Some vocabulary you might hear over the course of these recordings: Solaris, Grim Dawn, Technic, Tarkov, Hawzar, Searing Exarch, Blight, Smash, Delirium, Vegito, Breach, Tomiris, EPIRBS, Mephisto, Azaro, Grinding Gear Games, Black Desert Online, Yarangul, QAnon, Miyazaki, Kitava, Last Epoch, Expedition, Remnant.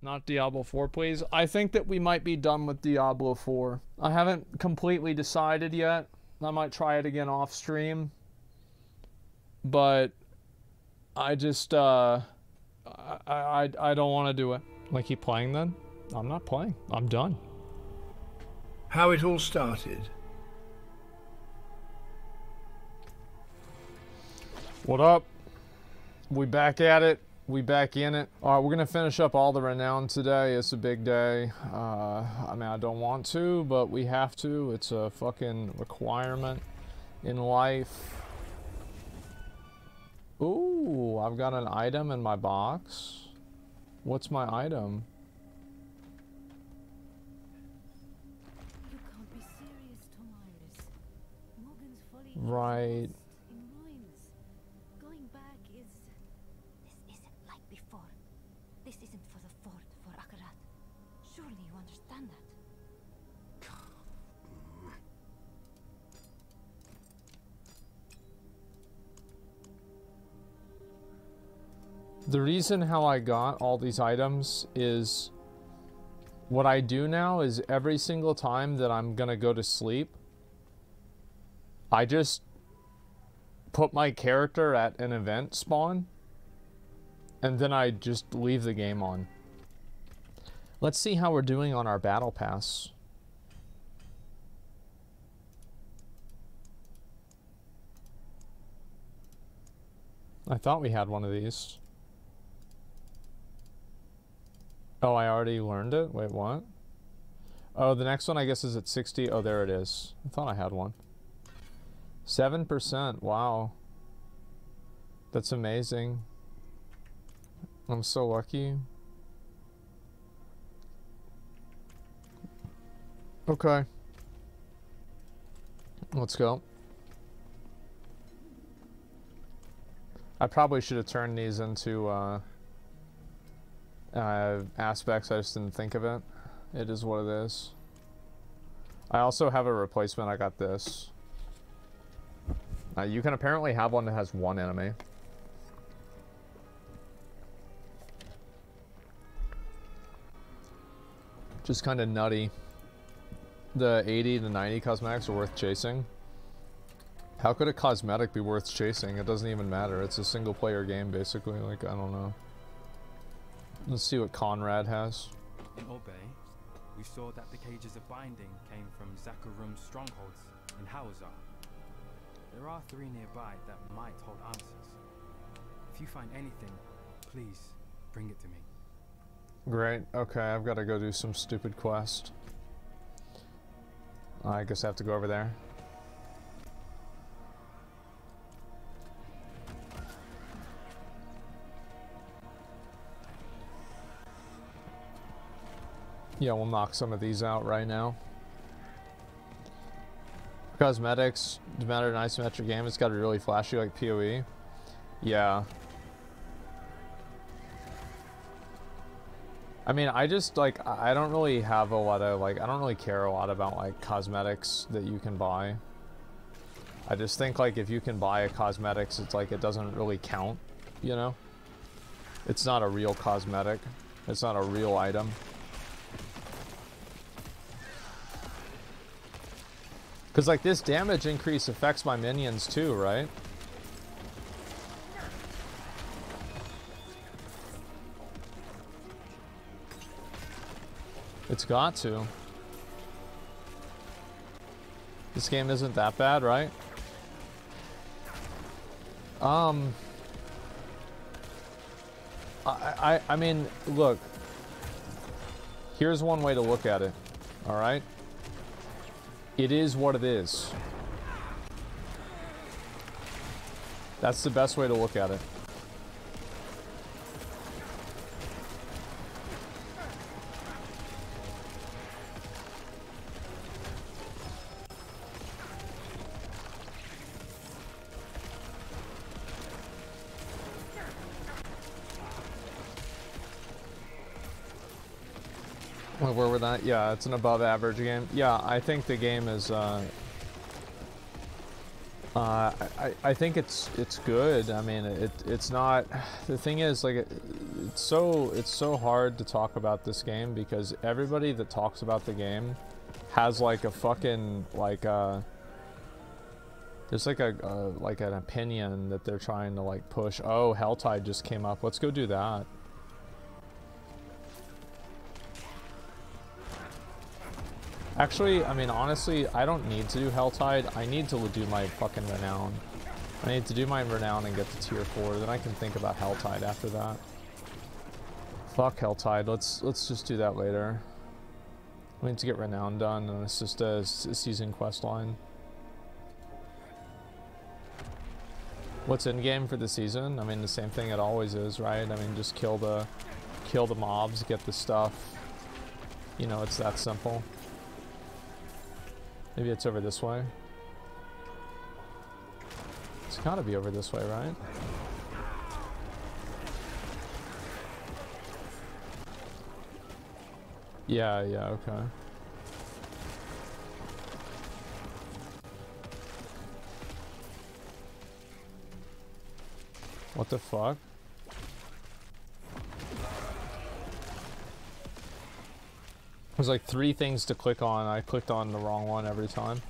Not Diablo 4, please. I think that we might be done with Diablo 4. I haven't completely decided yet. I might try it again off stream. But I just, I don't want to do it. Like, keep playing then? I'm not playing. I'm done. How it all started. What up? We back at it. We back in it. All right, we're gonna finish up all the renown today. It's a big day. I mean, I don't want to, but we have to. It's a fucking requirement in life. Ooh, I've got an item in my box. What's my item? You can't be serious, Tomiris. Morgan's folly. Right. The reason how I got all these items is what I do now is every single time that I'm gonna go to sleep, I just put my character at an event spawn and then I just leave the game on. Let's see how we're doing on our battle pass. I thought we had one of these. Oh, I already learned it? Wait, what? Oh, the next one I guess is at 60. Oh, there it is. I thought I had one. 7%. Wow. That's amazing. I'm so lucky. Okay. Let's go. I probably should have turned these into, aspects. I just didn't think of it. It is what it is. I also have a replacement. I got this. You can apparently have one that has one enemy. Just kind of nutty. The 80 to 90 cosmetics are worth chasing. How could a cosmetic be worth chasing? It doesn't even matter. It's a single player game basically. Like, I don't know. Let's see what Conrad has. In Obey, we saw that the cages of binding came from Zakharum's strongholds in Hawzar. There are three nearby that might hold answers. If you find anything, please bring it to me. Great. Okay, I've got to go do some stupid quest. I guess I have to go over there. Yeah, we'll knock some of these out right now. Cosmetics, no matter an isometric game, it's got to be really flashy like PoE. Yeah. I mean, I just, like, I don't really have a lot of, like, I don't really care a lot about, like, cosmetics that you can buy. I just think, like, if you can buy a cosmetics, it's like, it doesn't really count, you know? It's not a real cosmetic. It's not a real item. Because, like, this damage increase affects my minions too, right? It's got to. This game isn't that bad, right? I mean, look. Here's one way to look at it, all right? It is what it is. That's the best way to look at it. Where we're at? Yeah, it's an above average game. Yeah, I think the game is I think it's good. I mean, it's not, the thing is, like, it's so hard to talk about this game because everybody that talks about the game has like a fucking like an opinion that they're trying to like push. Oh, Helltide just came up. Let's go do that. Actually, I mean, honestly, I don't need to do Helltide. I need to do my fucking Renown. I need to do my Renown and get to tier 4. Then I can think about Helltide after that. Fuck Helltide. Let's just do that later. We need to get Renown done, and it's just a season quest line. What's in game for the season? I mean, the same thing it always is, right? I mean, just kill the mobs, get the stuff. You know, it's that simple. Maybe it's over this way. It's gotta be over this way, right? Yeah, yeah, okay. What the fuck? There's like 3 things to click on. I clicked on the wrong one every time.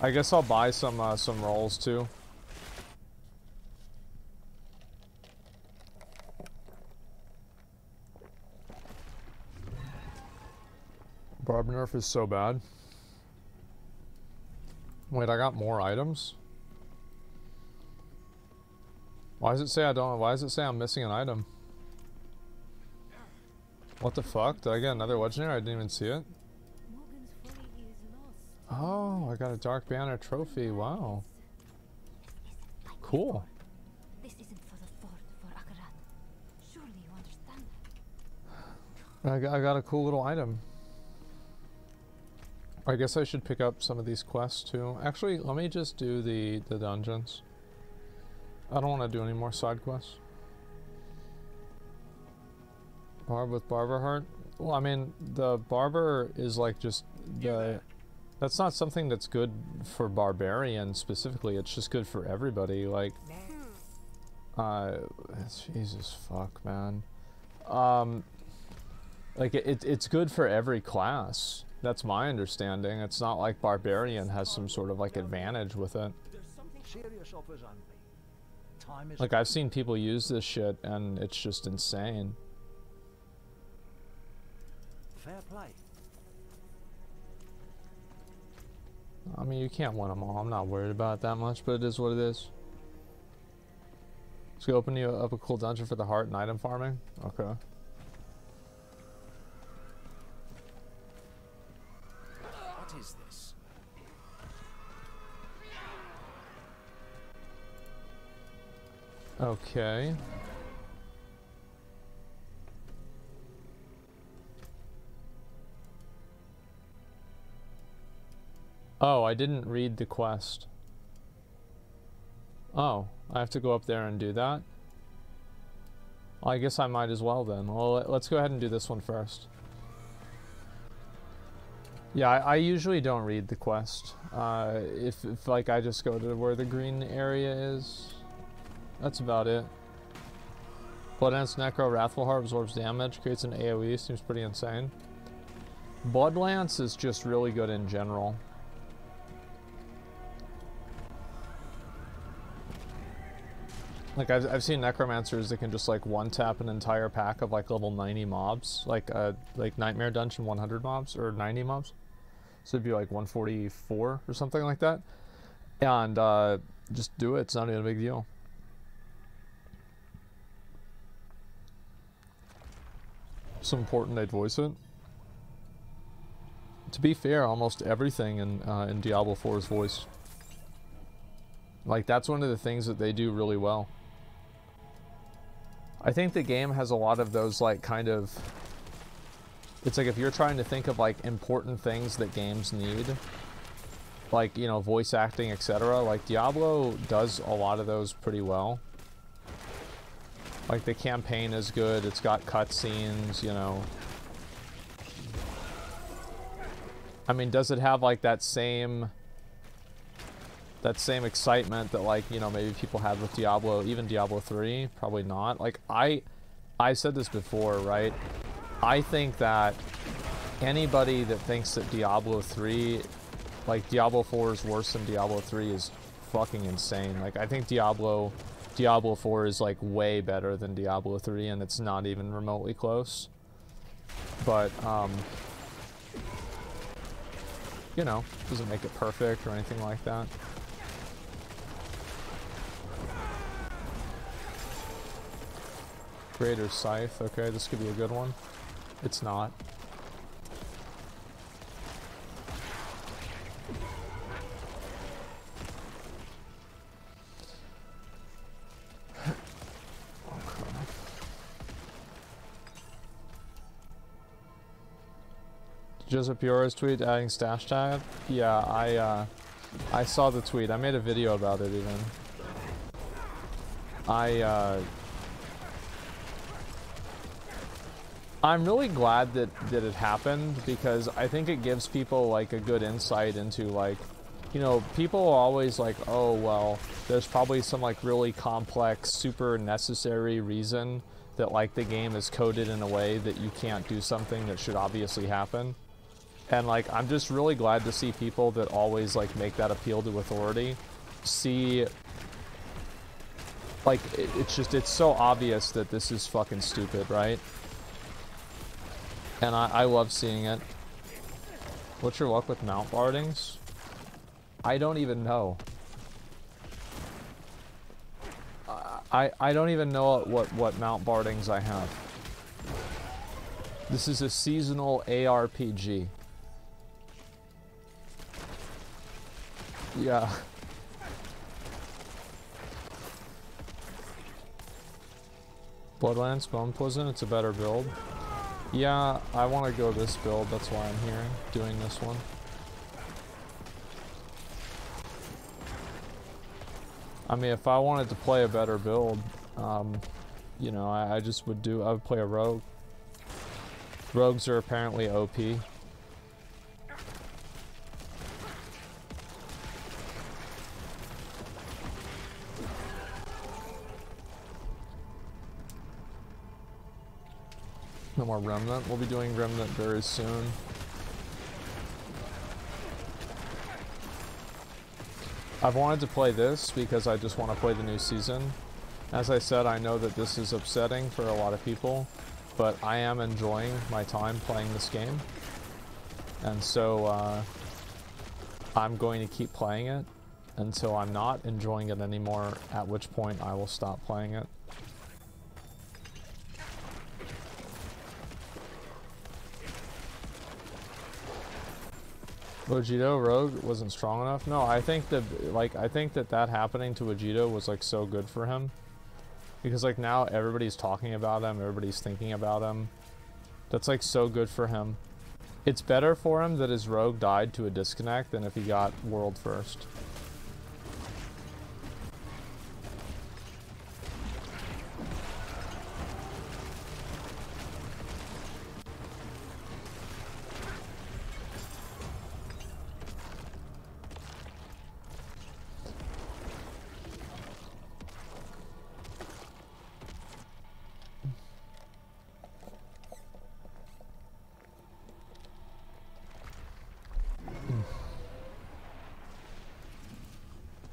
I guess I'll buy some rolls too. Barb nerf is so bad. Wait, I got more items? Why does it say I don't? Why does it say I'm missing an item? What the fuck? Did I get another legendary? I didn't even see it. Oh, I got a Dark Banner trophy. Wow. Cool. I got a cool little item. I guess I should pick up some of these quests too. Actually, let me just do the dungeons. I don't want to do any more side quests. Barb with Barber Heart? Well, I mean, the Barber is like just the... That's not something that's good for Barbarian specifically. It's just good for everybody. Like... Jesus fuck, man. Like, it's good for every class. That's my understanding. It's not like Barbarian has some sort of, like, advantage with it. Like, I've seen people use this shit, and it's just insane. Fair play. I mean, you can't win them all. I'm not worried about it that much, but it is what it is. Let's go open you up a cool dungeon for the heart and item farming. Okay. What is this? Okay. Oh, I didn't read the quest. Oh, I have to go up there and do that? I guess I might as well then. Well, let's go ahead and do this one first. Yeah, I usually don't read the quest. If like I just go to where the green area is, that's about it. Bloodlands Necro Wrathful Heart absorbs damage, creates an AoE, seems pretty insane. Bloodlance is just really good in general. Like, I've seen necromancers that can just, like, one-tap an entire pack of, like, level 90 mobs. Like Nightmare Dungeon 100 mobs, or 90 mobs. So it'd be, like, 144 or something like that. And, just do it. It's not even a big deal. It's important they'd voice it. To be fair, almost everything in Diablo 4 is voiced. Like, that's one of the things that they do really well. I think the game has a lot of those, like, kind of... It's like if you're trying to think of, like, important things that games need, like, you know, voice acting, etc. Like, Diablo does a lot of those pretty well. Like, the campaign is good, it's got cutscenes, you know. I mean, does it have, like, that same excitement that, like, you know, maybe people had with Diablo, even Diablo 3, probably not. Like, I I've said this before, right? I think that anybody that thinks that Diablo 3, like Diablo 4 is worse than Diablo 3 is fucking insane. Like, I think Diablo 4 is like way better than Diablo 3 and it's not even remotely close. But, you know, doesn't make it perfect or anything like that. Greater Scythe, okay, this could be a good one. It's not. Joseph Piora's tweet adding stash tag. Yeah, I saw the tweet. I made a video about it even. I'm really glad that it happened, because I think it gives people like a good insight into, like, you know, people are always like, oh well, there's probably some like really complex, super necessary reason that like the game is coded in a way that you can't do something that should obviously happen. And like, I'm just really glad to see people that always like make that appeal to authority see, like, it's so obvious that this is fucking stupid, right? And I love seeing it. What's your luck with mount bardings? I don't even know. I don't even know what mount bardings I have. This is a seasonal ARPG. Yeah. Bloodlands, Bone Prison, it's a better build. Yeah, I want to go this build, that's why I'm here, doing this one. I mean, if I wanted to play a better build, you know, I just would do, I would play a rogue. Rogues are apparently OP. No more Remnant. We'll be doing Remnant very soon. I've wanted to play this because I just want to play the new season. As I said, I know that this is upsetting for a lot of people, but I am enjoying my time playing this game. And so I'm going to keep playing it until I'm not enjoying it anymore, at which point I will stop playing it. Vegito Rogue wasn't strong enough. No, I think that that happening to Vegito was like so good for him, because like now everybody's talking about him, everybody's thinking about him. That's like so good for him. It's better for him that his rogue died to a disconnect than if he got world first.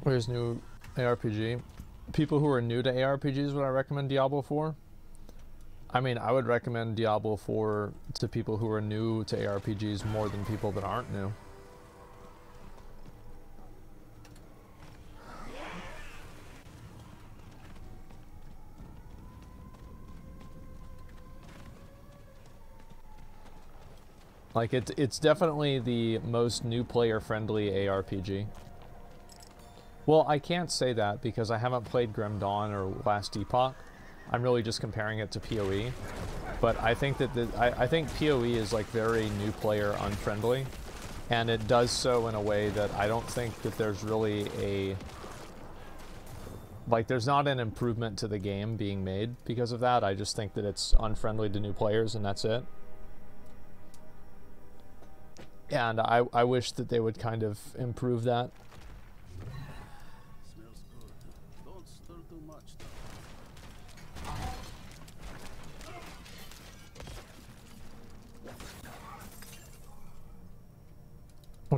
Here's new ARPG. People who are new to ARPGs, would I recommend Diablo 4? I mean, I would recommend Diablo 4 to people who are new to ARPGs more than people that aren't new. Like, it's definitely the most new player friendly ARPG. Well, I can't say that because I haven't played Grim Dawn or Last Epoch. I'm really just comparing it to PoE. But I think that I think PoE is like very new player unfriendly. And it does so in a way that I don't think that there's really a... like, there's not an improvement to the game being made because of that. I just think that it's unfriendly to new players and that's it. And I wish that they would kind of improve that.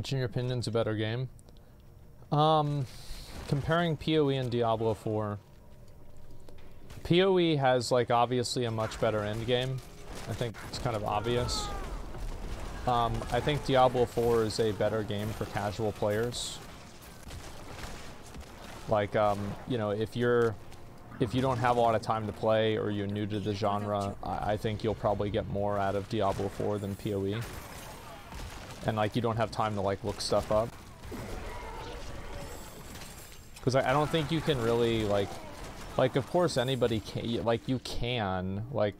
what's your opinion's a better game? Comparing PoE and Diablo 4. PoE has, like, obviously a much better end game. I think it's kind of obvious. I think Diablo 4 is a better game for casual players. Like, you know, if you don't have a lot of time to play or you're new to the genre, I think you'll probably get more out of Diablo 4 than PoE. And, like, you don't have time to, like, look stuff up. Because I don't think you can really, like, of course anybody can, like, you can, like,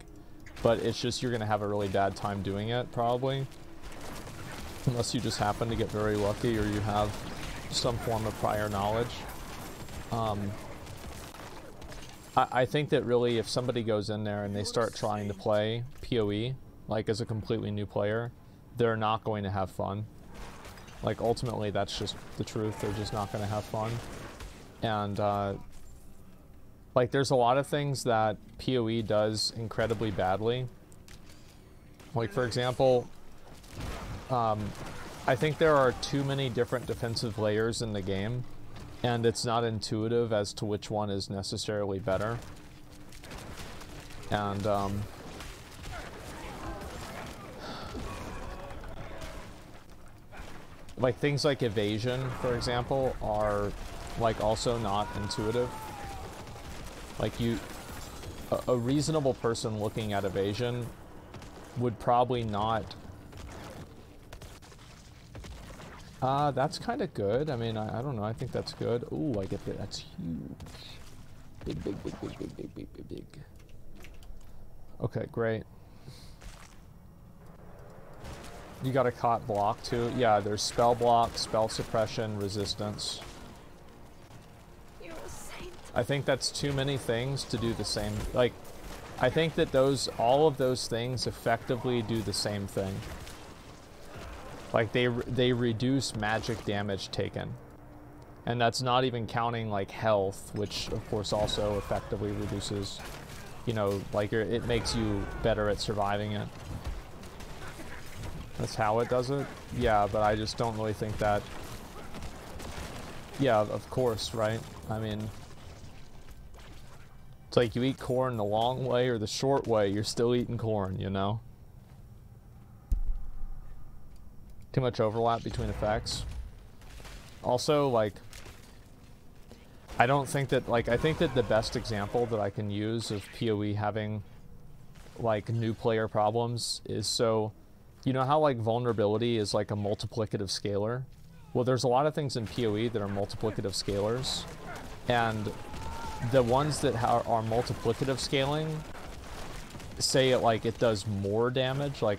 but it's just you're going to have a really bad time doing it, probably. Unless you just happen to get very lucky or you have some form of prior knowledge. I think that really if somebody goes in there and they start trying to play PoE, like, as a completely new player, they're not going to have fun. Like, ultimately, that's just the truth. They're just not going to have fun. And, like, there's a lot of things that PoE does incredibly badly. Like, for example, I think there are too many different defensive layers in the game, and it's not intuitive as to which one is necessarily better. And, like, things like evasion, for example, are, like, also not intuitive. Like, a reasonable person looking at evasion would probably not... that's kind of good. I mean, I don't know. I think that's good. Ooh, I get that. That's huge. Big, big, big, big, big, big, big, big, big. Okay, great. You got a caught block, too. Yeah, there's spell block, spell suppression, resistance. I think that's too many things to do the same. Like, I think that all of those things effectively do the same thing. Like, they reduce magic damage taken. And that's not even counting, like, health, which, of course, also effectively reduces, you know, like, it makes you better at surviving it. That's how it does it? Yeah, but I just don't really think that... Yeah, of course, right? I mean... It's like you eat corn the long way or the short way, you're still eating corn, you know? Too much overlap between effects. Also, like, I don't think that, like, I think that the best example that I can use of PoE having, like, new player problems is so, you know how, like, vulnerability is, like, a multiplicative scalar? Well, there's a lot of things in PoE that are multiplicative scalars, and the ones that are multiplicative scaling, say it like it does more damage, like,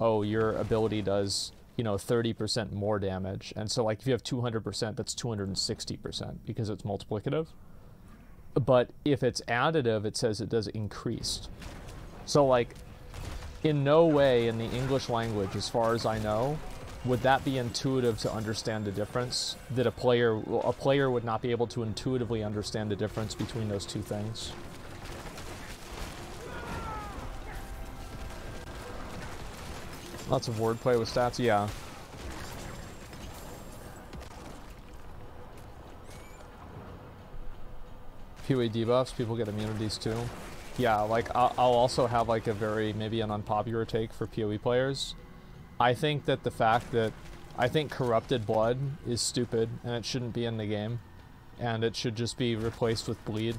oh, your ability does, you know, 30% more damage. And so, like, if you have 200%, that's 260% because it's multiplicative. But if it's additive, it says it does increased. So, like, in no way in the English language, as far as I know, would that be intuitive to understand the difference? That a player would not be able to intuitively understand the difference between those two things? Lots of wordplay with stats, yeah. PoE debuffs, people get immunities too. Yeah, like, I'll also have, like, a very, maybe an unpopular take for PoE players. I think that the fact that... I think corrupted blood is stupid, and it shouldn't be in the game. And it should just be replaced with bleed.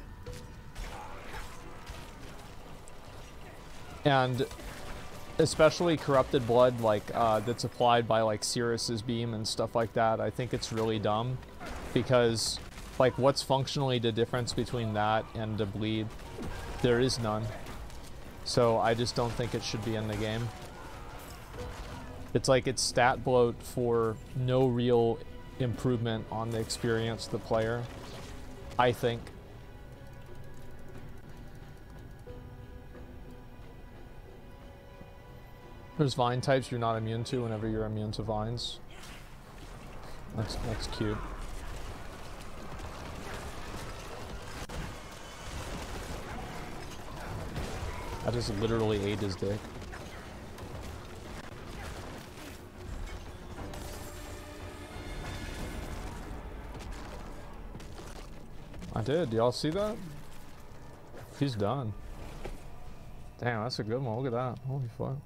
And especially corrupted blood, like, that's applied by, like, Sirius's beam and stuff like that, I think it's really dumb. Because, like, what's functionally the difference between that and the bleed? There is none. So I just don't think it should be in the game. It's like it's stat bloat for no real improvement on the experience of the player, I think. There's vine types you're not immune to whenever you're immune to vines. That's cute. I just literally ate his dick. I did. Y'all see that? He's done. Damn, that's a good one. Look at that. Holy fuck.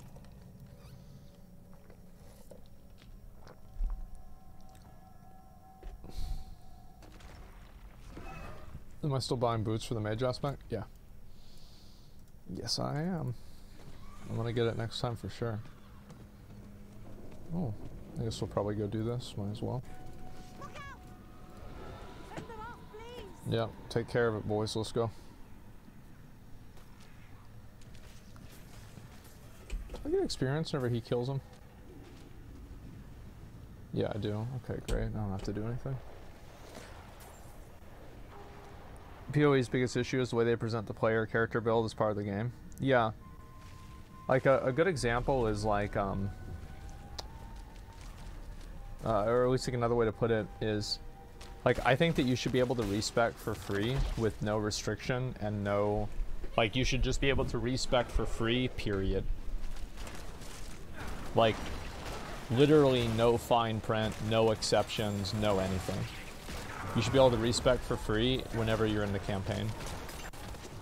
Am I still buying boots for the mage aspect? Yeah. Yes, I am. I'm gonna get it next time for sure. Oh, I guess we'll probably go do this. Might as well. Look out. Turn them off, please. Yeah, take care of it, boys. Let's go. Do I get experience whenever he kills him? Yeah, I do. Okay, great. I don't have to do anything. PoE's biggest issue is the way they present the player character build as part of the game. Yeah. Like, a good example is, like, or at least, like, another way to put it is, like, I think that you should be able to respec for free with no restriction and no... Like, you should just be able to respec for free, period. Like, literally no fine print, no exceptions, no anything. You should be able to respec for free whenever you're in the campaign.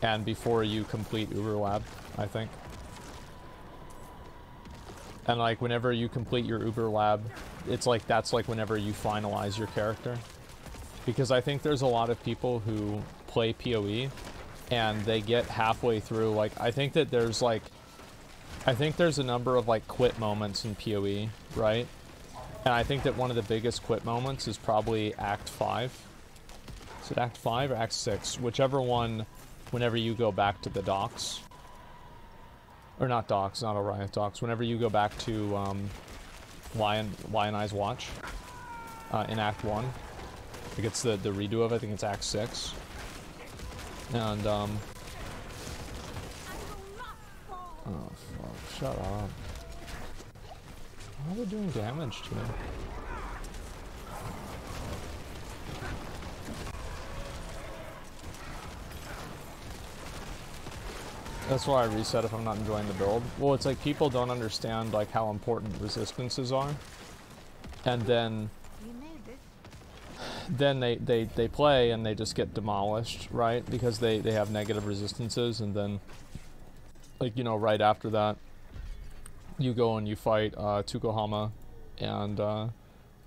And before you complete Uber Lab, I think. And like whenever you complete your Uber Lab, it's like that's like whenever you finalize your character. Because I think there's a lot of people who play PoE and they get halfway through. Like I think that there's like, I think there's a number of like quit moments in PoE, right? And I think that one of the biggest quit moments is probably Act 5. Is it Act 5 or Act 6? Whichever one, whenever you go back to the docks. Or not docks, not Orion docks. Whenever you go back to Lion Eye's Watch in Act 1. I think it's the redo of it. I think it's Act 6. And, oh, fuck. Shut up. How are they doing damage to me? That's why I reset if I'm not enjoying the build. Well, it's like people don't understand like how important resistances are. And then they play and they just get demolished, right? Because they have negative resistances, and then like, you know, right after that you go and you fight Tukohama, and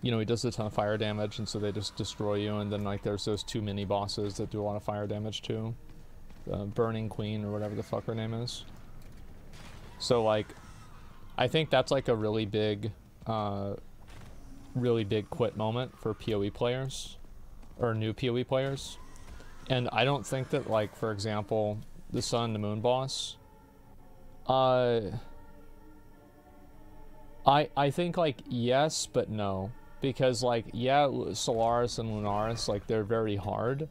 you know, he does a ton of fire damage, and so they just destroy you. And then like there's those two mini bosses that do a lot of fire damage too, Burning Queen or whatever the fuck her name is. So like, I think that's like a really big quit moment for PoE players, or new PoE players. And I don't think that like, for example, the Sun, the Moon boss. I think, like, yes, but no. Because, like, yeah, Solaris and Lunaris, like, they're very hard.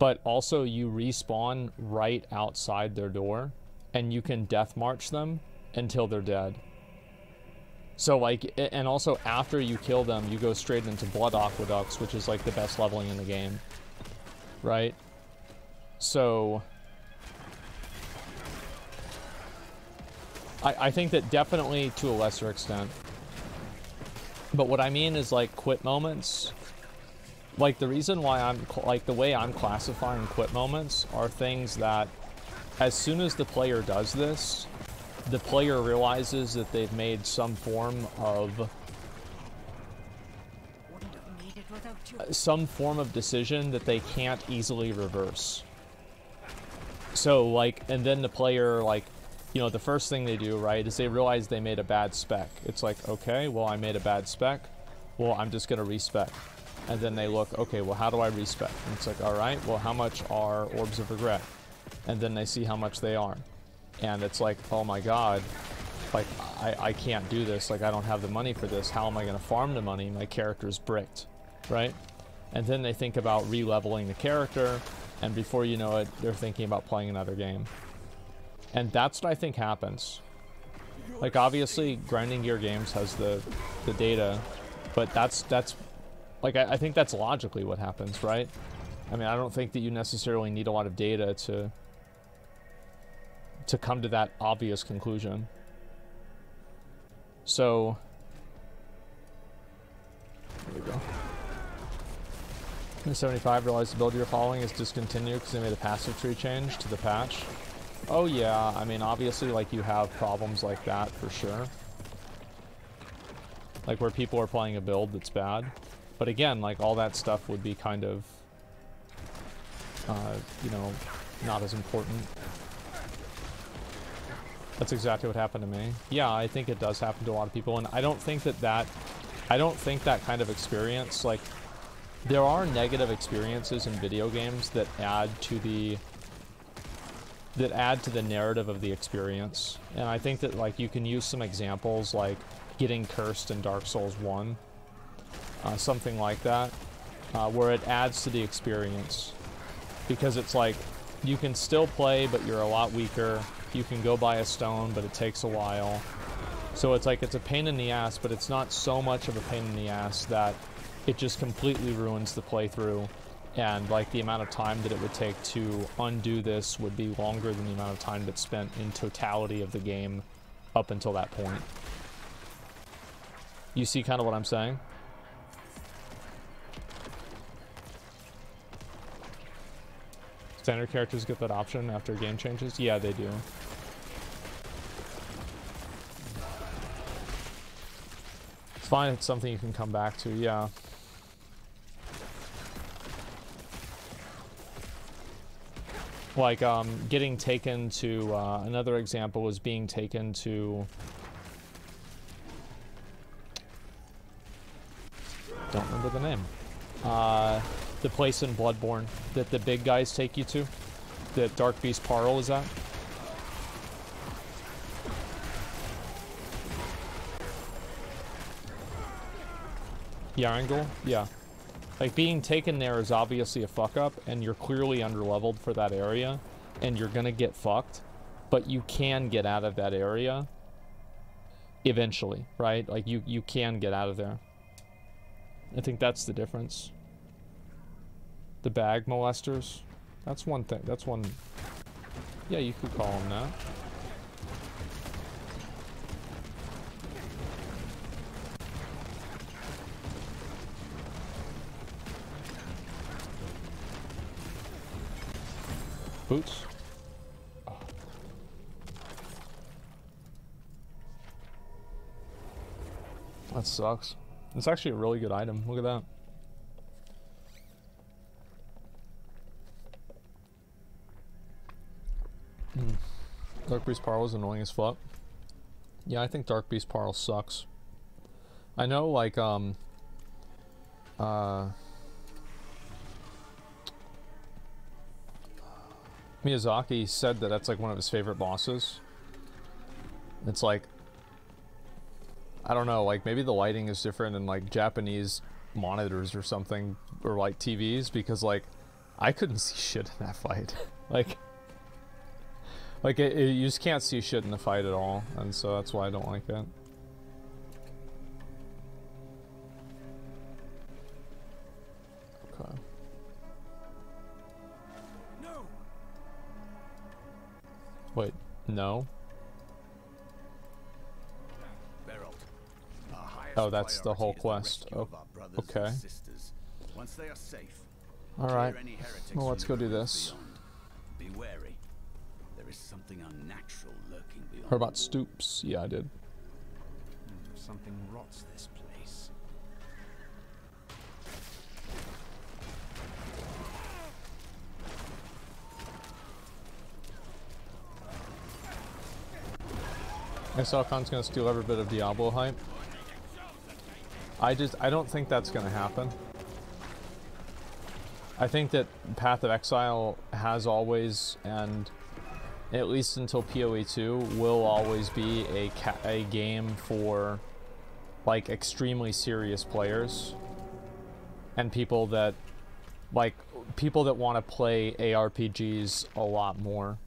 But also, you respawn right outside their door. And you can death march them until they're dead. So, like, and also, after you kill them, you go straight into Blood Aqueducts, which is, like, the best leveling in the game. Right? So... I think that definitely to a lesser extent. But what I mean is like quit moments. Like the reason why I'm like the way I'm classifying quit moments are things that as soon as the player does this, the player realizes that they've made some form of decision that they can't easily reverse. So like, and then the player like, you know, the first thing they do, right, is they realize they made a bad spec. It's like, okay, well, I made a bad spec. Well, I'm just going to respec. And then they look, okay, well, how do I respec? And it's like, all right, well, how much are Orbs of Regret? And then they see how much they are. And it's like, oh, my God, like, I can't do this. Like, I don't have the money for this. How am I going to farm the money? My character's bricked, right? And then they think about re-leveling the character. And before you know it, they're thinking about playing another game. And that's what I think happens. Like, obviously, Grinding Gear Games has the data, but that's like, I think that's logically what happens, right? I mean, I don't think that you necessarily need a lot of data to come to that obvious conclusion. So, there we go. In 75, realized the build you're following is discontinued because they made a passive tree change to the patch. Oh yeah, I mean, obviously, like, you have problems like that for sure. Like, where people are playing a build that's bad. But again, like, all that stuff would be kind of, you know, not as important. That's exactly what happened to me. Yeah, I think it does happen to a lot of people, and I don't think that that kind of experience, like, there are negative experiences in video games that add to the narrative of the experience. And I think that, like, you can use some examples, like getting cursed in Dark Souls 1, something like that, where it adds to the experience. Because it's like, you can still play, but you're a lot weaker. You can go buy a stone, but it takes a while. So it's like, it's a pain in the ass, but it's not so much of a pain in the ass that it just completely ruins the playthrough. And, like, the amount of time that it would take to undo this would be longer than the amount of time that's spent in totality of the game up until that point. You see kind of what I'm saying? Standard characters get that option after game changes? Yeah, they do. It's fine, it's something you can come back to, yeah. Like, getting taken to, another example was being taken to... Don't remember the name. The place in Bloodborne that the big guys take you to. That Dark Beast Parle is at. Yarangul? Yeah. Like, being taken there is obviously a fuck-up, and you're clearly underleveled for that area, and you're gonna get fucked, but you can get out of that area eventually, right? Like, you can get out of there. I think that's the difference. The bag molesters. That's one thing. That's one... Yeah, you could call them that. Boots. Oh. That sucks. It's actually a really good item. Look at that. Dark Beast Parle is annoying as fuck. Yeah, I think Dark Beast Parle sucks. I know, like, Miyazaki said that that's, like, one of his favorite bosses. It's like, I don't know, like, maybe the lighting is different in, like, Japanese monitors or something, or, like, TVs, because, like, I couldn't see shit in that fight. Like, you just can't see shit in the fight at all, and so that's why I don't like that. Okay. Wait, no? Oh, that's the whole quest. Oh, okay. Alright. Well, let's go do this. Heard about stoops. Yeah, I did. Something rots this place. I saw Khan's gonna steal every bit of Diablo hype. I don't think that's gonna happen. I think that Path of Exile has always, and at least until PoE 2, will always be a game for, like, extremely serious players. And people that, like, people that want to play ARPGs a lot more.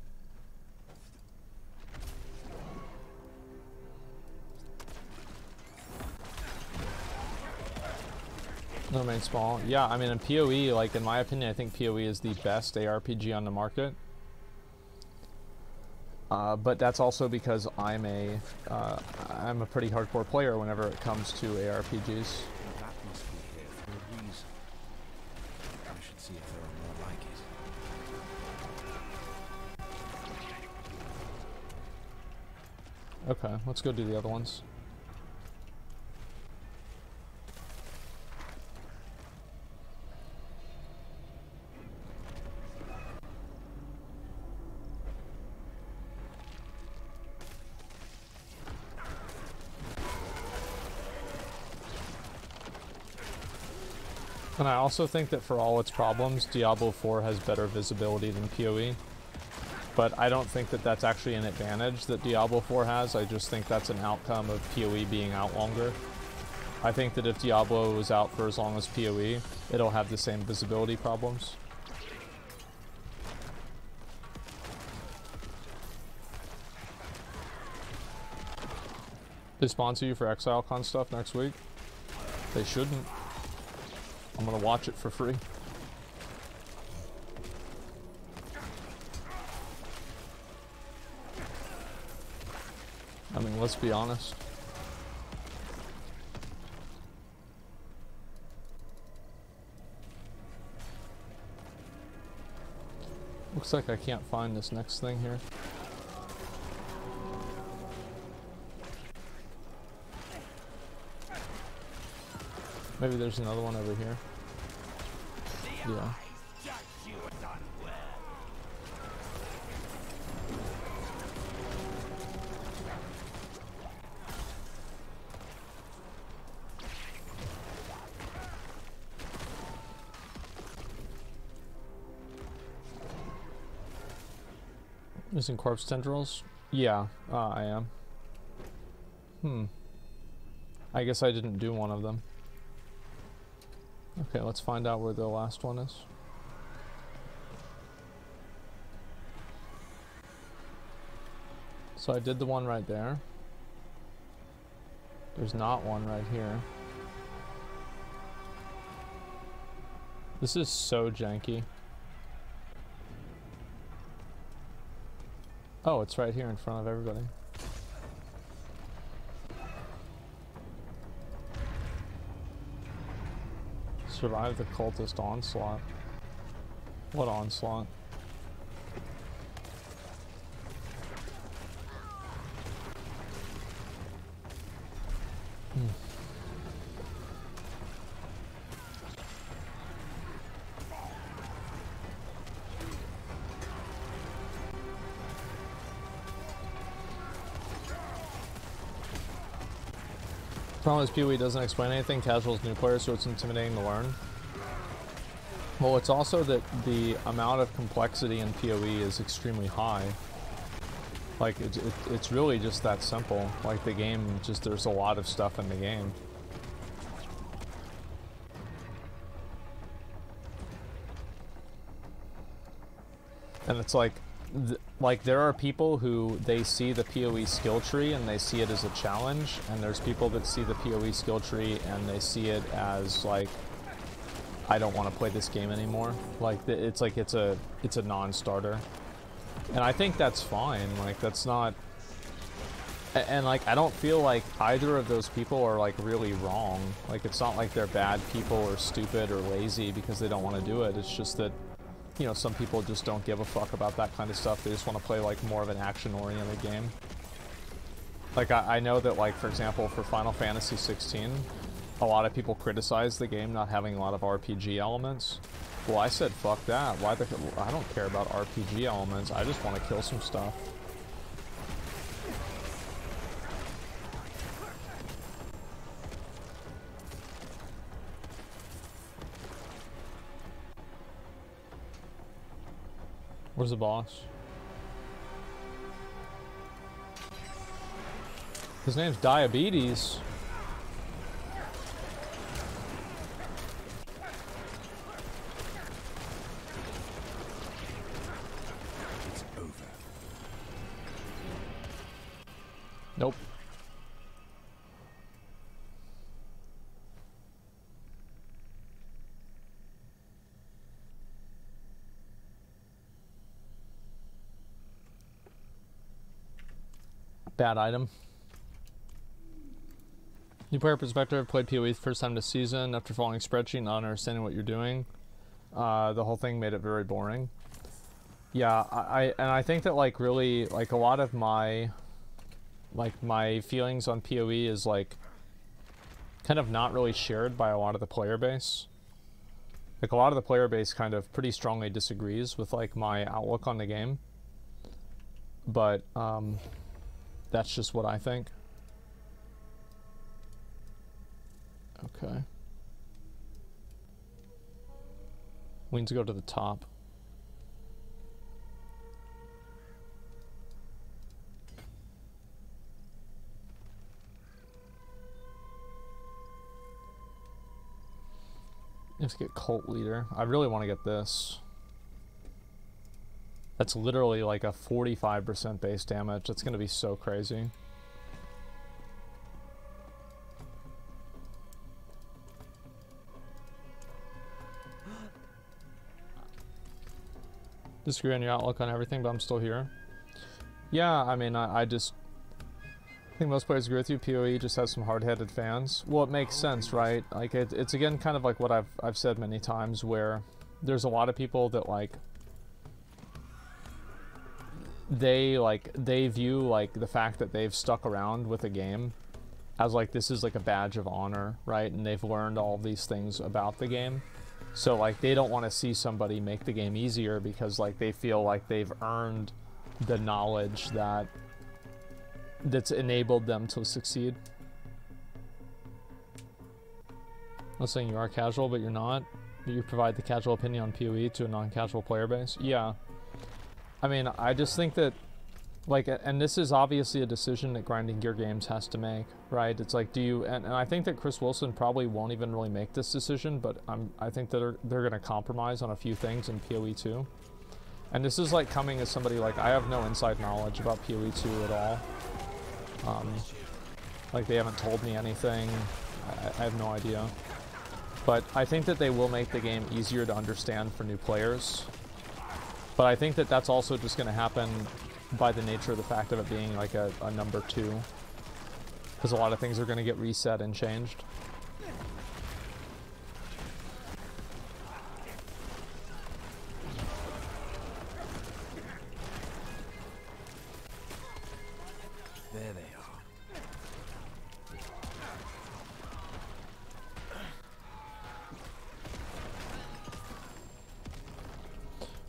No main small. Yeah, I mean, in PoE, like, in my opinion, I think PoE is the best ARPG on the market. But that's also because I'm a pretty hardcore player whenever it comes to ARPGs. Okay, let's go do the other ones. And I also think that for all its problems, Diablo 4 has better visibility than PoE. But I don't think that that's actually an advantage that Diablo 4 has. I just think that's an outcome of PoE being out longer. I think that if Diablo was out for as long as PoE, it'll have the same visibility problems. They sponsor you for ExileCon stuff next week? They shouldn't. I'm gonna watch it for free. I mean, let's be honest. Looks like I can't find this next thing here. Maybe there's another one over here. Yeah. Using corpse tendrils? Yeah, I am. I guess I didn't do one of them. Okay, let's find out where the last one is. So I did the one right there. There's not one right here. This is so janky. Oh, it's right here in front of everybody. Survive the cultist onslaught. What onslaught? Problem is PoE doesn't explain anything. Casual's new player, so it's intimidating to learn. Well, it's also that the amount of complexity in PoE is extremely high. Like, it's really just that simple. Like, the game, just there's a lot of stuff in the game. And it's like there are people who they see the PoE skill tree and they see it as a challenge, and there's people that see the PoE skill tree and they see it as like, I don't want to play this game anymore. Like it's a non-starter, and I think that's fine. Like that's not, and like I don't feel like either of those people are like really wrong. Like it's not like they're bad people or stupid or lazy because they don't want to do it. It's just that, you know, some people just don't give a fuck about that kind of stuff. They just want to play, like, more of an action-oriented game. Like, I know that, like, for example, for Final Fantasy XVI, a lot of people criticize the game not having a lot of RPG elements. Well, I said, fuck that. Why the... I don't care about RPG elements. I just want to kill some stuff. Where's the boss? His name's Diabetes. It's over. Nope. Bad item. New player perspective, played PoE the first time this season. After following a spreadsheet and not understanding what you're doing, the whole thing made it very boring. Yeah, I think that like really like a lot of my Like, my feelings on PoE is, like, kind of not really shared by a lot of the player base. Like, a lot of the player base kind of pretty strongly disagrees with, like, my outlook on the game. But, that's just what I think. Okay. We need to go to the top. Let's get Cult Leader. I really want to get this. That's literally like a 45% base damage. That's going to be so crazy. Disagree on your outlook on everything, but I'm still here. Yeah, I mean, I think most players agree with you. PoE just has some hard-headed fans. Well, it makes sense, right? Like, it's again kind of like what I've said many times, where there's a lot of people that they view like the fact that they've stuck around with a game as like this is like a badge of honor, right? And they've learned all these things about the game, so like they don't want to see somebody make the game easier because like they feel like they've earned the knowledge that's enabled them to succeed. I'm not saying you are casual, but you're not. You provide the casual opinion on PoE to a non-casual player base. Yeah. I mean, I just think that, like, and this is obviously a decision that Grinding Gear Games has to make, right? It's like, do you, and I think that Chris Wilson probably won't even really make this decision, but I think that they're going to compromise on a few things in PoE 2. And this is like coming as somebody, like, I have no inside knowledge about PoE 2 at all. Like, they haven't told me anything. I have no idea. But I think that they will make the game easier to understand for new players. But I think that that's also just going to happen by the nature of the fact of it being, like, a number 2. Because a lot of things are going to get reset and changed.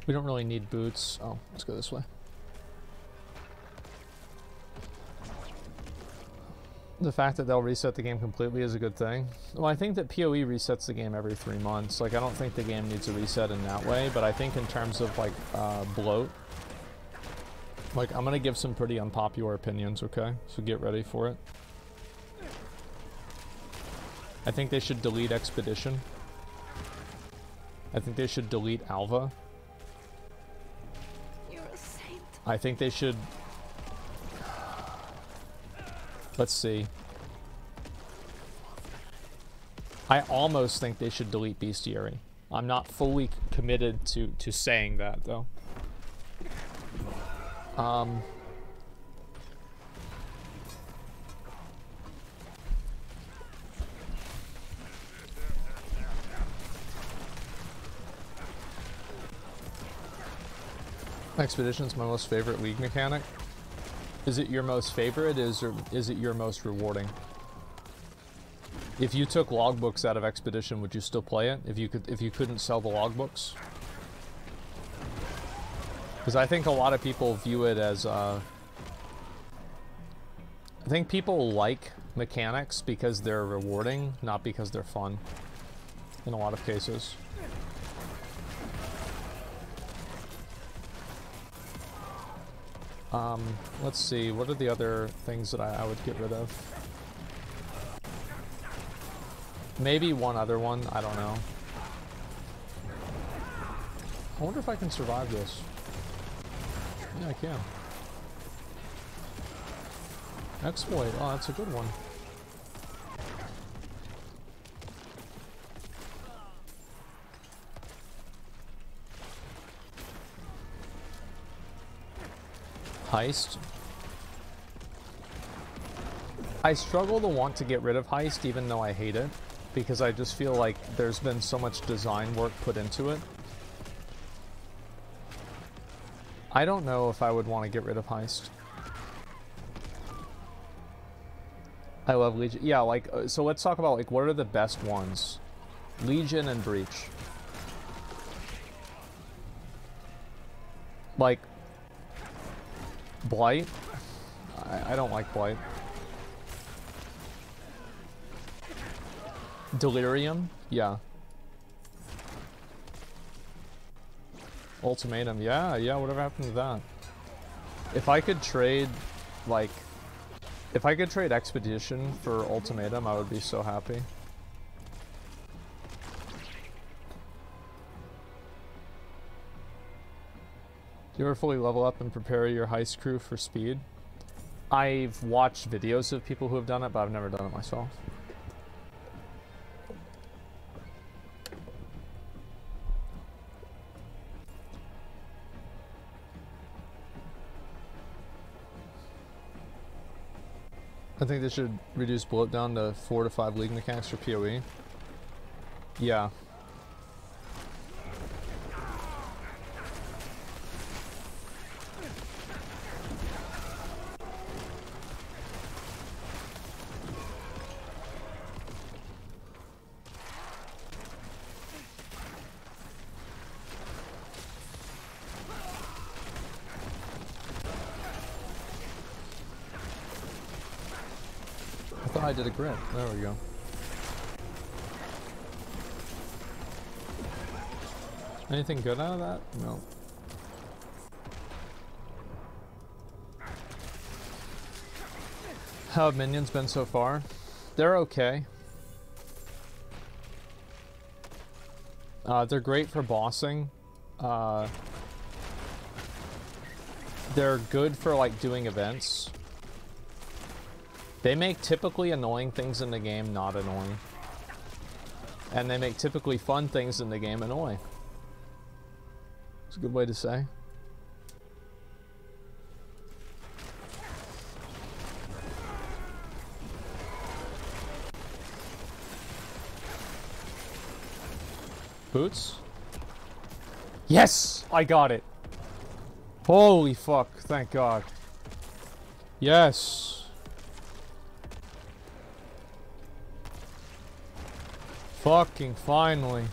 We don't really need boots. Oh, let's go this way. The fact that they'll reset the game completely is a good thing. Well, I think that PoE resets the game every 3 months. Like, I don't think the game needs a reset in that way, but I think in terms of, like, bloat, like, I'm gonna give some pretty unpopular opinions, okay? So get ready for it. I think they should delete Expedition. I think they should delete Alva. I think they should... Let's see. I almost think they should delete Bestiary. I'm not fully committed to saying that, though. Expedition's my most favorite League mechanic. Is it your most favorite? Is it your most rewarding? If you took logbooks out of Expedition, would you still play it? If you couldn't sell the logbooks? Because I think a lot of people view it as I think people like mechanics because they're rewarding, not because they're fun. In a lot of cases. Let's see, what are the other things that I would get rid of? Maybe one other one, I don't know. I wonder if I can survive this. Yeah, I can. Exploit, oh, that's a good one. Heist. I struggle to want to get rid of Heist even though I hate it, because I just feel like there's been so much design work put into it. I don't know if I would want to get rid of Heist. I love Legion. Yeah, like, so let's talk about, like, what are the best ones? Legion and Breach. Like, Blight? I don't like Blight. Delirium? Yeah. Ultimatum, yeah, whatever happened to that? If I could trade, like, if I could trade Expedition for Ultimatum, I would be so happy. Do you ever fully level up and prepare your heist crew for speed? I've watched videos of people who have done it, but I've never done it myself. I think they should reduce bloat down to 4 to 5 league mechanics for PoE. Yeah. I did a grip. There we go. Anything good out of that? No. How have minions been so far? They're okay. They're great for bossing. They're good for, like, doing events. They make typically annoying things in the game not annoying. And they make typically fun things in the game annoying. It's a good way to say. Boots? Yes! I got it! Holy fuck, thank God. Yes! Fucking finally.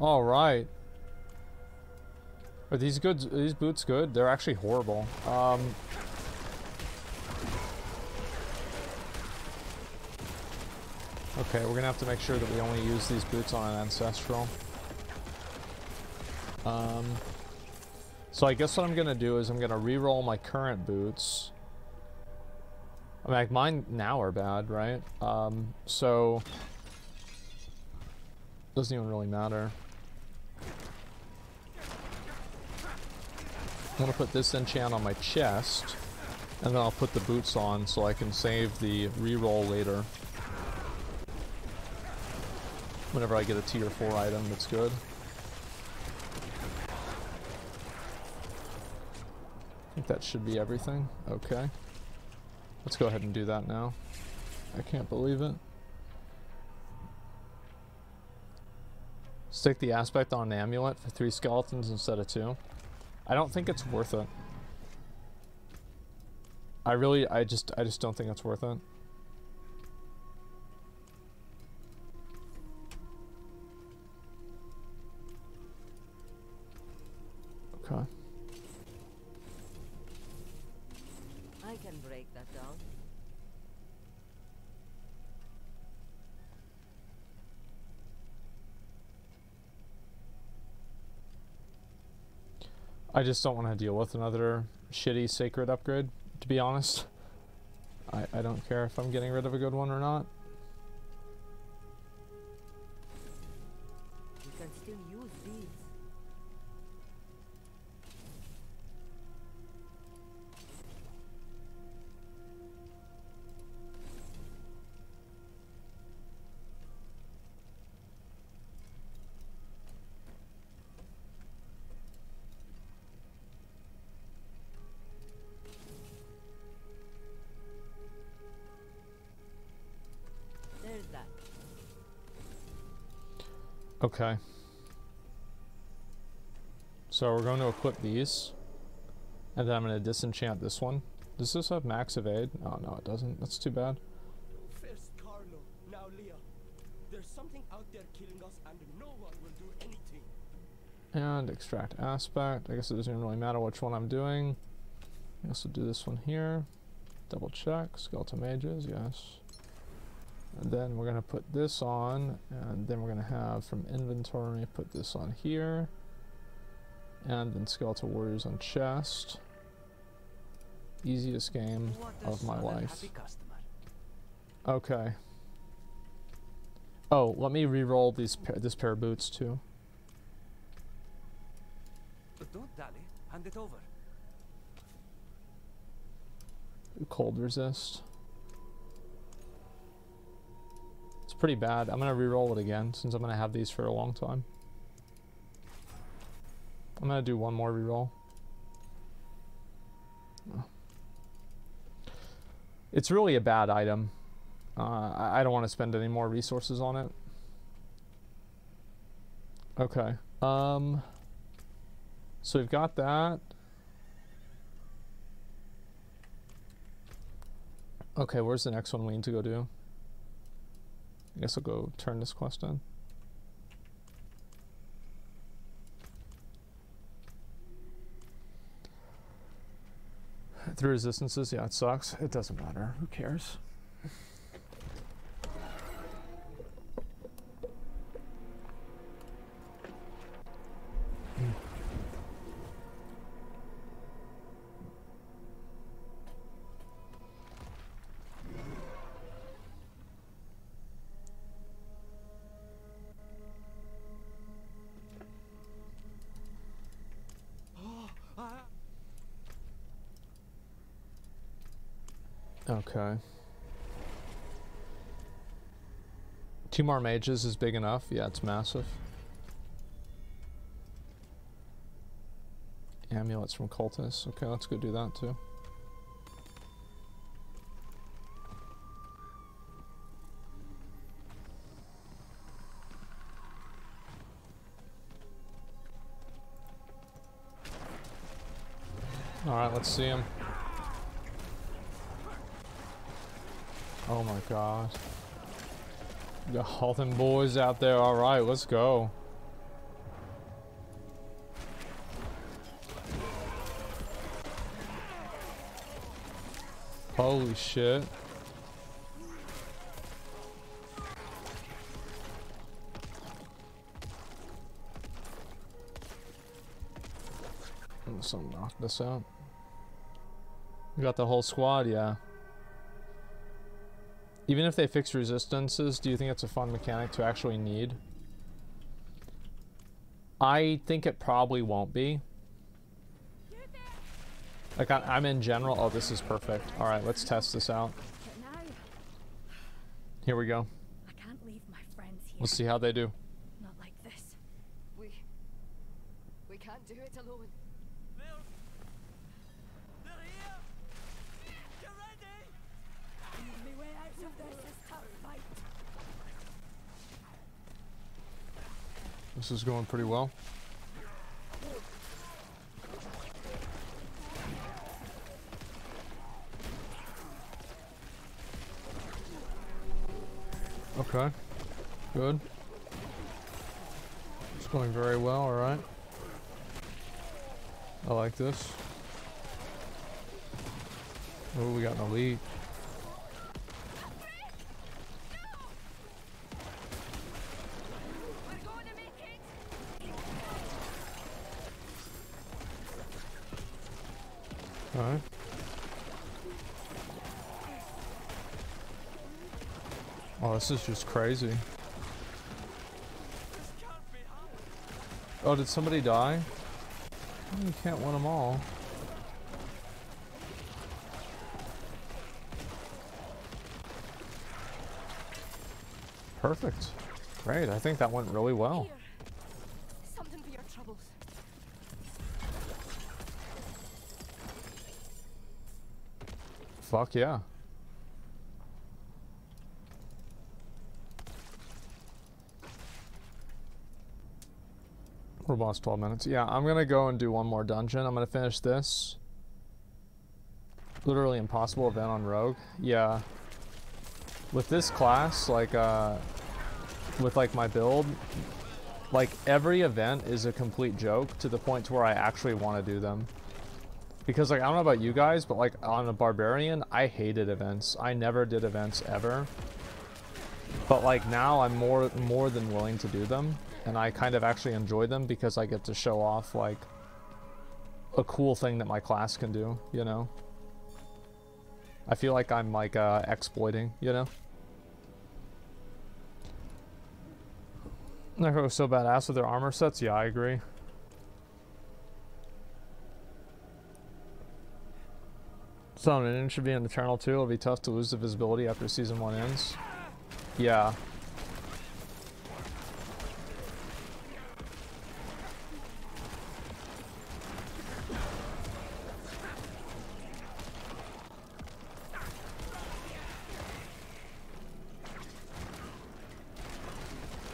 Alright. Are these goods, are these boots good? They're actually horrible. Okay, we're gonna have to make sure that we only use these boots on an ancestral. So I guess what I'm gonna do is I'm gonna re-roll my current boots. I mean, like, mine now are bad, right? So doesn't even really matter. I'm gonna put this enchant on my chest, and then I'll put the boots on so I can save the reroll later. Whenever I get a tier 4 item that's good. I think that should be everything. Okay. Let's go ahead and do that now. I can't believe it. Stick the aspect on an amulet for 3 skeletons instead of 2. I don't think it's worth it. I just don't think it's worth it. Okay. I just don't want to deal with another shitty sacred upgrade, to be honest. I don't care if I'm getting rid of a good one or not. You can still use these. Okay. So we're going to equip these. And then I'm going to disenchant this one. Does this have max evade? Oh no, it doesn't. That's too bad. First Carlo, now Leah. There's something out there killing us, and no one will do anything. And extract aspect. I guess it doesn't even really matter which one I'm doing. I guess we'll do this one here. Double check. Skeletal mages, yes. And then we're gonna put this on, and then we're gonna have from inventory put this on here. And then skeletal warriors on chest. Easiest game of my life. Okay. Oh, let me re-roll these this pair of boots too. But don't dally. Hand it over. Cold resist. It's pretty bad. I'm gonna re-roll it again since I'm gonna have these for a long time. I'm gonna do one more re-roll. Oh. It's really a bad item. I don't want to spend any more resources on it. Okay. So we've got that. Okay, where's the next one we need to go do? I guess I'll go turn this quest in. Three resistances, yeah, it sucks. It doesn't matter. Who cares? Okay. Two more mages is big enough. Yeah, it's massive. Amulets from cultists. Okay, let's go do that too. Alright, let's see him. Oh my god. Got all them boys out there. Alright, let's go. Holy shit. Something knocked us out. We got the whole squad, yeah. Even if they fix resistances, do you think it's a fun mechanic to actually need? I think it probably won't be. Like, I'm in general. Oh, this is perfect. All right, let's test this out. Here we go. I can't leave my friends here. Let's see how they do. Not like this. We can't do it alone. This is going pretty well. Okay, good. It's going very well, all right. I like this. Oh, we got an elite. Alright. Oh, this is just crazy. Oh, did somebody die? Oh, you can't win them all. Perfect. Great. I think that went really well. Fuck yeah. We're lost 12 minutes. Yeah, I'm gonna go and do one more dungeon. I'm gonna finish this. Literally impossible event on Rogue. Yeah. With this class, like, with like my build, like every event is a complete joke to the point to where I actually want to do them. Because like, I don't know about you guys, but like on a Barbarian, I hated events. I never did events ever. But like now I'm more than willing to do them. And I kind of actually enjoy them because I get to show off like a cool thing that my class can do, you know? I feel like I'm like exploiting, you know? Necro was so badass with their armor sets. Yeah, I agree. Someone should be in the channel too. It'll be tough to lose the visibility after season 1 ends. Yeah.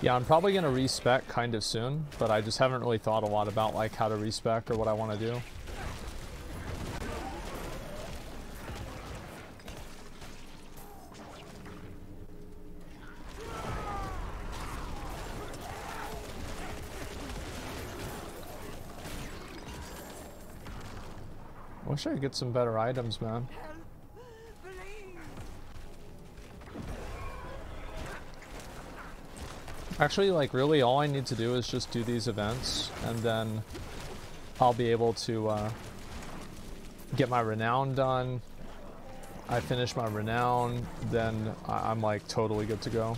Yeah, I'm probably going to respec kind of soon, but I just haven't really thought a lot about like how to respec or what I want to do. I wish I could get some better items, man. Actually, like, really all I need to do is just do these events, and then I'll be able to get my renown done. I finish my renown, then I'm like totally good to go.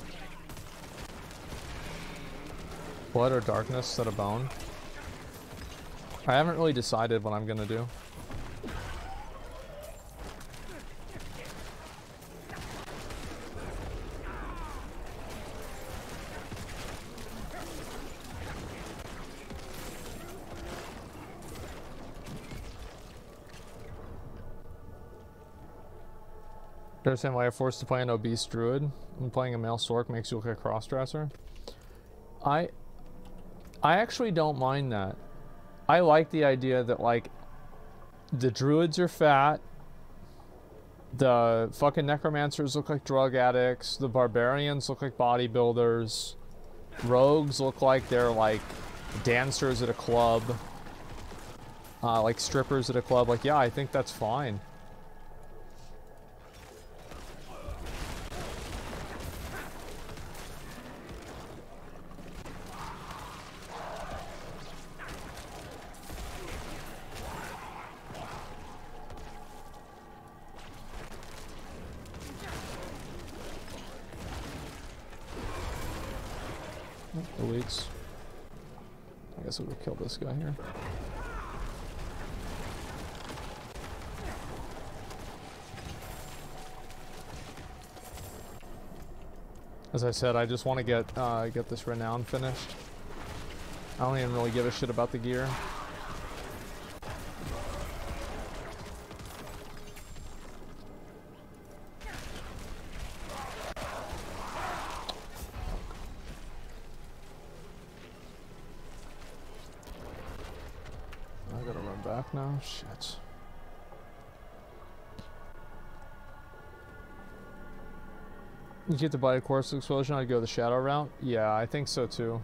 Blood or darkness set a bone. I haven't really decided what I'm gonna do. Understand why you're forced to play an obese druid and playing a male sorc makes you look like a crossdresser. I actually don't mind that. I like the idea that like the druids are fat, the fucking necromancers look like drug addicts, the barbarians look like bodybuilders, rogues look like they're like dancers at a club, like strippers at a club. Like, yeah, I think that's fine. This guy here. As I said, I just want to get this renown finished. I don't even really give a shit about the gear. Shit. You get the Blight Corpse Explosion, I'd go the Shadow route. Yeah, I think so too.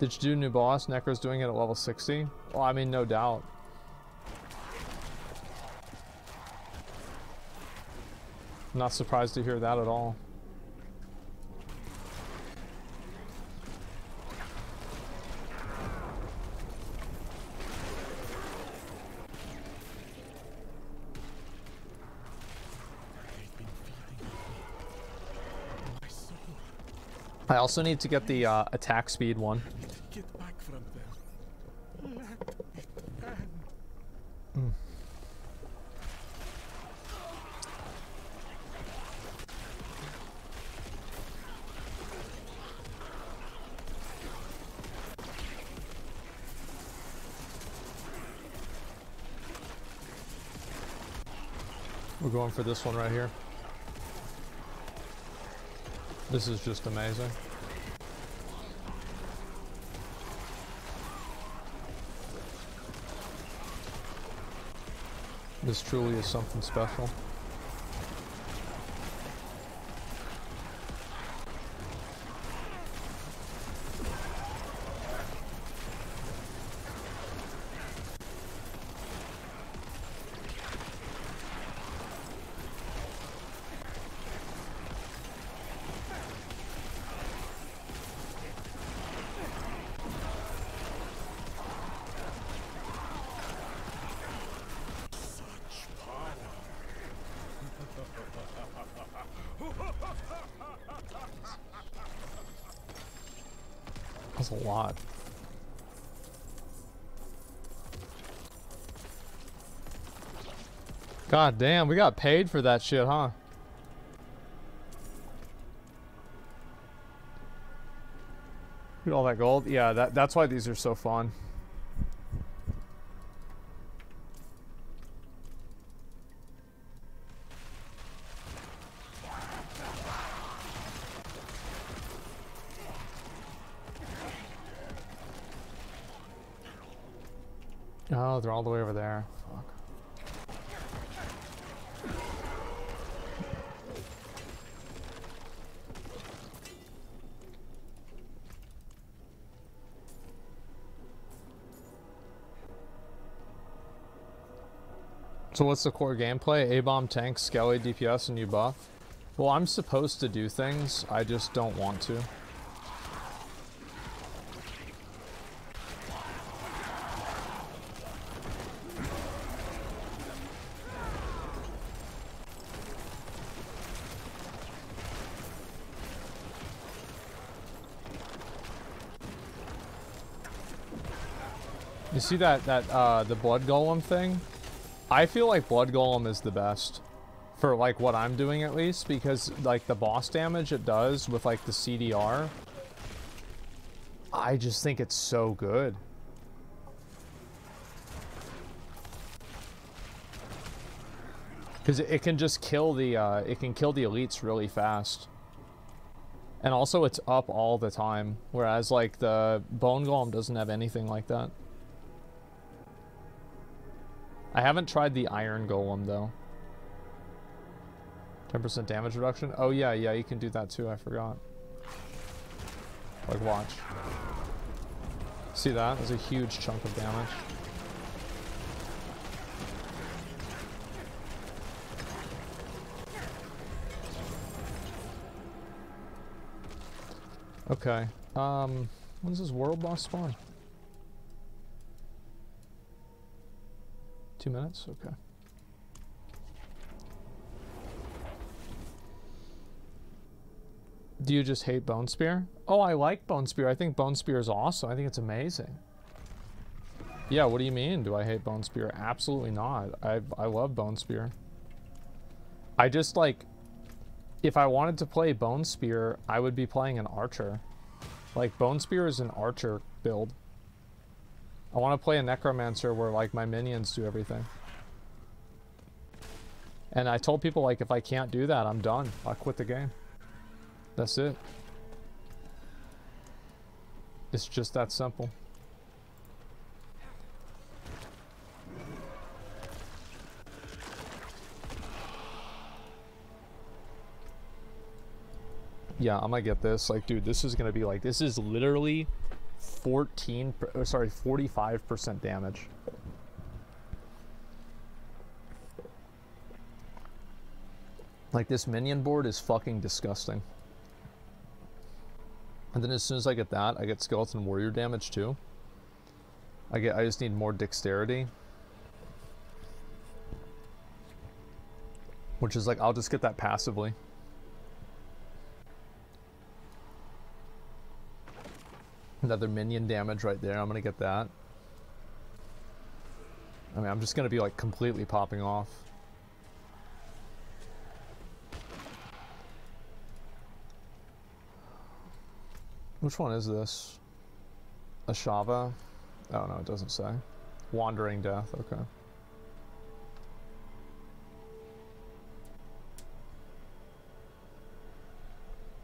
Did you do new boss? Necro's doing it at level 60? Well, I mean, no doubt. I'm not surprised to hear that at all. I also need to get the attack speed one. Get back from there. We're going for this one right here. This is just amazing. This truly is something special. That's a lot. God damn, we got paid for that shit, huh? Look at all that gold. Yeah, that's why these are so fun. Oh, they're all the way over there. Fuck. So what's the core gameplay? A-bomb, tank, skelly, DPS, and you buff? Well, I'm supposed to do things. I just don't want to. You see the blood golem thing? I feel like blood golem is the best for like what I'm doing, at least, because like the boss damage it does with like the CDR, I just think it's so good. Because it can just kill the it can kill the elites really fast. And also it's up all the time, whereas like the bone golem doesn't have anything like that. I haven't tried the iron golem though. 10% damage reduction. Oh yeah, yeah, you can do that too. I forgot. Like, watch. See that? There's a huge chunk of damage. Okay. When's this world boss spawn? 2 minutes? Okay. Do you just hate Bone Spear? Oh, I like Bone Spear. I think Bone Spear is awesome. I think it's amazing. Yeah, what do you mean? Do I hate Bone Spear? Absolutely not. I love Bone Spear. I just like, if I wanted to play Bone Spear, I would be playing an archer. Like, Bone Spear is an archer build. I want to play a necromancer where like my minions do everything. And I told people like, if I can't do that, I'm done. I quit the game. That's it. It's just that simple. Yeah, I'm gonna get this. Like, dude, this is gonna be like, this is literally 45% damage. Like, this minion board is fucking disgusting. And then as soon as I get that, I get skeleton warrior damage too. I just need more dexterity, which is like, I'll just get that passively. Another minion damage right there. I'm gonna get that. I mean, I'm just gonna be like completely popping off. Which one is this? Ashava? Oh no, it doesn't say. Wandering Death, okay.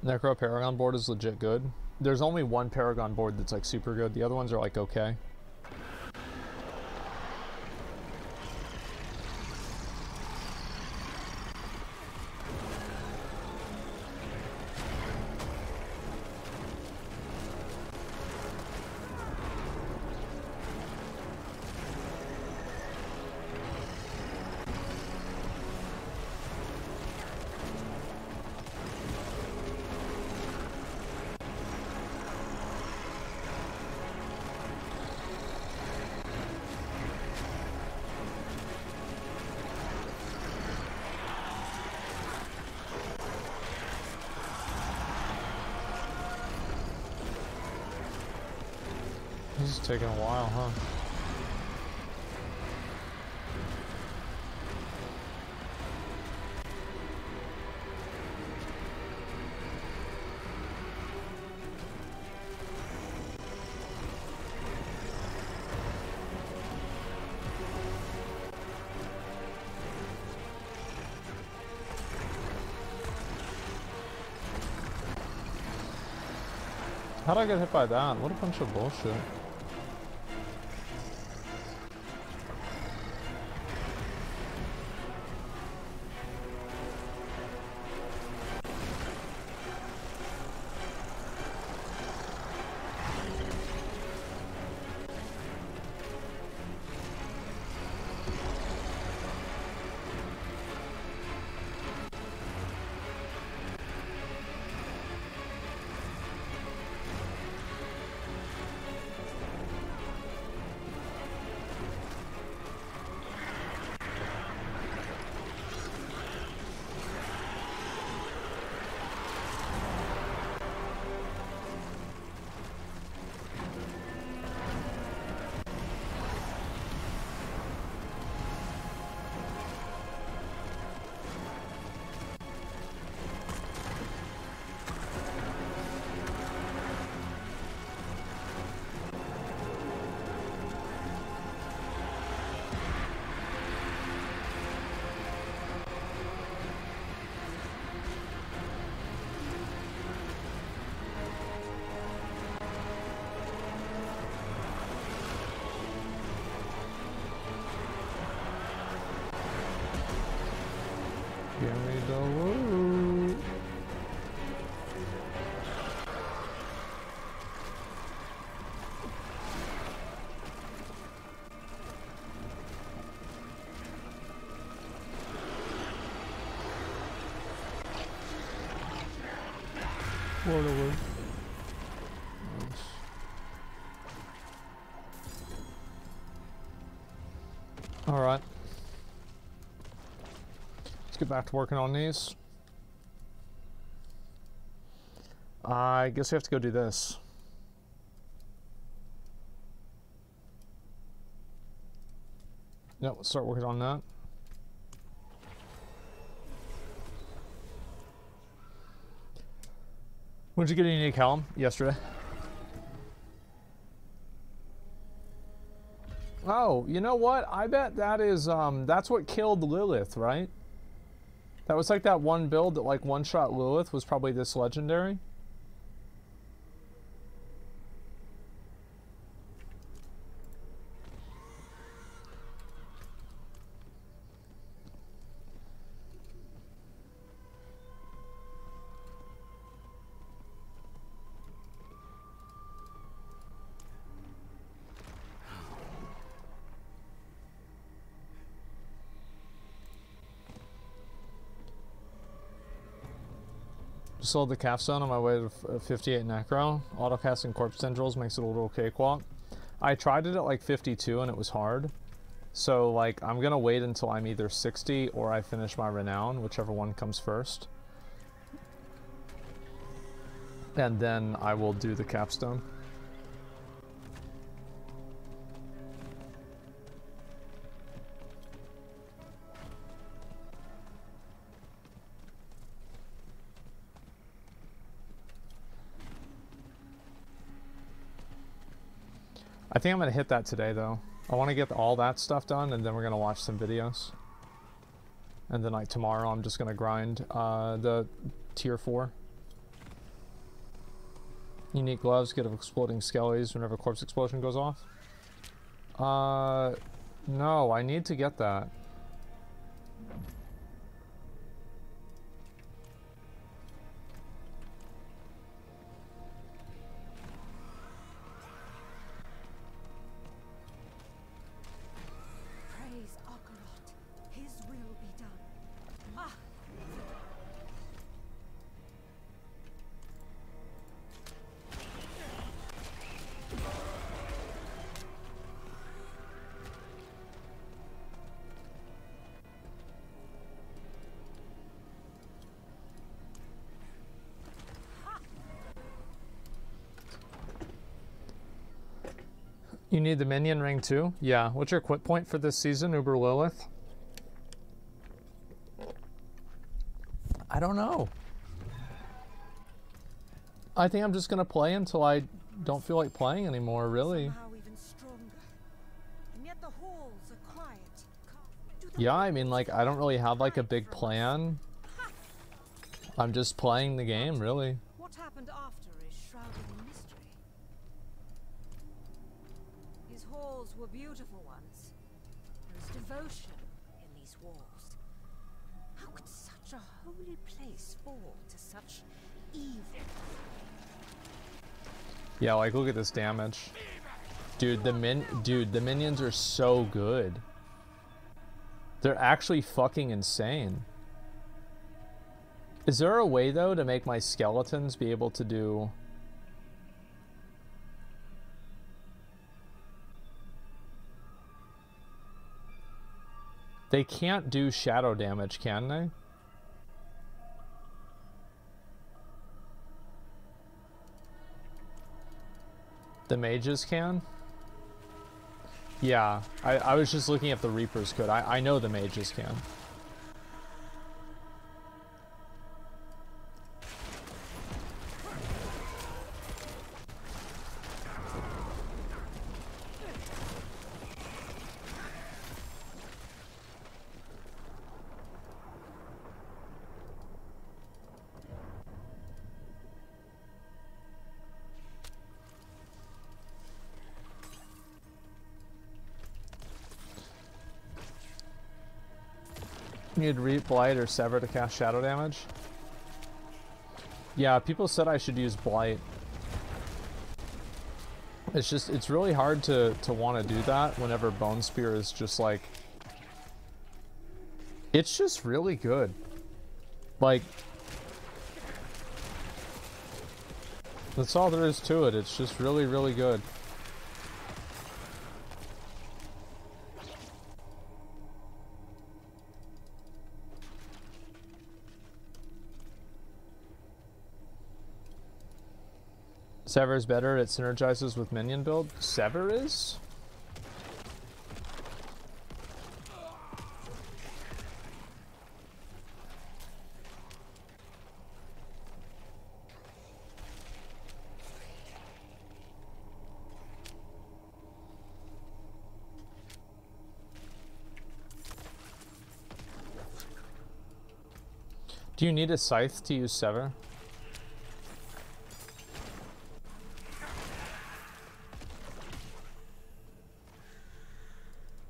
Necro Paragon board is legit good. There's only one Paragon board that's like super good. The other ones are like okay. taking a while, huh? How did I get hit by that? What a bunch of bullshit. Nice. All right, let's get back to working on these. I guess we have to go do this. Yep, let's start working on that. When did you get a unique helm? Yesterday. Oh, you know what? I bet that is, that's what killed Lilith, right? That was like that one build that like one-shot Lilith was probably this legendary. Sold the calf zone on my way to 58 necro. Autocasting corpse tendrils makes it a little cakewalk. I tried it at like 52 and it was hard, so like I'm gonna wait until I'm either 60 or I finish my renown, whichever one comes first, and then I will do the capstone. I think I'm gonna hit that today though. I want to get all that stuff done and then we're gonna watch some videos. And then like tomorrow I'm just gonna grind the tier 4. Unique gloves, get exploding skellies whenever corpse explosion goes off. No, I need to get that. You need the minion ring too? Yeah. What's your quit point for this season, Uber Lilith? I don't know. I think I'm just going to play until I don't feel like playing anymore, really. Yeah, I mean, like, I don't really have, like, a big plan. I'm just playing the game, really. What happened after is shrouded in mystery. His halls were beautiful ones. There is devotion in these walls. How could such a holy place fall to such evil? Yeah, like, look at this damage. Dude, the minions are so good. They're actually fucking insane. Is there a way, though, to make my skeletons be able to do... They can't do shadow damage, can they? The mages can? Yeah, I was just looking if the Reapers could. I know the mages can. You'd reap Blight or Sever to cast shadow damage. Yeah, people said I should use Blight. It's just, it's really hard to want to do that whenever Bone Spear is just like, it's just really good. Like, that's all there is to it. It's just really, really good. Sever is better, it synergizes with minion build. Sever is? Do you need a scythe to use Sever?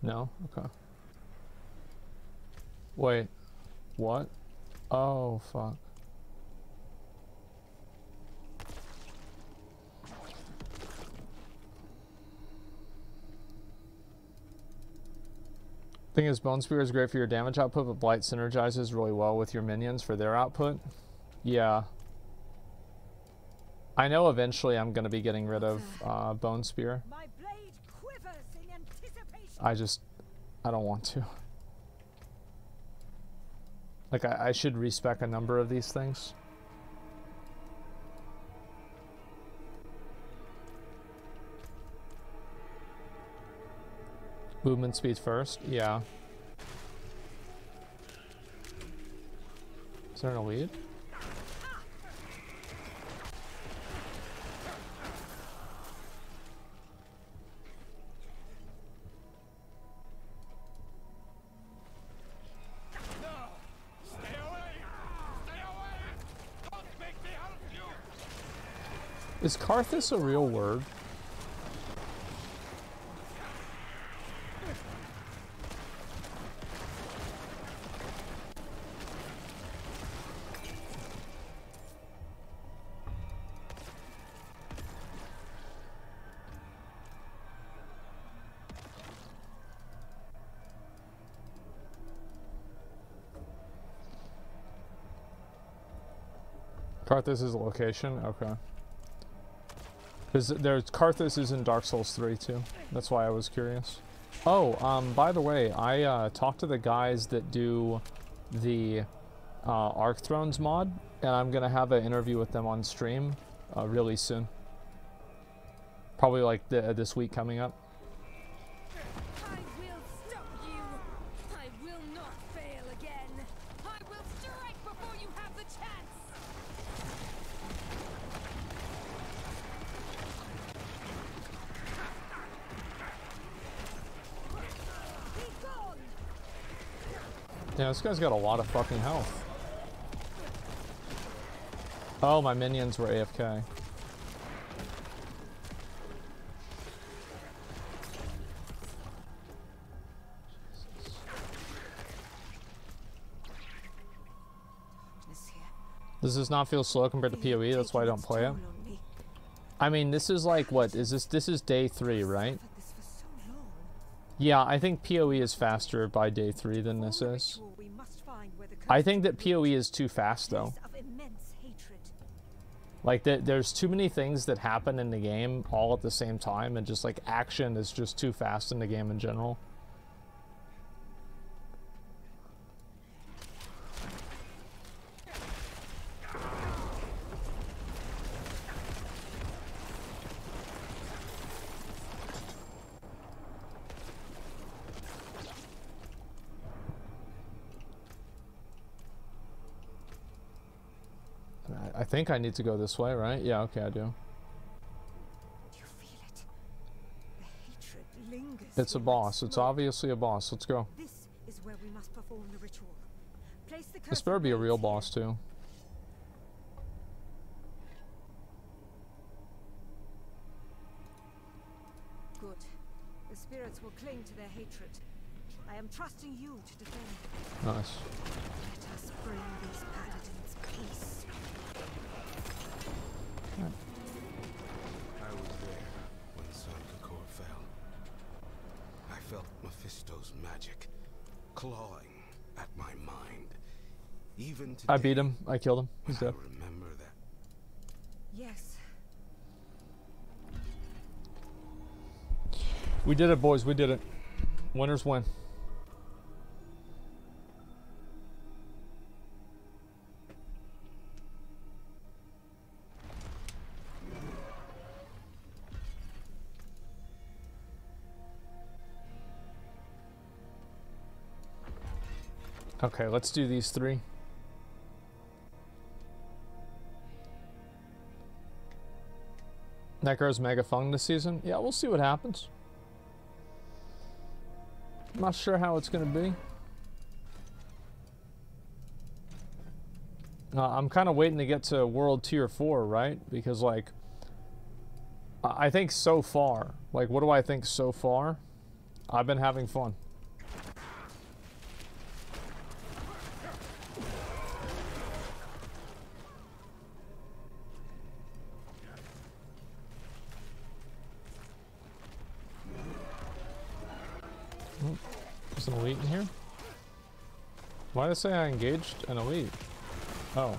No? Okay. Wait. What? Oh, fuck. Thing is, Bone Spear is great for your damage output, but Blight synergizes really well with your minions for their output. Yeah. I know eventually I'm going to be getting rid of Bone Spear. I don't want to. Like, I should respec a number of these things. Movement speed first, yeah. Is there an elite? Is Karthus a real word? Karthus is a location? Okay. Because there's Karthus is in Dark Souls 3 too. That's why I was curious. Oh, by the way, I talked to the guys that do the Arc Thrones mod, and I'm gonna have an interview with them on stream really soon. Probably like this week coming up. Yeah, this guy's got a lot of fucking health. Oh, my minions were AFK. Does this not feel slow compared to PoE? That's why I don't play it. I mean, this is like, what is this? This is day 3, right? Yeah, I think PoE is faster by day 3 than this is. I think that PoE is too fast, though. Like, there's too many things that happen in the game all at the same time, and just, like, action is just too fast in the game in general. I think I need to go this way, right? Yeah, okay, I do. Do you feel it? The hatred lingers. It's a boss. It's obviously a boss. Let's go. This is where we must perform the ritual. Place the curse. This better be a real boss too. Good. The spirits will cling to their hatred. I am trusting you to defend them. Nice. Let us bring these paladins peace. I was there when the son of Kakor fell. I felt Mephisto's magic clawing at my mind. Even today, I beat him. I killed him. He's dead. I remember that. Yes. We did it, boys. We did it. Winners win. Okay, let's do these 3. Necro's mega fun this season. Yeah, we'll see what happens. I'm not sure how it's going to be. I'm kind of waiting to get to World Tier 4, right? Because, like, I think so far, like, what do I think so far? I've been having fun. An elite in here? Why did I say I engaged an elite? Oh.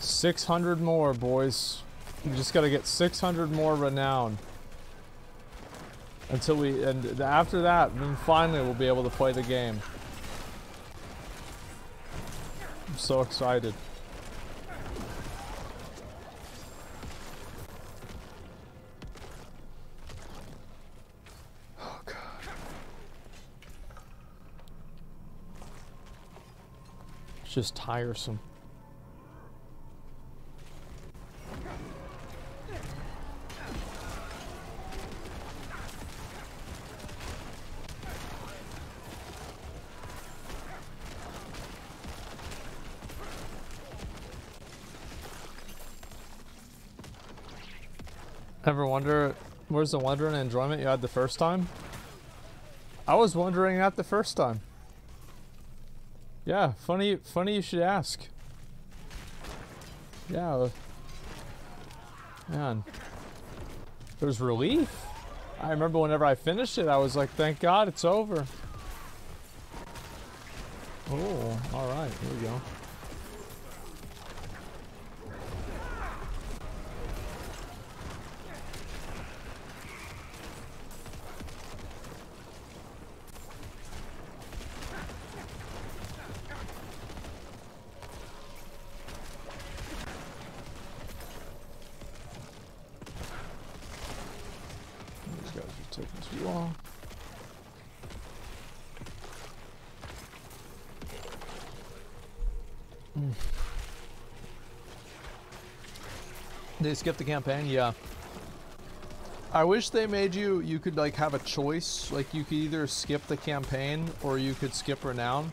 $600 more, boys. We just gotta get 600 more renown until we, and after that, then finally we'll be able to play the game. I'm so excited. It's just tiresome. Ever wonder where's the wonder and enjoyment you had the first time? I was wondering that the first time. Yeah, funny you should ask. Yeah, man, there's relief. I remember whenever I finished it, I was like, thank God it's over. Oh, all right, here we go. against the wall. Mm. They skipped the campaign? Yeah. I wish they made you could like have a choice. Like you could either skip the campaign or you could skip Renown.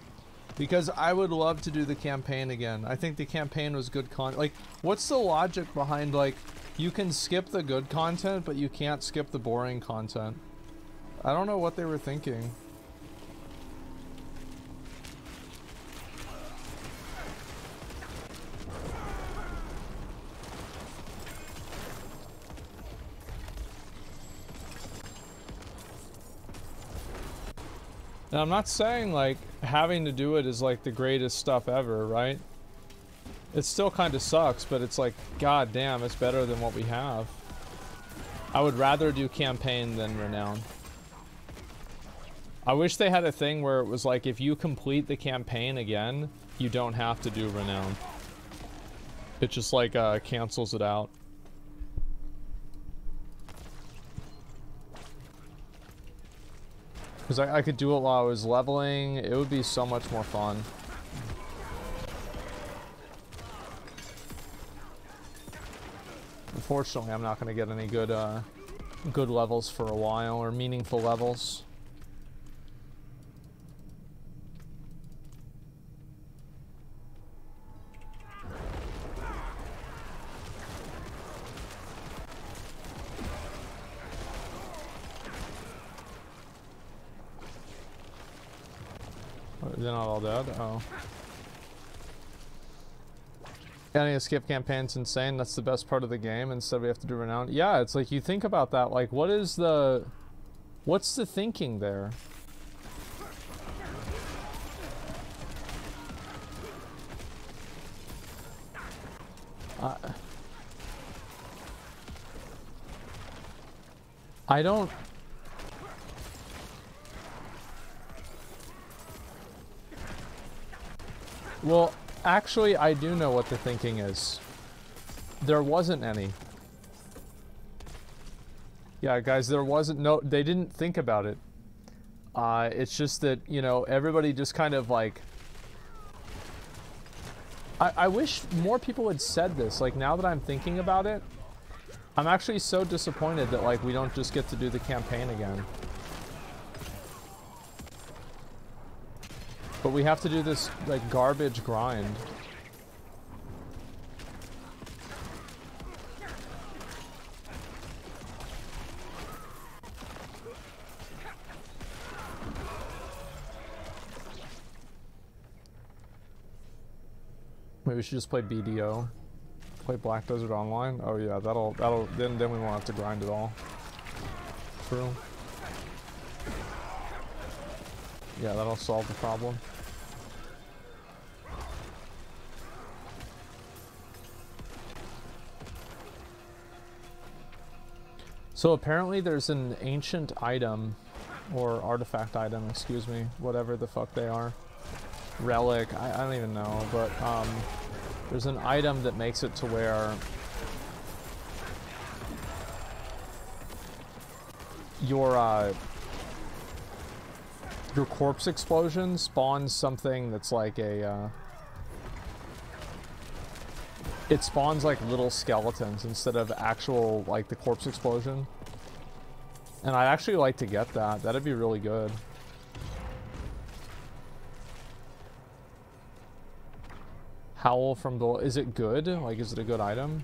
Because I would love to do the campaign again. I think the campaign was good content. Like, what's the logic behind, like, you can skip the good content, but you can't skip the boring content? I don't know what they were thinking. And I'm not saying, like, having to do it is, like, the greatest stuff ever, right? It still kind of sucks, but it's like, god damn, it's better than what we have. I would rather do campaign than Renown. I wish they had a thing where it was like, if you complete the campaign again, you don't have to do Renown. It just, like, cancels it out. Because I could do it while I was leveling. It would be so much more fun. Unfortunately, I'm not going to get any good, good levels for a while, or meaningful levels. They're not all dead? Oh. Any escape campaign's insane. That's the best part of the game. Instead we have to do Renown. Yeah, it's like, you think about that, like, what is the... what's the thinking there? I don't... Well, actually, I do know what the thinking is. There wasn't any. Yeah, guys, there wasn't, no, they didn't think about it. It's just that, you know, everybody just kind of like... I wish more people had said this. Like, now that I'm thinking about it, I'm actually so disappointed that, like, we don't just get to do the campaign again. But we have to do this, like, garbage grind. Maybe we should just play BDO. Play Black Desert Online. Oh yeah, that'll then we won't have to grind at all. True. Yeah, that'll solve the problem. So apparently there's an ancient item, or artifact item, excuse me, whatever the fuck they are. Relic, I don't even know, but there's an item that makes it to where your corpse explosion spawns something that's like a, it spawns like little skeletons instead of actual, like, the corpse explosion. And I'd actually like to get that. That'd be really good. Howl from the... is it good? Like, is it a good item?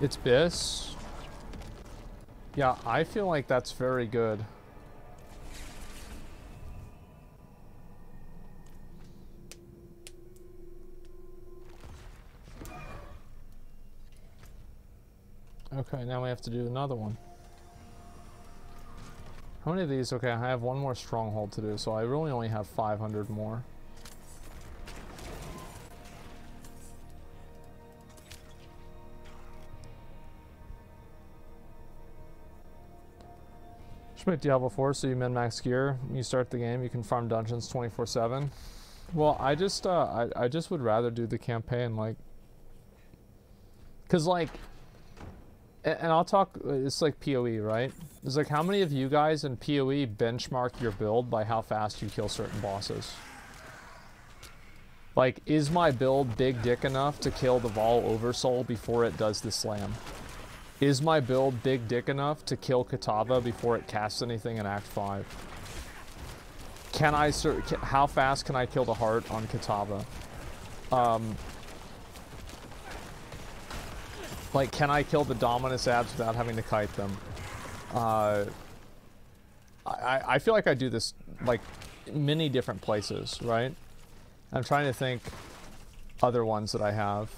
It's Biss. Yeah, I feel like that's very good. Okay, now we have to do another one. How many of these? Okay, I have one more stronghold to do, so I really only have 500 more. Just make Diablo 4 so you min-max gear. You start the game, you can farm dungeons 24/7. Well, I just would rather do the campaign, like... Because, like... And I'll talk... It's like PoE, right? It's like, how many of you guys in PoE benchmark your build by how fast you kill certain bosses? Like, is my build big dick enough to kill the Vol Oversoul before it does the slam? Is my build big dick enough to kill Kitava before it casts anything in Act 5? Can I... How fast can I kill the heart on Kitava? Like, can I kill the Dominus Abs without having to kite them? I feel like I do this, like, many different places, right? I'm trying to think other ones that I have.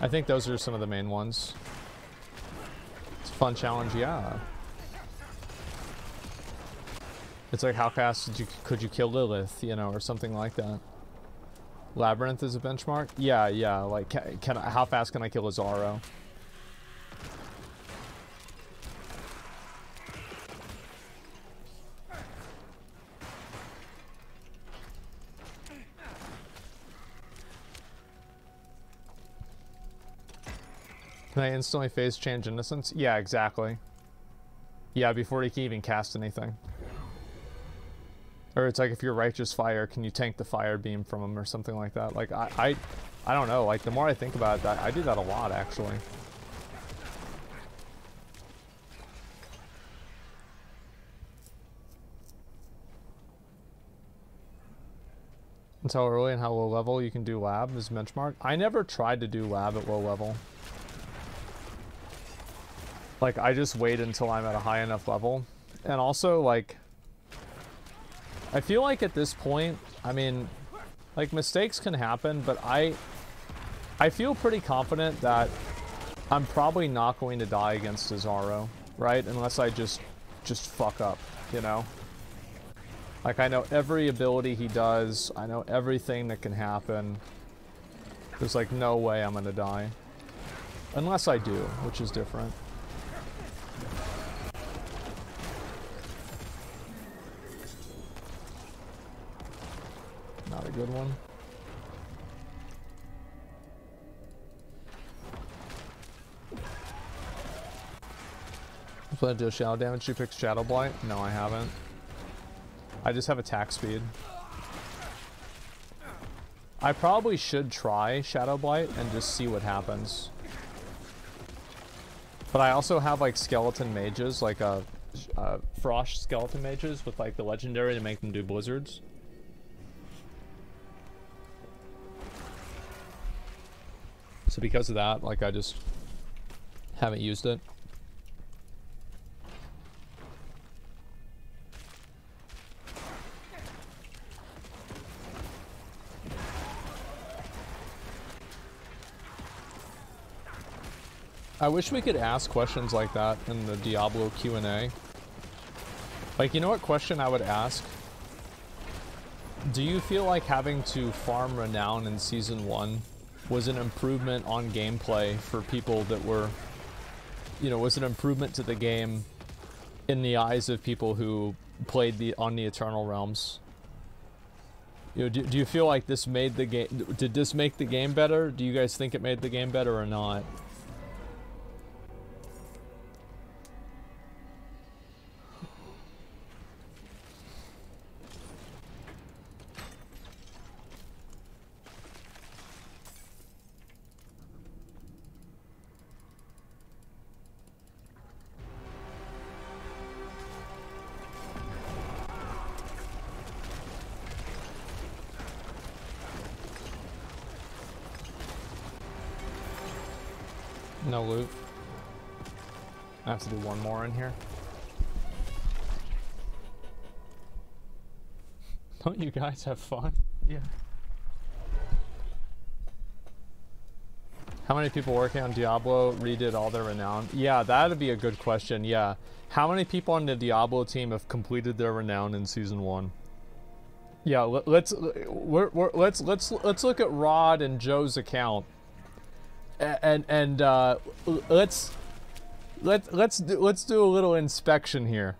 I think those are some of the main ones. It's a fun challenge, yeah. It's like, how fast could you kill Lilith, you know, or something like that. Labyrinth is a benchmark? Yeah, yeah, like, how fast can I kill Azaro? Can I instantly phase change innocence? Yeah, exactly. Yeah, before he can even cast anything. Or it's like, if you're righteous fire, can you tank the fire beam from him or something like that? Like, I don't know. Like, the more I think about it, I do that a lot, actually. That's how early and how low level you can do lab is benchmark. I never tried to do lab at low level. Like, I just wait until I'm at a high enough level. And also, like, I feel like at this point, I mean, like, mistakes can happen, but I feel pretty confident that I'm probably not going to die against Azaro, right? Unless I just fuck up, you know? Like, I know every ability he does. I know everything that can happen. There's, like, no way I'm gonna die. Unless I do, which is different. Not a good one. I'm planning to do a shadow damage. She picks Shadow Blight? No, I haven't. I just have attack speed. I probably should try Shadow Blight and just see what happens. But I also have, like, skeleton mages, like frost skeleton mages with, like, the legendary to make them do blizzards. So because of that, like, I just haven't used it. I wish we could ask questions like that in the Diablo Q&A. Like, you know what question I would ask? Do you feel like having to farm renown in Season 1 was an improvement on gameplay for people that were, you know, was an improvement to the game in the eyes of people who played on the Eternal Realms? You know, do you feel like this made the game, did this make the game better? Do you guys think it made the game better or not? No loot. I have to do one more in here. Don't you guys have fun? Yeah. How many people working on Diablo redid all their renown? Yeah, that'd be a good question, yeah. How many people on the Diablo team have completed their renown in Season 1? Yeah, let's look at Rod and Joe's account. and let's do a little inspection here.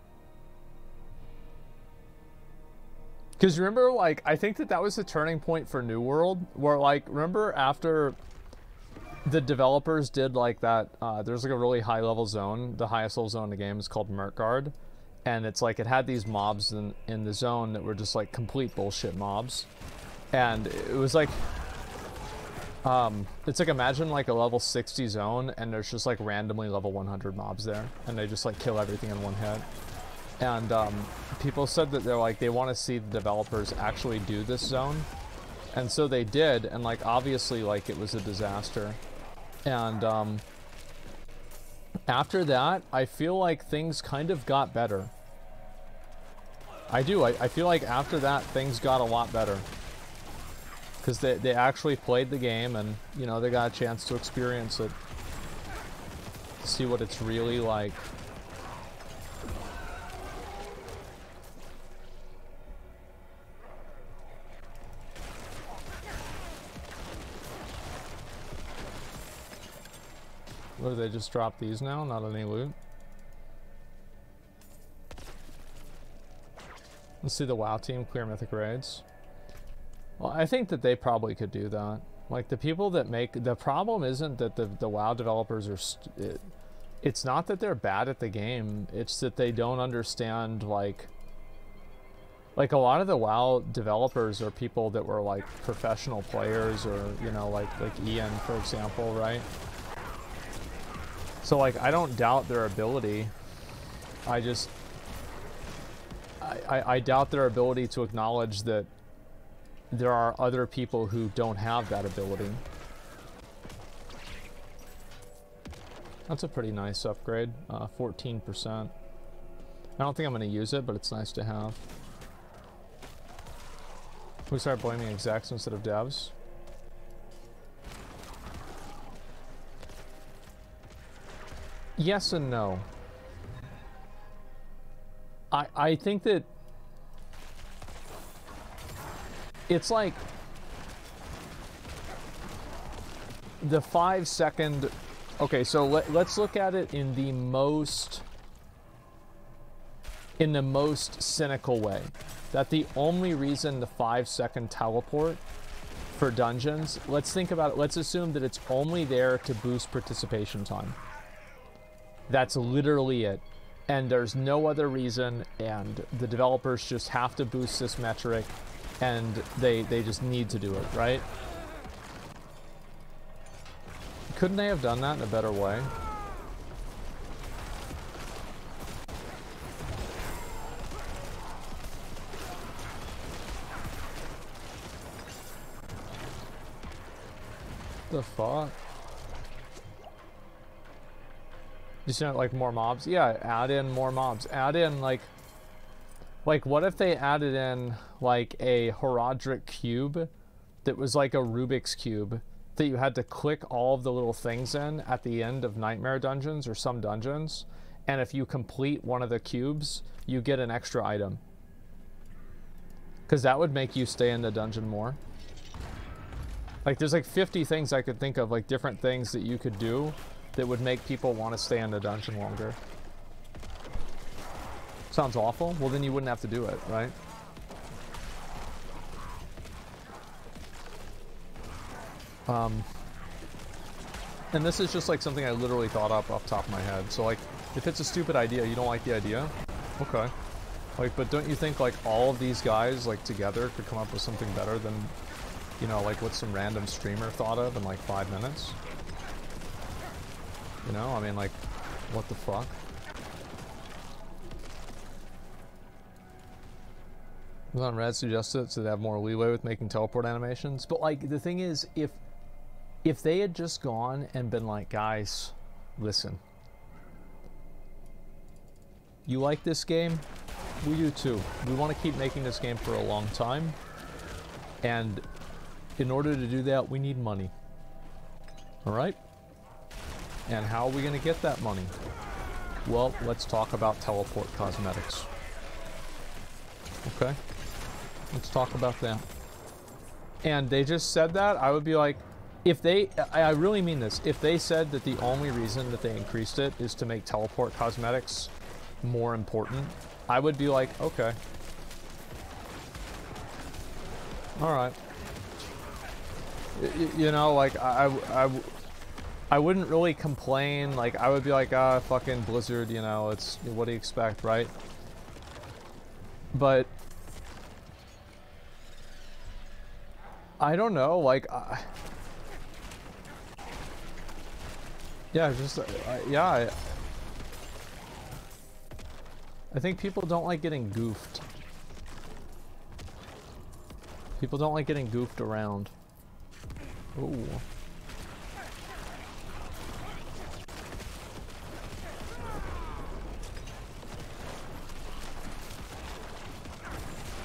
Because remember, like, I think that was the turning point for New World, where, like, remember after the developers did, like, that, there's, like, a really high-level zone, the highest level zone in the game is called Murkguard, and it's, like, it had these mobs in the zone that were just, like, complete bullshit mobs, and it was, like, it's, like, imagine, like, a level 60 zone, and there's just, like, randomly level 100 mobs there, and they just, like, kill everything in one hit. And people said that they're like, they want to see the developers actually do this zone. And so they did, and like obviously like it was a disaster. And after that, I feel like things kind of got better. I feel like after that things got a lot better. Because they actually played the game and, you know, they got a chance to experience it. See what it's really like. What, did they just drop these now? Not any loot. Let's see the WoW team clear mythic raids. Well, I think that they probably could do that. Like, the people that make... The problem isn't that the WoW developers are... It's not that they're bad at the game. It's that they don't understand, like... Like, a lot of the WoW developers are people that were, like, professional players or, you know, like Ian, for example, right? So, like, I don't doubt their ability. I just... I doubt their ability to acknowledge that there are other people who don't have that ability. That's a pretty nice upgrade. 14%. I don't think I'm going to use it, but it's nice to have. We started blaming execs instead of devs. Yes and no. I think that it's like the 5 second. Okay, so let's look at it in the most cynical way. That the only reason the 5 second teleport for dungeons. Let's think about it. Let's assume that it's only there to boost participation time. That's literally it, and there's no other reason, and the developers just have to boost this metric, and they just need to do it, right? Couldn't they have done that in a better way? The fuck? Just, you know, like more mobs. Yeah, add in more mobs. Add in like what if they added in like a Herodric cube that was like a Rubik's cube that you had to click all of the little things in at the end of Nightmare Dungeons or some dungeons, and if you complete one of the cubes, you get an extra item. Because that would make you stay in the dungeon more. Like there's like 50 things I could think of, like different things that you could do that would make people want to stay in the dungeon longer. Sounds awful? Well, then you wouldn't have to do it, right? And this is just like something I literally thought up off the top of my head. So like, if it's a stupid idea, you don't like the idea? Okay. Like, but don't you think like all of these guys like together could come up with something better than, you know, like what some random streamer thought of in like 5 minutes? You know, I mean, like, what the fuck? Amazon Red suggested it so they have more leeway with making teleport animations. But, like, the thing is, if they had just gone and been like, guys, listen. You like this game? We do, too. We want to keep making this game for a long time. And in order to do that, we need money. All right? And how are we going to get that money? Well, let's talk about teleport cosmetics. Okay. Let's talk about that. And they just said that, I would be like, If they, I really mean this, if they said that the only reason that they increased it is to make teleport cosmetics more important, I would be like, okay. Alright. You know, like, I wouldn't really complain, like, I would be like, ah, fucking Blizzard, you know, it's, what do you expect, right? But, I don't know, like, yeah, just, yeah, I think people don't like getting goofed. People don't like getting goofed around. Ooh.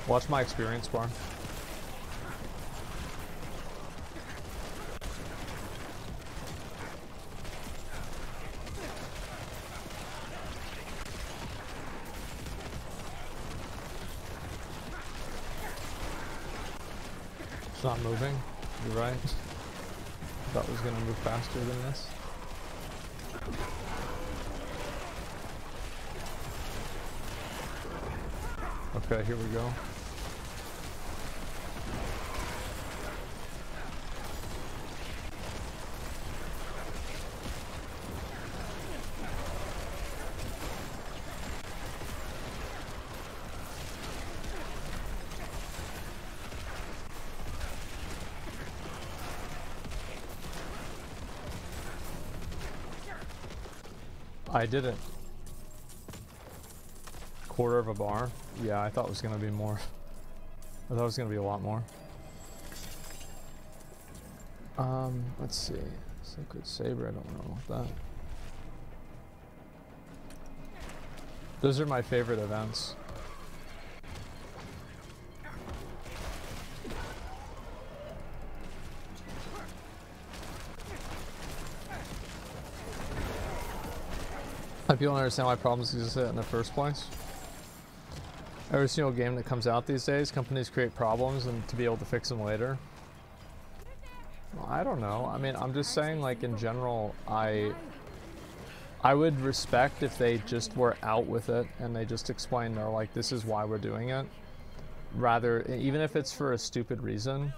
Watch my experience bar. It's not moving. You're right. I thought it was gonna move faster than this. Okay, here we go. I did it. Quarter of a bar? Yeah, I thought it was gonna be more. I thought it was gonna be a lot more. Let's see. Sacred Saber, I don't know about that. Those are my favorite events. People don't understand why problems exist in the first place. Every single game that comes out these days, companies create problems and to be able to fix them later. Well, I don't know. I mean, I'm just saying, like, in general, I would respect if they just were out with it and they just explained, they're like, this is why we're doing it. Rather, even if it's for a stupid reason.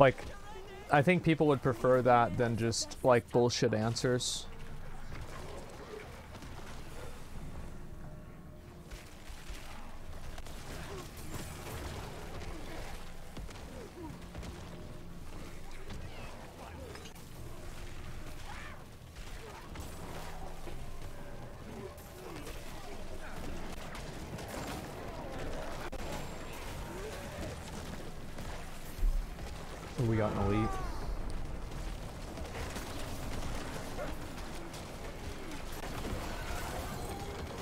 Like, I think people would prefer that than just, like, bullshit answers. We got an elite.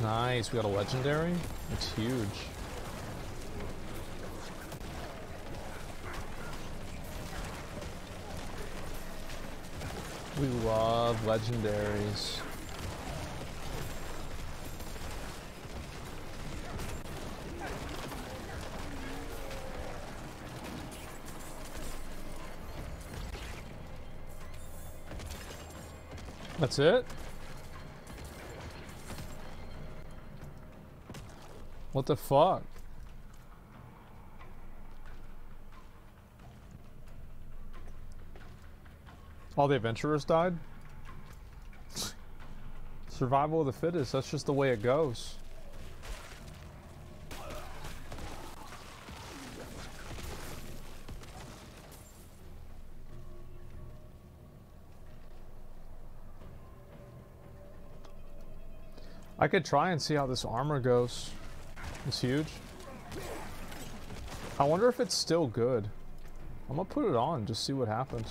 Nice, we got a legendary. It's huge. We love legendaries. That's it? What the fuck? All the adventurers died? Survival of the fittest, that's just the way it goes. I could try and see how this armor goes. It's huge. I wonder if it's still good. I'm gonna put it on, just see what happens.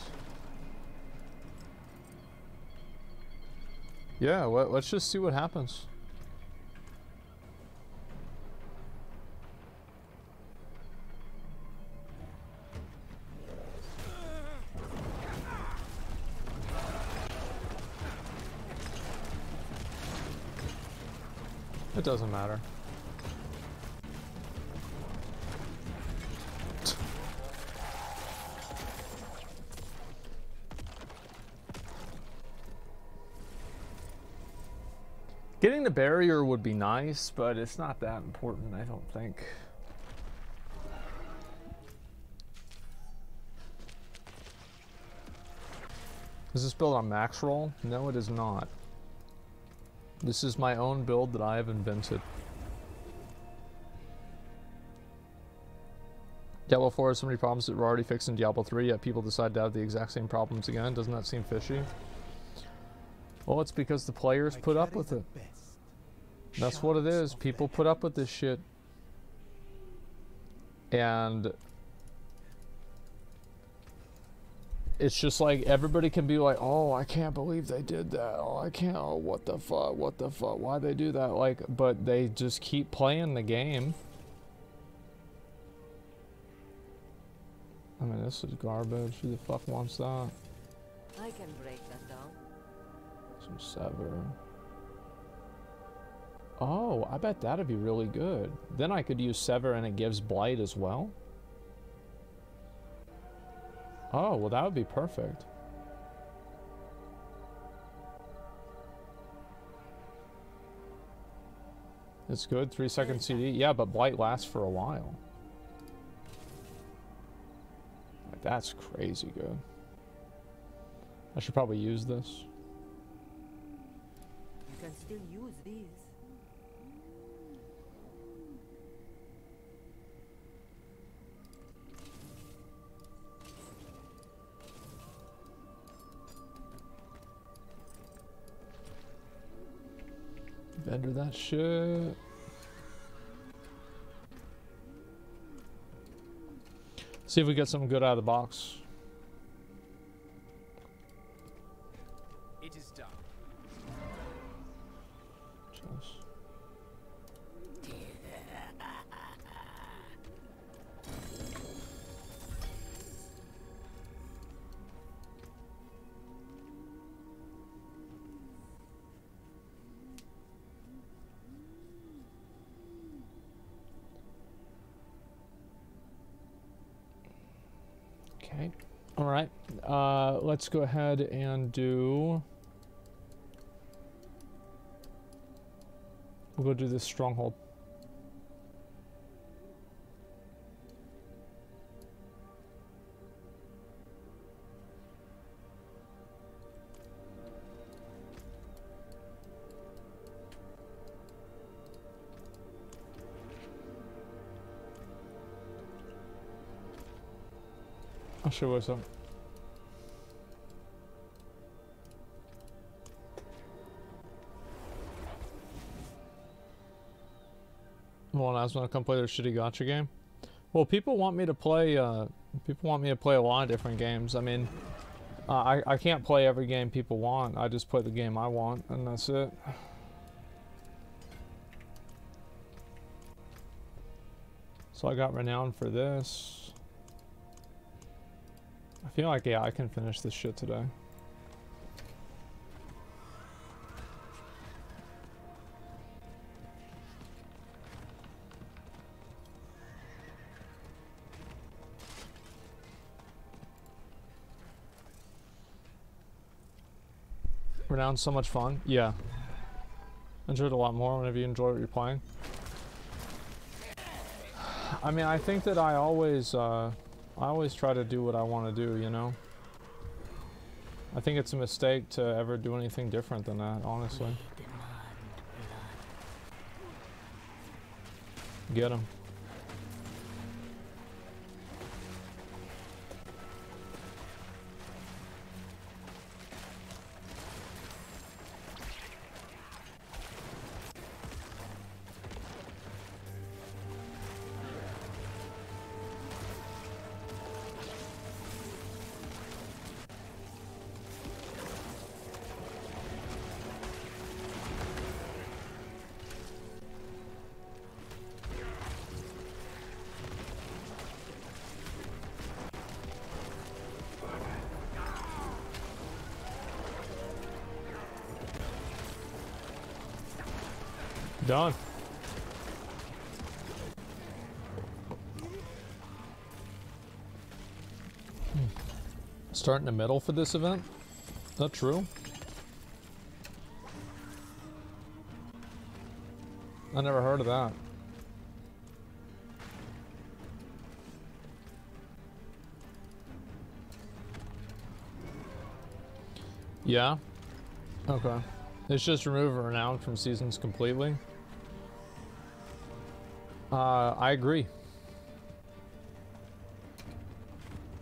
Yeah, let's just see what happens. It doesn't matter. Getting the barrier would be nice, but it's not that important, I don't think. Is this build on max roll? No, it is not. This is my own build that I have invented. Diablo 4 has so many problems that were already fixed in Diablo 3, yet people decide to have the exact same problems again. Doesn't that seem fishy? Well, it's because the players put up with it. That's what it is. People put up with this shit. And it's just like everybody can be like, oh, I can't believe they did that. Oh, I can't. Oh, what the fuck? What the fuck? Why'd they do that? Like, but they just keep playing the game. I mean, this is garbage. Who the fuck wants that? I can break that down. Some sever. Oh, I bet that'd be really good. Then I could use sever and it gives blight as well. Oh, well, that would be perfect. It's good, 3 second CD. Yeah, but blight lasts for a while. That's crazy good. I should probably use this. You can still use these. Vendor that shit. See if we get something good out of the box. It is done. Just. Okay. All right. Let's go ahead and do. We'll go do this stronghold. I'll show you some. Well, I was gonna come play their shitty gacha game. Well, people want me to play. People want me to play a lot of different games. I mean, I can't play every game people want. I just play the game I want, and that's it. So I got renowned for this. I feel like, yeah, I can finish this shit today. Renown's so much fun. Yeah. Enjoyed a lot more whenever you enjoy what you're playing. I mean, I think that I always try to do what I want to do, you know? I think it's a mistake to ever do anything different than that, honestly. Get him. Done. Start in the middle for this event? Is that true? I never heard of that. Yeah? Okay. It's just remove renown from seasons completely. I agree.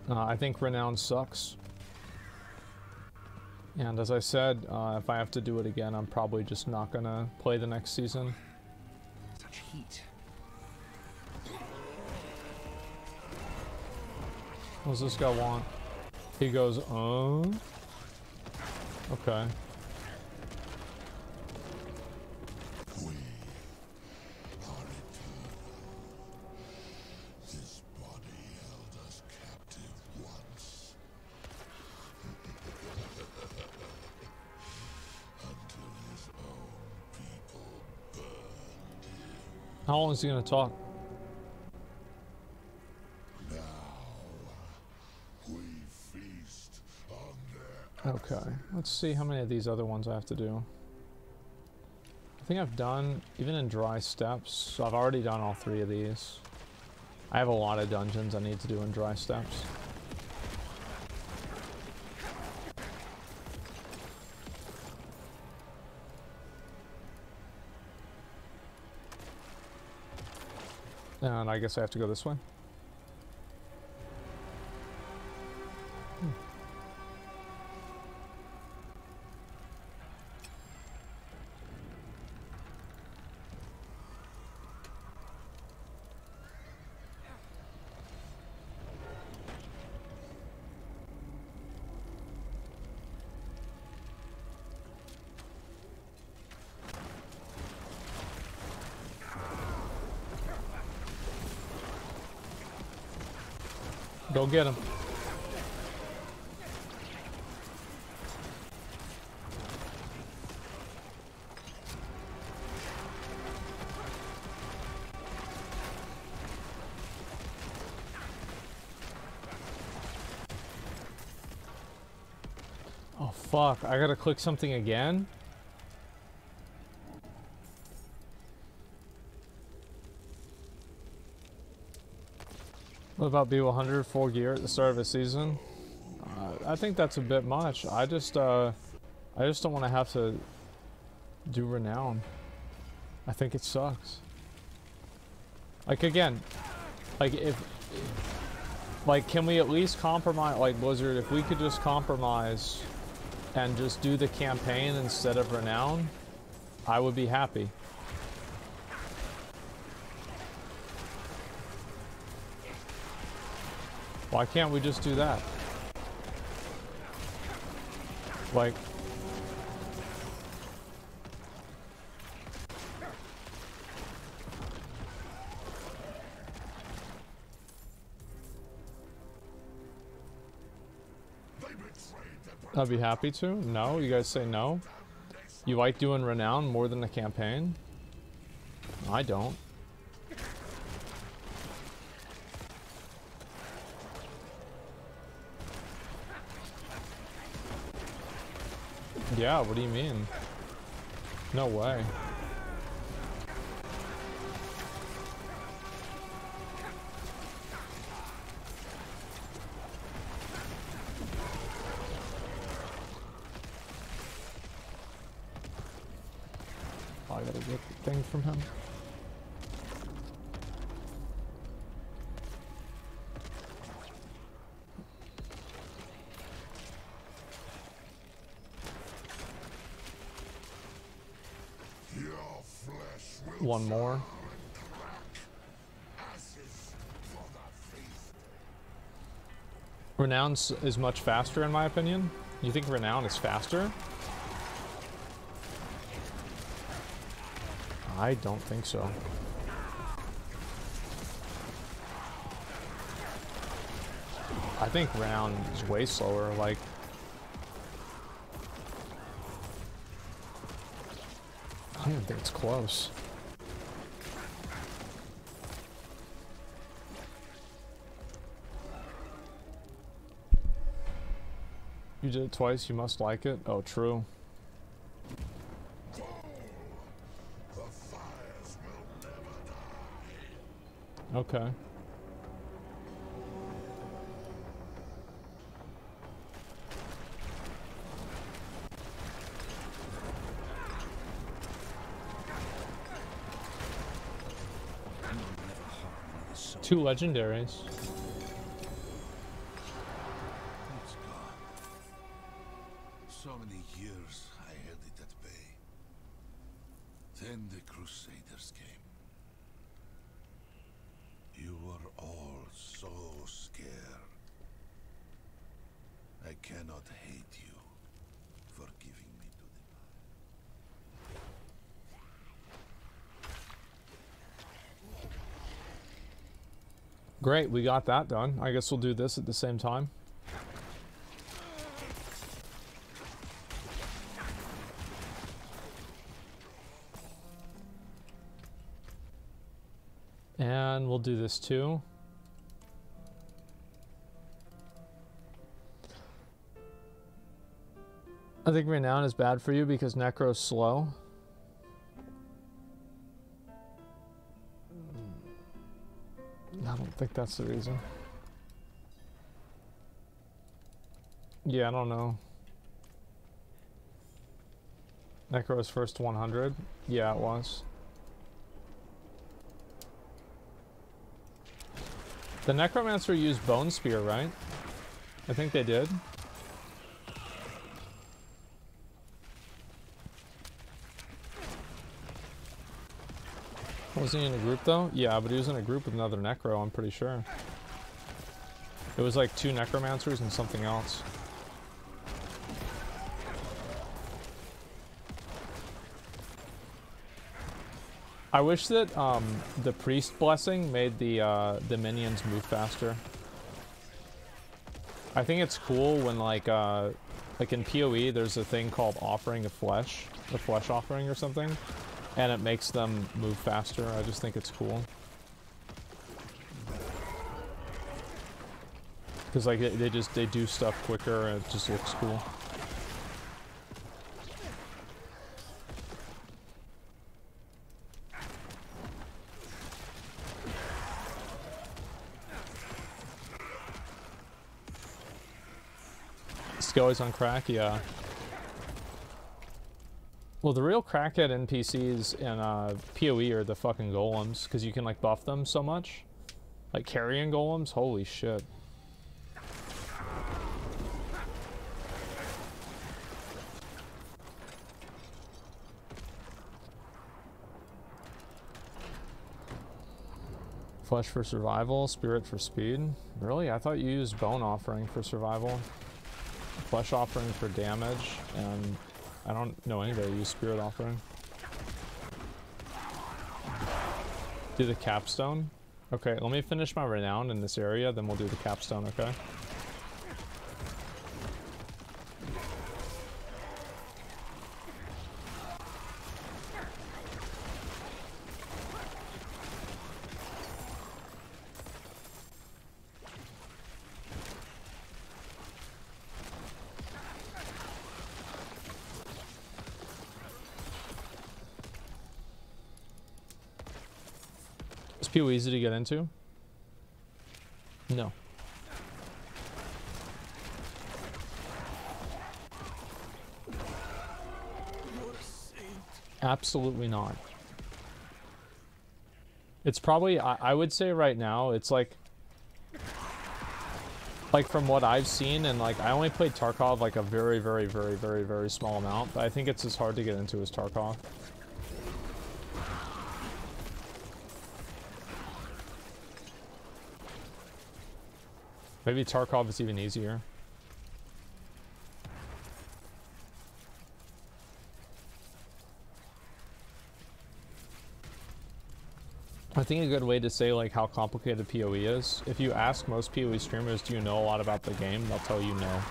I think renown sucks. And as I said, if I have to do it again, I'm probably just not gonna play the next season. Such heat. What does this guy want? He goes, oh. Okay. How long is he gonna talk? Now we feast on their appetite. Okay, let's see how many of these other ones I have to do. I think I've done, even in dry steps, so I've already done all three of these. I have a lot of dungeons I need to do in dry steps. And I guess I have to go this way. Hmm. Go get him. Oh fuck, I gotta click something again? What about be 100 full gear at the start of a season? I think that's a bit much. I just don't want to have to do renown. I think it sucks. Like again, like if, like can we at least compromise? Like Blizzard, if we could just compromise and just do the campaign instead of renown, I would be happy. Why can't we just do that? Like... I'd be happy to. No? You guys say no? You like doing renown more than the campaign? I don't. Yeah, what do you mean? No way. Oh, I gotta get the thing from him. One more. Renown is much faster in my opinion. You think renown is faster? I don't think so. I think renown is way slower, like I don't think it's close. You did it twice, you must like it. Oh, true. Go. The fires Okay. Two legendaries. So many years I held it at bay. Then the Crusaders came. You were all so scared. I cannot hate you for giving me to them. Great, we got that done. I guess we'll do this at the same time. And we'll do this too. I think Renown is bad for you because Necro's slow. I don't think that's the reason. Yeah, I don't know. Necro's first 100. Yeah, it was. The Necromancer used Bone Spear, right? I think they did. Was he in a group though? Yeah, but he was in a group with another Necro, I'm pretty sure. It was like two Necromancers and something else. I wish that the Priest Blessing made the minions move faster. I think it's cool when like in PoE there's a thing called Offering of Flesh, the Flesh Offering or something. And it makes them move faster. I just think it's cool. Because like they do stuff quicker and it just looks cool. Skelly's on crack, yeah. Well, the real crackhead NPCs in PoE are the fucking golems, because you can, like, buff them so much. Like, carrying golems? Holy shit. Flesh for survival, spirit for speed. Really? I thought you used bone offering for survival. Flesh offering for damage, and... I don't know anybody who used Spirit Offering. Do the capstone? Okay, let me finish my renown in this area, then we'll do the capstone, okay? Too easy to get into? No. Absolutely not. It's probably, I would say right now, it's like from what I've seen, and like I only played Tarkov like a very, very, very, very, very small amount, but I think it's as hard to get into as Tarkov. Maybe Tarkov is even easier. I think a good way to say like how complicated PoE is, if you ask most PoE streamers, do you know a lot about the game? They'll tell you no.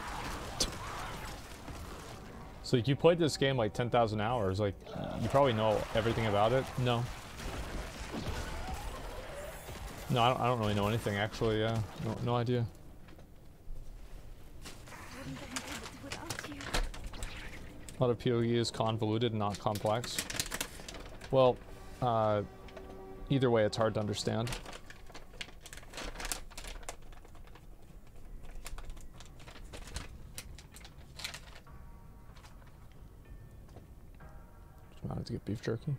So like, you played this game like 10,000 hours, like you probably know everything about it? No. No, I don't really know anything actually, yeah. No idea. A lot of PoE is convoluted, not complex. Well, either way, it's hard to understand. wanted to get beef jerky.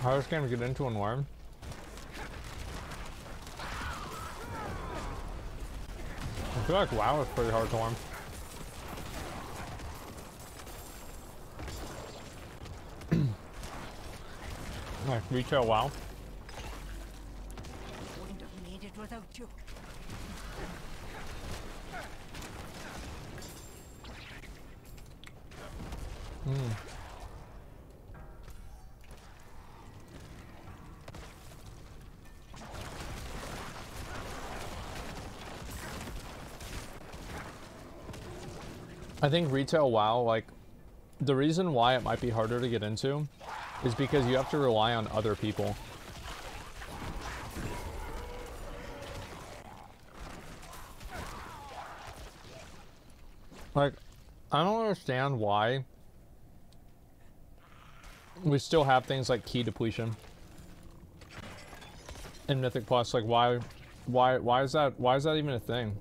Hardest game to get into and learn. I feel like WoW is pretty hard to learn. Like retail WoW. I wouldn't have made it without you. I think retail WoW, like, the reason why it might be harder to get into is because you have to rely on other people. Like, I don't understand why we still have things like key depletion in Mythic Plus. Like, why is that even a thing?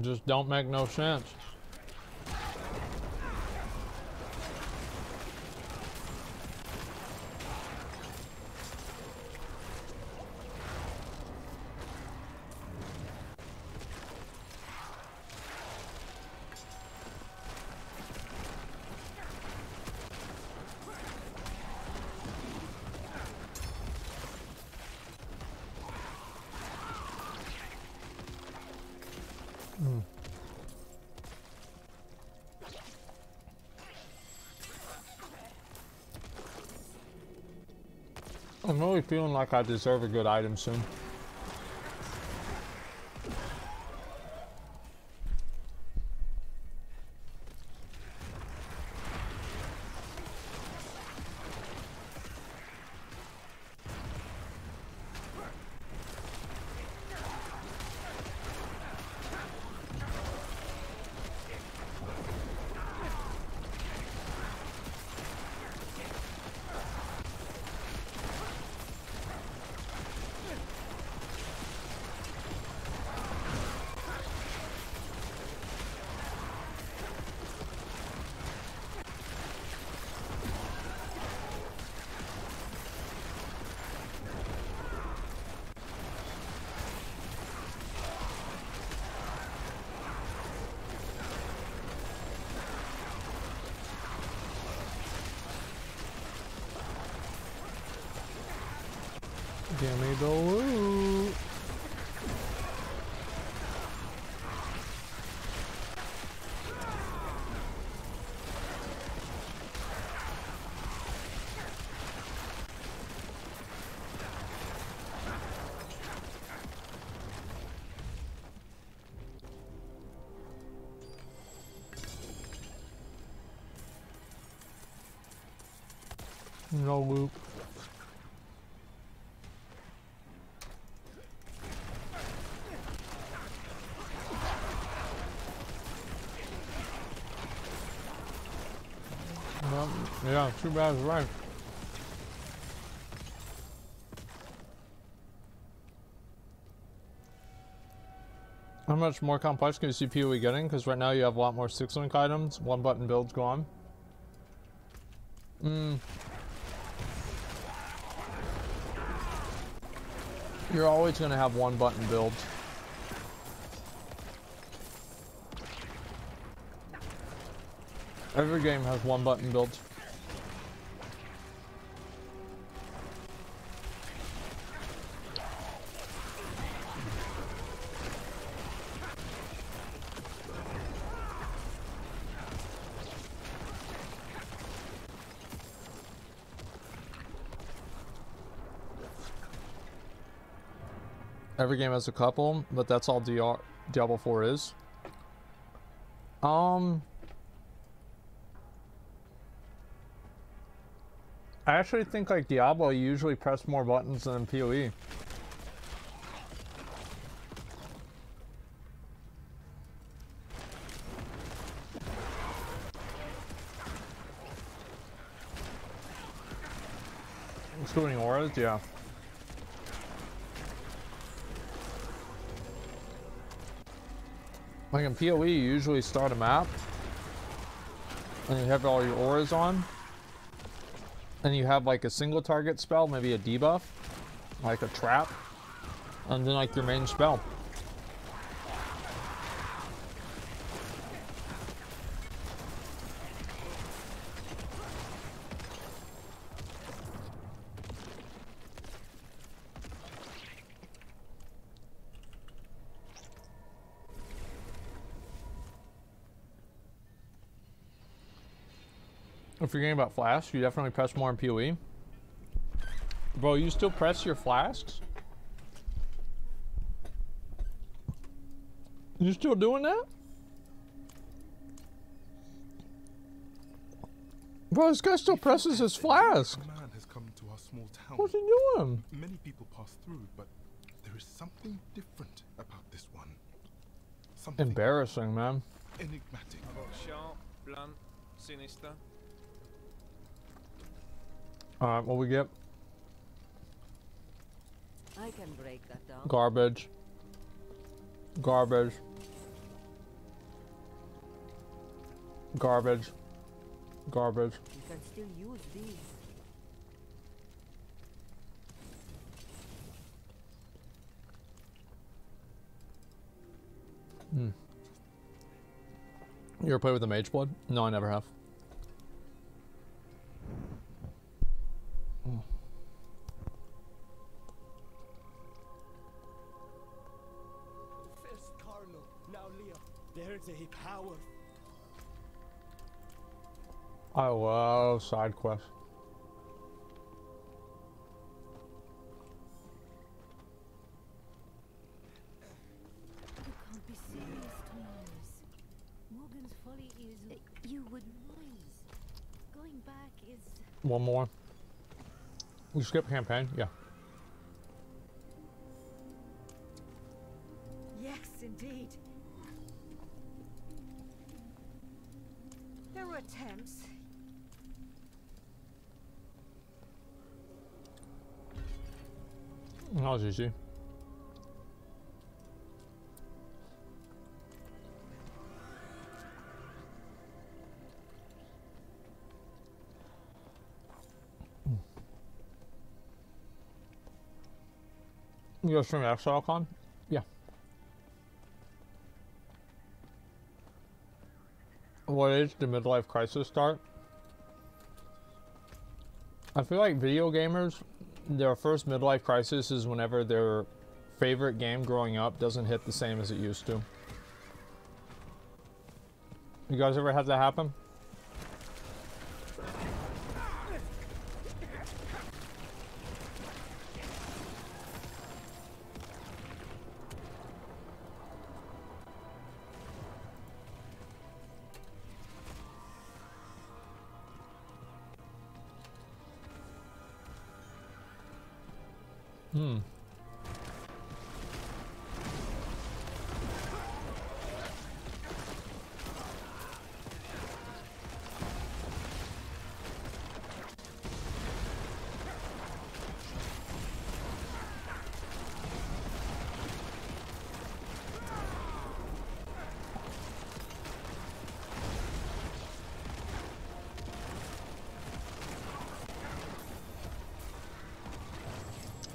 Just don't make no sense. I'm really feeling like I deserve a good item soon. Gimme the loot. No loot. Yeah, too bad it's right. How much more complex can your CPU be getting? Because right now you have a lot more 6-link items, one-button builds gone. You're always going to have one-button builds. Every game has one-button builds. Every game has a couple, but that's all Diablo 4 is. I actually think like Diablo, you usually press more buttons than in PoE. Excluding auras, yeah. Like in PoE, you usually start a map, and you have all your auras on, and you have like a single target spell, maybe a debuff, like a trap, and then like your main spell. If you're getting about flasks, you definitely press more in PoE. Bro, you still press your flasks? You still doing that? Bro, this guy still presses his flask. A man has come to our small town. What's he doing? Many people pass through, but there is something different about this one. Something embarrassing, man. Enigmatic. Sharp, blunt, sinister. Alright, what we get? I can break that down. Garbage. Garbage. Garbage. Garbage. You can still use these. You ever play with the Mage Blood? No, I never have. Power. I love side quests. You can't be serious, Thomas. Morgan's folly is you would rise. Going back is one more. We skip campaign, yeah. Yes, indeed. There were attempts. That was easy. You guys stream ExileCon? Yeah. What age did midlife crisis start? I feel like video gamers, their first midlife crisis is whenever their favorite game growing up doesn't hit the same as it used to. You guys ever had that happen?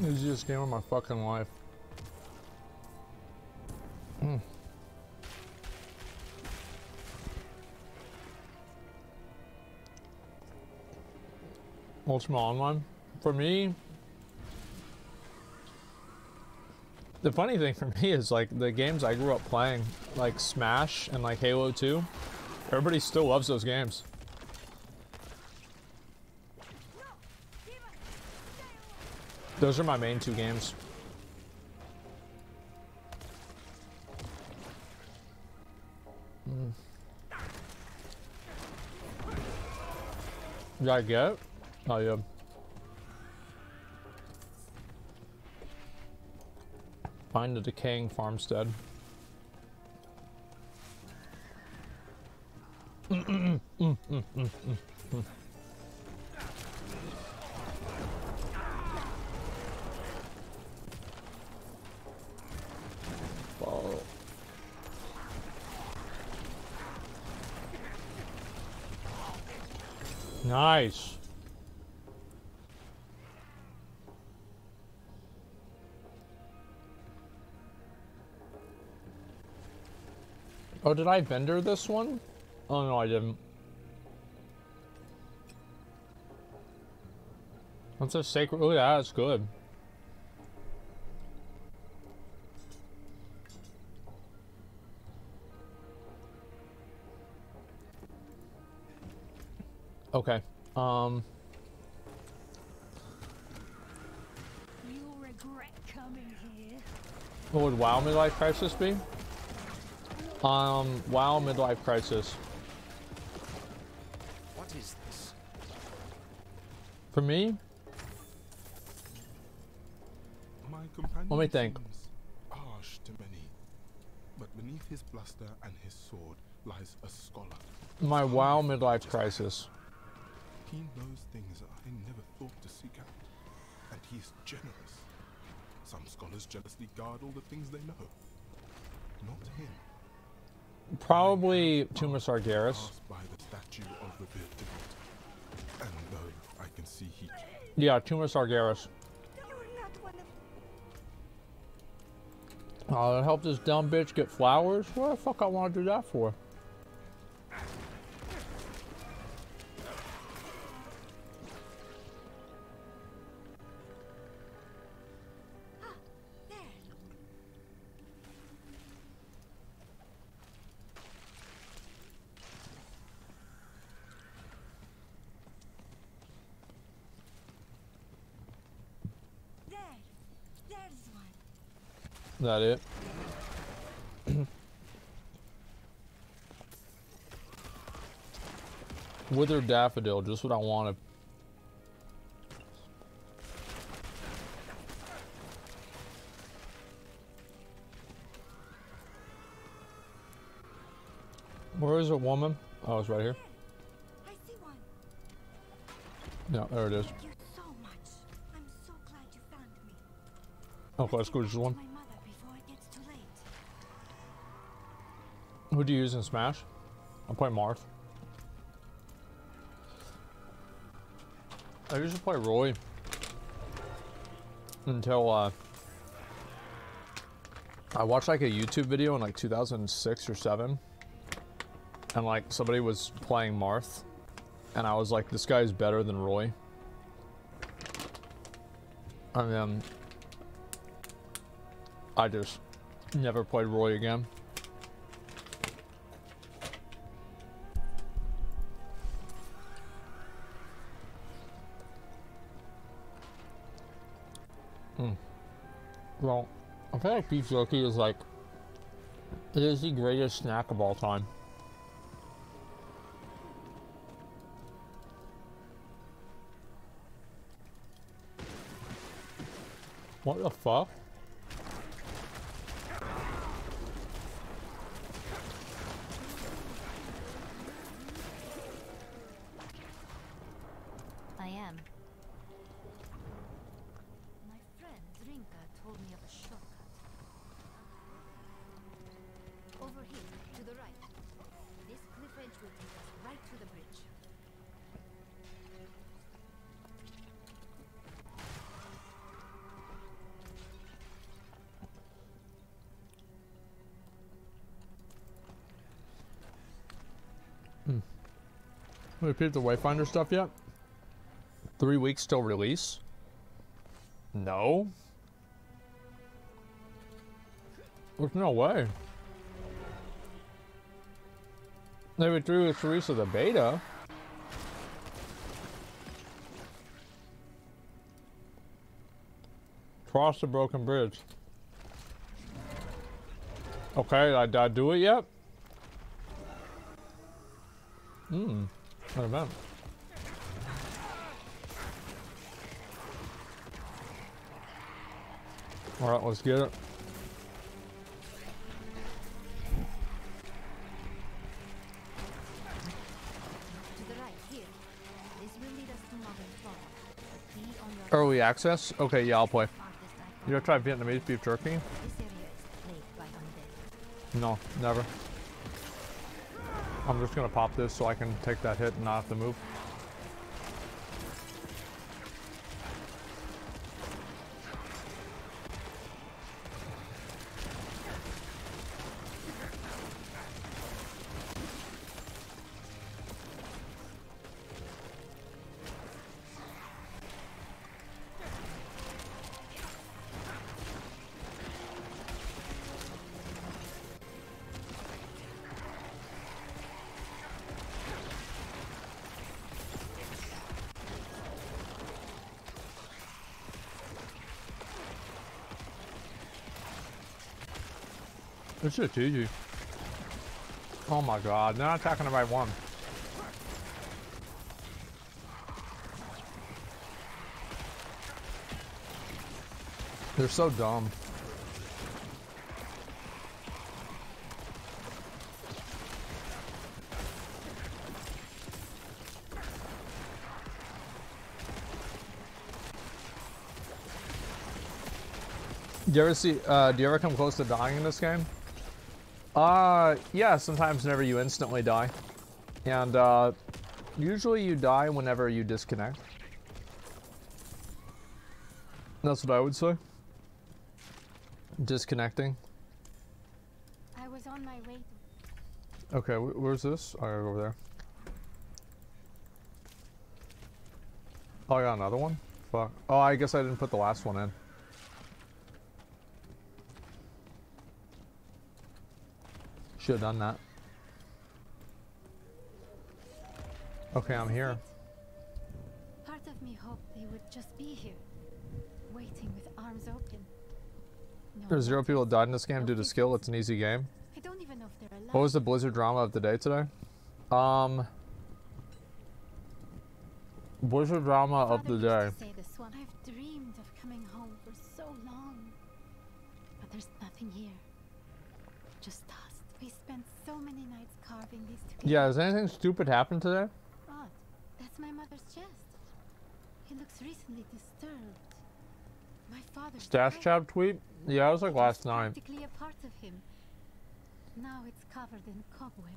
Easiest game of my fucking life. Ultima Online. For me, the funny thing for me is like the games I grew up playing, like Smash and like Halo 2, everybody still loves those games. Those are my main two games. Did I get it? Oh, yeah. Find a decaying farmstead. Nice. Oh, did I vendor this one? Oh, no, I didn't. That's a sacred... Ooh, yeah, that's good. Okay, You'll regret coming here. What would WoW Midlife Crisis be? WoW Midlife Crisis. What is this? For me? My companion let me think. Harsh to many, but beneath his bluster and his sword lies a scholar. My WoW Midlife Crisis. He knows things I never thought to seek out, and he's generous. Some scholars jealously guard all the things they know. Not him. Probably Tumas Argaris. By the statue of the bearded devil, and though I can see he. Yeah, Tumas Argaris. Oh, help this dumb bitch get flowers? What the fuck I want to do that for? Is that it? Withered Daffodil, just what I wanted. Where is a woman? Oh, it's right here. I see one. No, there it is. Thank you so much. I'm so glad you found me. Oh, let's go to this one. Who do you use in Smash? I play Marth. I used to play Roy until I watched like a YouTube video in like 2006 or 7, and like somebody was playing Marth, and I was like, this guy's better than Roy. And then I just never played Roy again. Well, I feel like beef jerky is like, it is the greatest snack of all time. What the fuck? Repeat the Wayfinder stuff yet? 3 weeks till release? No. There's no way. They withdrew the release of the beta. Cross the broken bridge. Okay, did I do it yet? Hmm. Not a man. All right, let's get it. Early access? Okay, yeah, I'll play. You ever try Vietnamese beef jerky? No, never. I'm just gonna pop this so I can take that hit and not have to move. It's just easy. Oh my god, they're not attacking the right one. They're so dumb. Do you ever see, do you ever come close to dying in this game? Yeah, sometimes whenever you instantly die. And, usually you die whenever you disconnect. That's what I would say. Disconnecting. I was on my way. Okay, where's this? All right, over there. Oh, I got another one? Fuck. Oh, I guess I didn't put the last one in. Should have done that. Okay, I'm here. Part of me hoped they would just be here, waiting with arms open. No, there's 0 people that died in this game due to skill. It's an easy game. I don't even know if they're alive. What was the Blizzard drama of the day today? Blizzard drama of the day. I've dreamed of coming home for so long, but there's nothing here. Just dust. We spent so many nights carving these together. Yeah, has anything stupid happened today? Odd. That's my mother's chest. It looks recently disturbed. My father's stash chap tweet? Yeah, I was like last night. Practically a part of him. Now it's covered in cobwebs.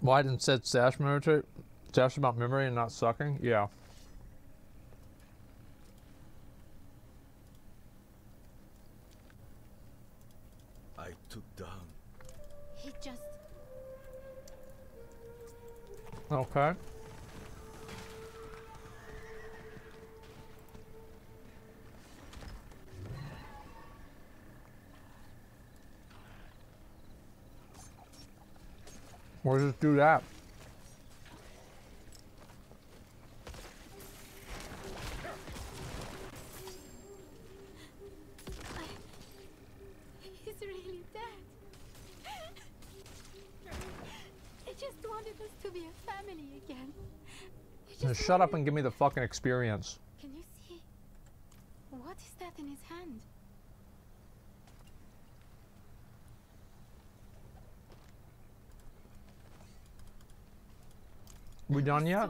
Why didn't said stash memory? Stash about memory and not sucking? Yeah. I took down. He just. Okay. We'll just do that. He's really dead. They just wanted us to be a family again. Now shut up and give me the fucking experience. Can you see? What is that in his hand? We done yet?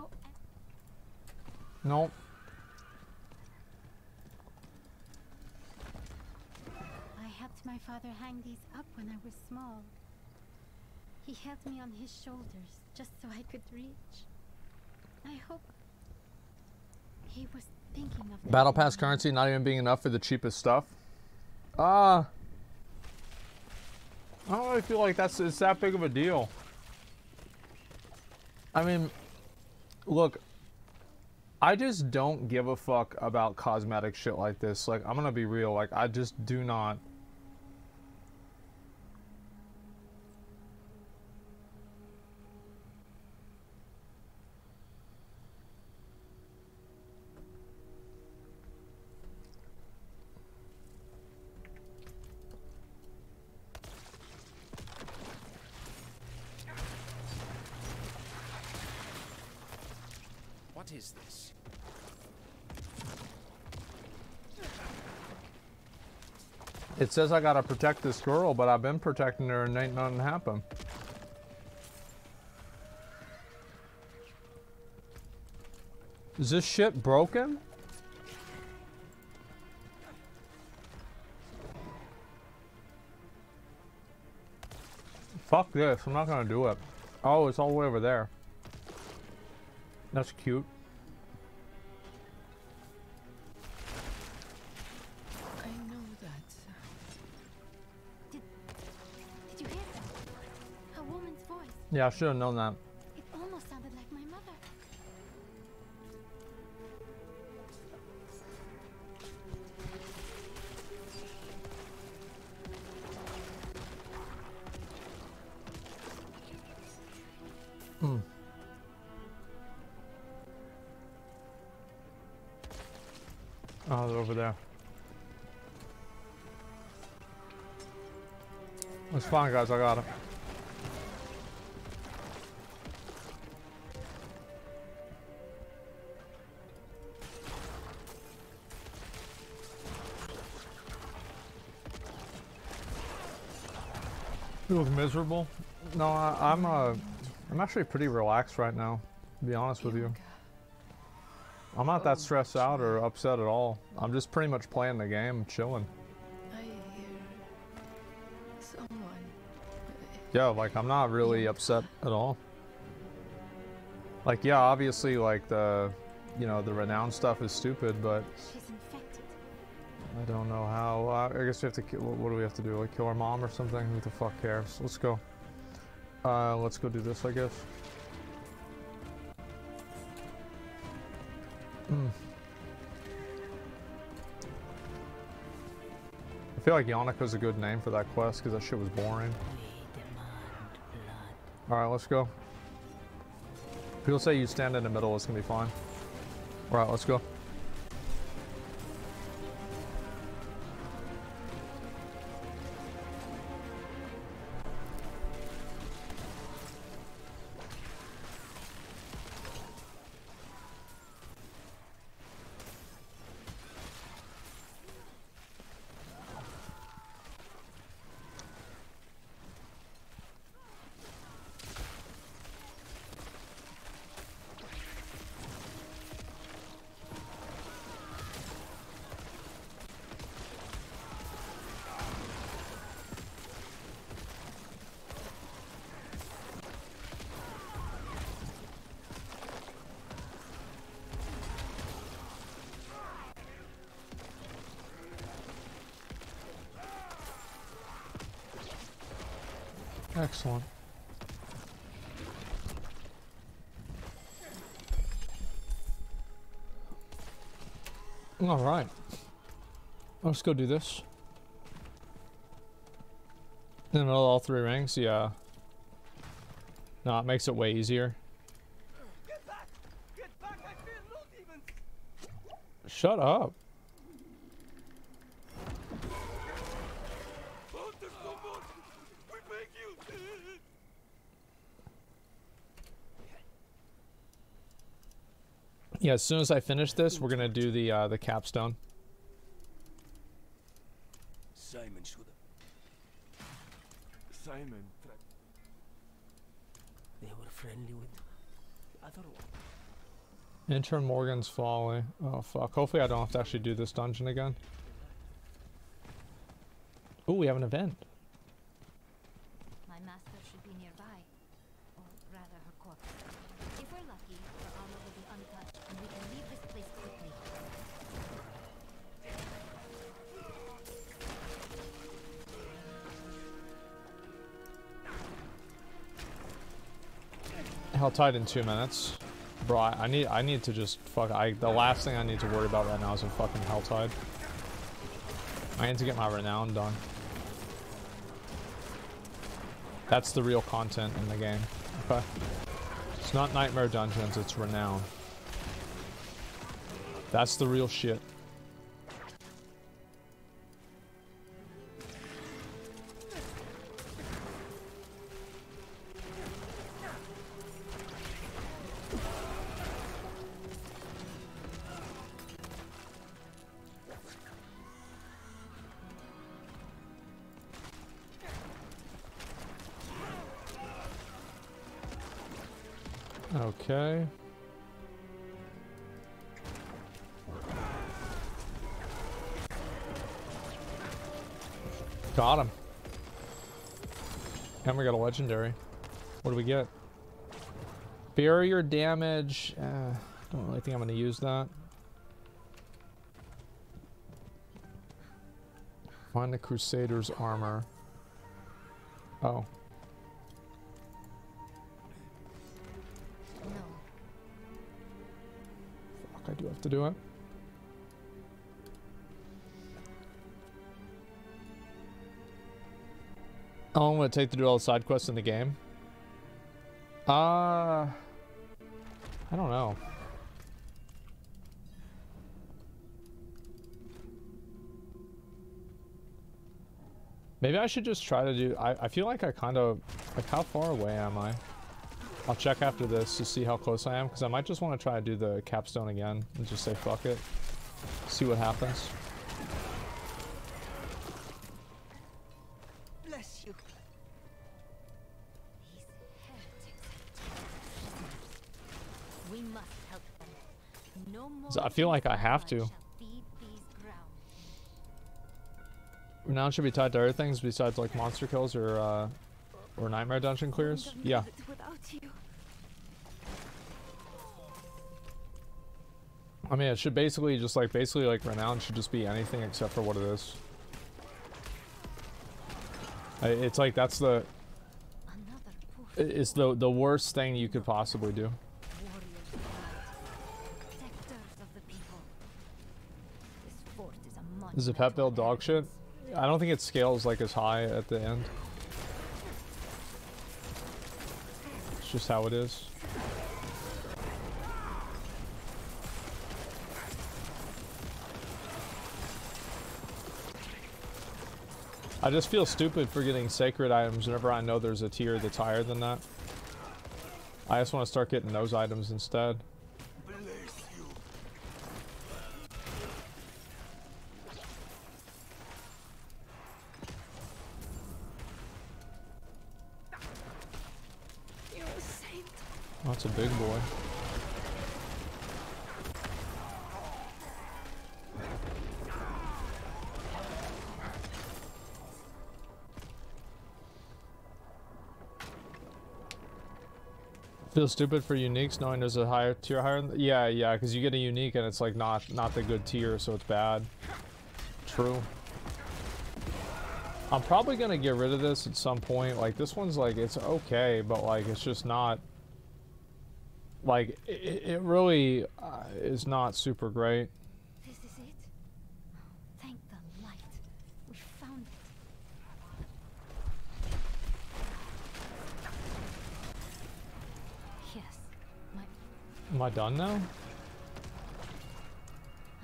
No. I helped my father hang these up when I was small. He held me on his shoulders just so I could reach. I hope he was thinking of that. Battle Pass currency not even being enough for the cheapest stuff. I don't really feel like it's that big of a deal. I mean, look, I just don't give a fuck about cosmetic shit like this. Like, I'm gonna be real. Like, I just do not. What is this? It says I gotta protect this girl, but I've been protecting her and ain't nothing happened. Is this shit broken? Fuck this, I'm not gonna do it. Oh, it's all the way over there. That's cute. I know that sound. Did you hear that? A woman's voice. Yeah, I should have known that. It almost sounded like my mother. Oh, they're over there. It's fine, guys. I got him. It was miserable. No, I'm actually pretty relaxed right now, to be honest with you. I'm not that stressed out or upset at all. I'm just pretty much playing the game, chilling. I hear someone. Yeah, like I'm not really upset at all. Like, yeah, obviously, like the, you know, the renown stuff is stupid, but she's infected. I don't know how. I guess we have to. What do we have to do? Like kill our mom or something? Who the fuck cares? Let's go. Let's go do this, I guess. I feel like Yonika's a good name for that quest because that shit was boring. Alright, let's go. People say you stand in the middle, it's gonna be fine. Alright, let's go. Excellent. All right. Let's go do this. In the middle of all three rings, yeah. No, it makes it way easier. Get back! Get back! I feel no demons! Shut up. Yeah, as soon as I finish this, we're gonna do the capstone. Simon should have. Simon. They were friendly with the other one. Enter Morgan's Folly. Oh fuck. Hopefully I don't have to actually do this dungeon again. Ooh, we have an event. Helltide in 2 minutes, bro. I need to just fuck. The last thing I need to worry about right now is a fucking Helltide. I need to get my renown done. That's the real content in the game. Okay, it's not nightmare dungeons. It's renown. That's the real shit. Okay. Got him. And we got a legendary. What do we get? Barrier damage. Don't really think I'm gonna use that. Find the Crusader's armor. Oh. I do have to do it. How long would it take to do all the side quests in the game? I don't know. Maybe I should just try to do... I feel like I kind of... Like, how far away am I? I'll check after this to see how close I am, because I might just want to try to do the capstone again and just say fuck it. See what happens. Bless you. These heretics. We must help them. No more. I feel like I have to. Renown should be tied to other things besides like monster kills or nightmare dungeon clears. Yeah. I mean, it should basically just like Renown should just be anything except for what it is. It's like that's the it's the worst thing you could possibly do. Is the pet build dog shit? I don't think it scales like as high at the end. It's just how it is. I just feel stupid for getting sacred items whenever I know there's a tier that's higher than that. I just want to start getting those items instead. Oh, that's a big boy. Feel stupid for uniques knowing there's a higher tier higher than yeah, because you get a unique and it's like not the good tier, so it's bad. True. I'm probably gonna get rid of this at some point. Like this one's like it's okay, but like it's just not like it really is not super great. This is it. Oh, thank the light. We found it. Yes. Am I done now?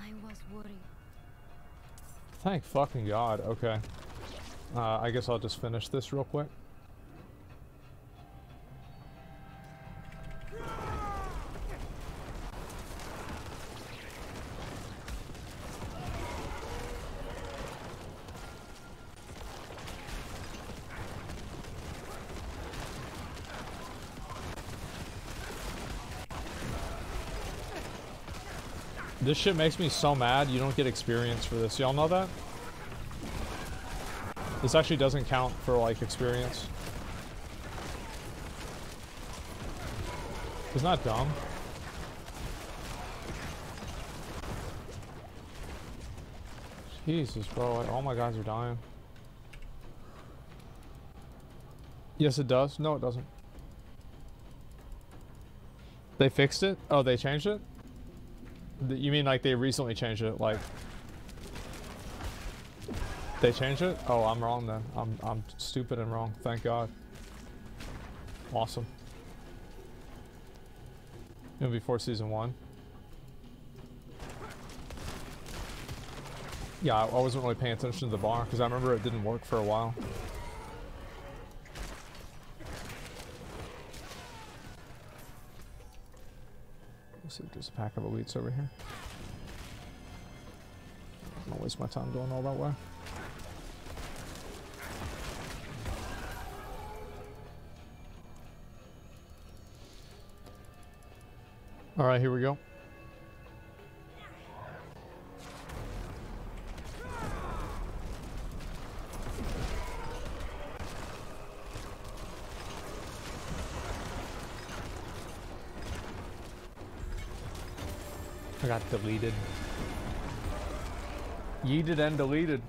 I was worried. Thank fucking God. Okay. I guess I'll just finish this real quick. This shit makes me so mad you don't get experience for this. Y'all know that? This actually doesn't count for, like, experience. It's not dumb. Jesus, bro. Like, all my guys are dying. Yes, it does. No, it doesn't. They fixed it? Oh, they changed it? You mean like they recently changed it? Like they changed it? Oh, I'm wrong then. I'm stupid and wrong. Thank God. Awesome. It'll be before season 1. Yeah, I wasn't really paying attention to the bar because I remember it didn't work for a while. Let's see if there's a pack of elites over here. I'm gonna waste my time going all that way. All right, here we go. I got deleted. Yeeted and deleted.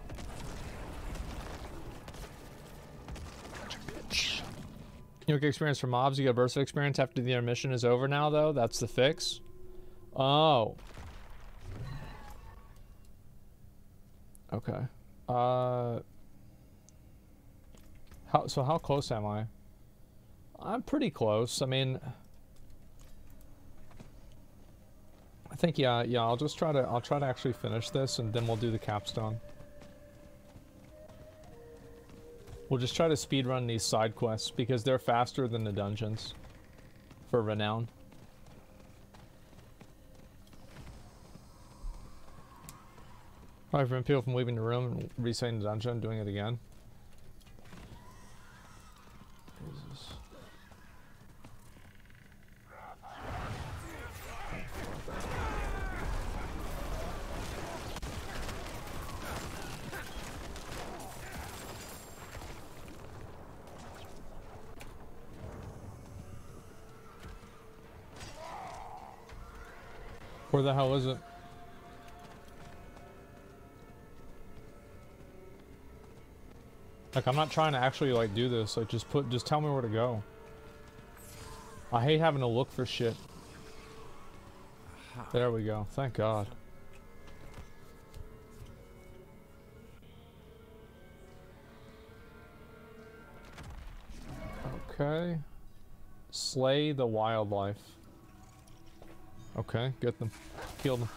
You don't get experience for mobs, you get burst of experience after the intermission is over now though. That's the fix. Oh. Okay. How close am I? I'm pretty close. I mean I think yeah, I'll try to actually finish this and then we'll do the capstone. We'll just try to speedrun these side quests because they're faster than the dungeons for renown. I prevent people from leaving the room and resetting the dungeon, doing it again. What is this? Where the hell is it? Like, I'm not trying to actually, like, do this. Like, just tell me where to go. I hate having to look for shit. There we go. Thank God. Okay. Slay the wildlife. Okay, get them. Kill them.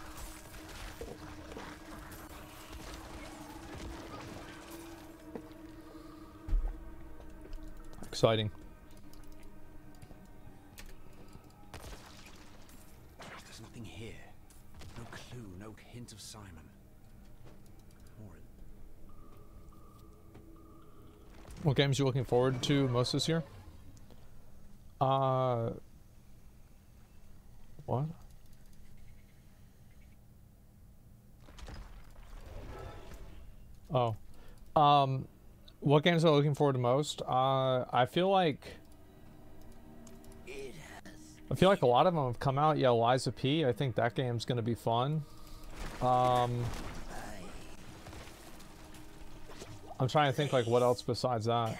Exciting. There's nothing here. No clue, no hint of Simon. What games are you looking forward to most this year? What? Oh, what games are looking forward to most? I feel like a lot of them have come out. Yeah, Liza P. I think that game's gonna be fun. I'm trying to think like what else besides that.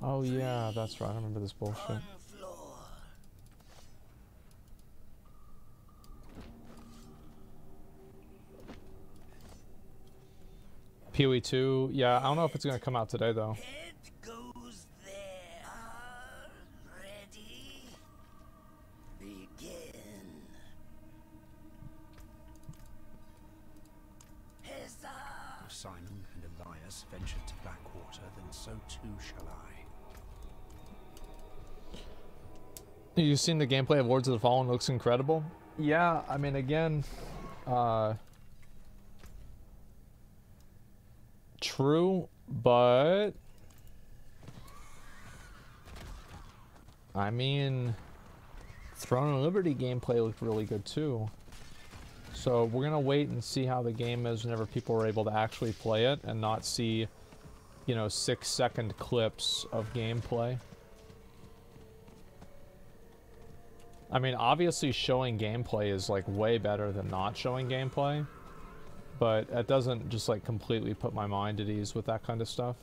Oh yeah, that's right. I remember this bullshit. PoE 2, yeah, I don't know if it's gonna come out today though. Goes there. Ready? Begin. If Simon and Elias ventured to Blackwater, then so too shall I. You've seen the gameplay of Lords of the Fallen, looks incredible. Yeah, I mean, again, true, but I mean, Throne of Liberty gameplay looked really good too. So we're gonna wait and see how the game is whenever people are able to actually play it and not see, you know, 6-second clips of gameplay. I mean, obviously showing gameplay is like way better than not showing gameplay. But that doesn't just like completely put my mind at ease with that kind of stuff.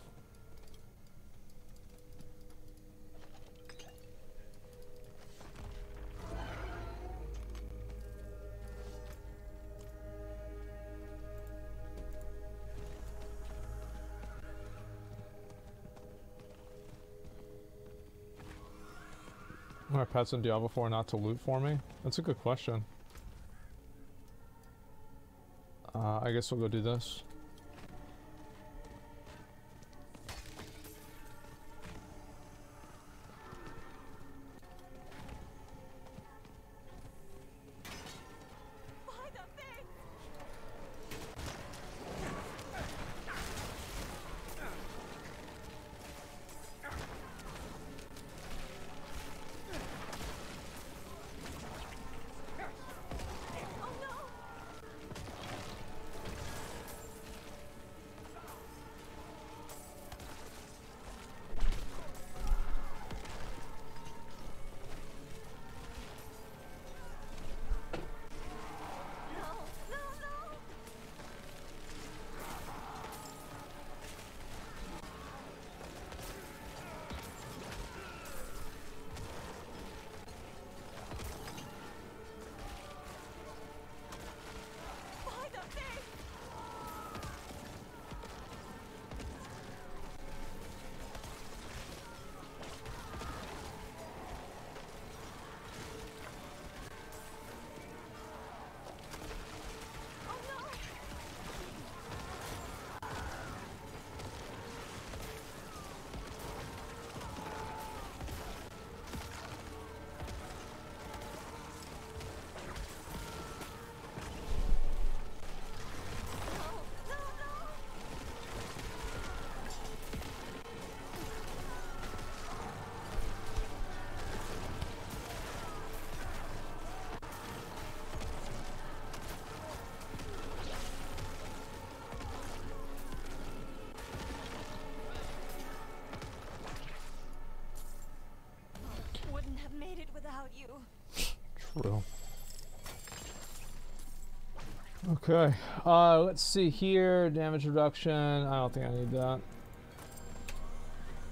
Are pets in Diablo 4 not to loot for me? That's a good question. I guess we'll go do this. made it without you. True. Okay. Let's see here. Damage reduction. I don't think I need that.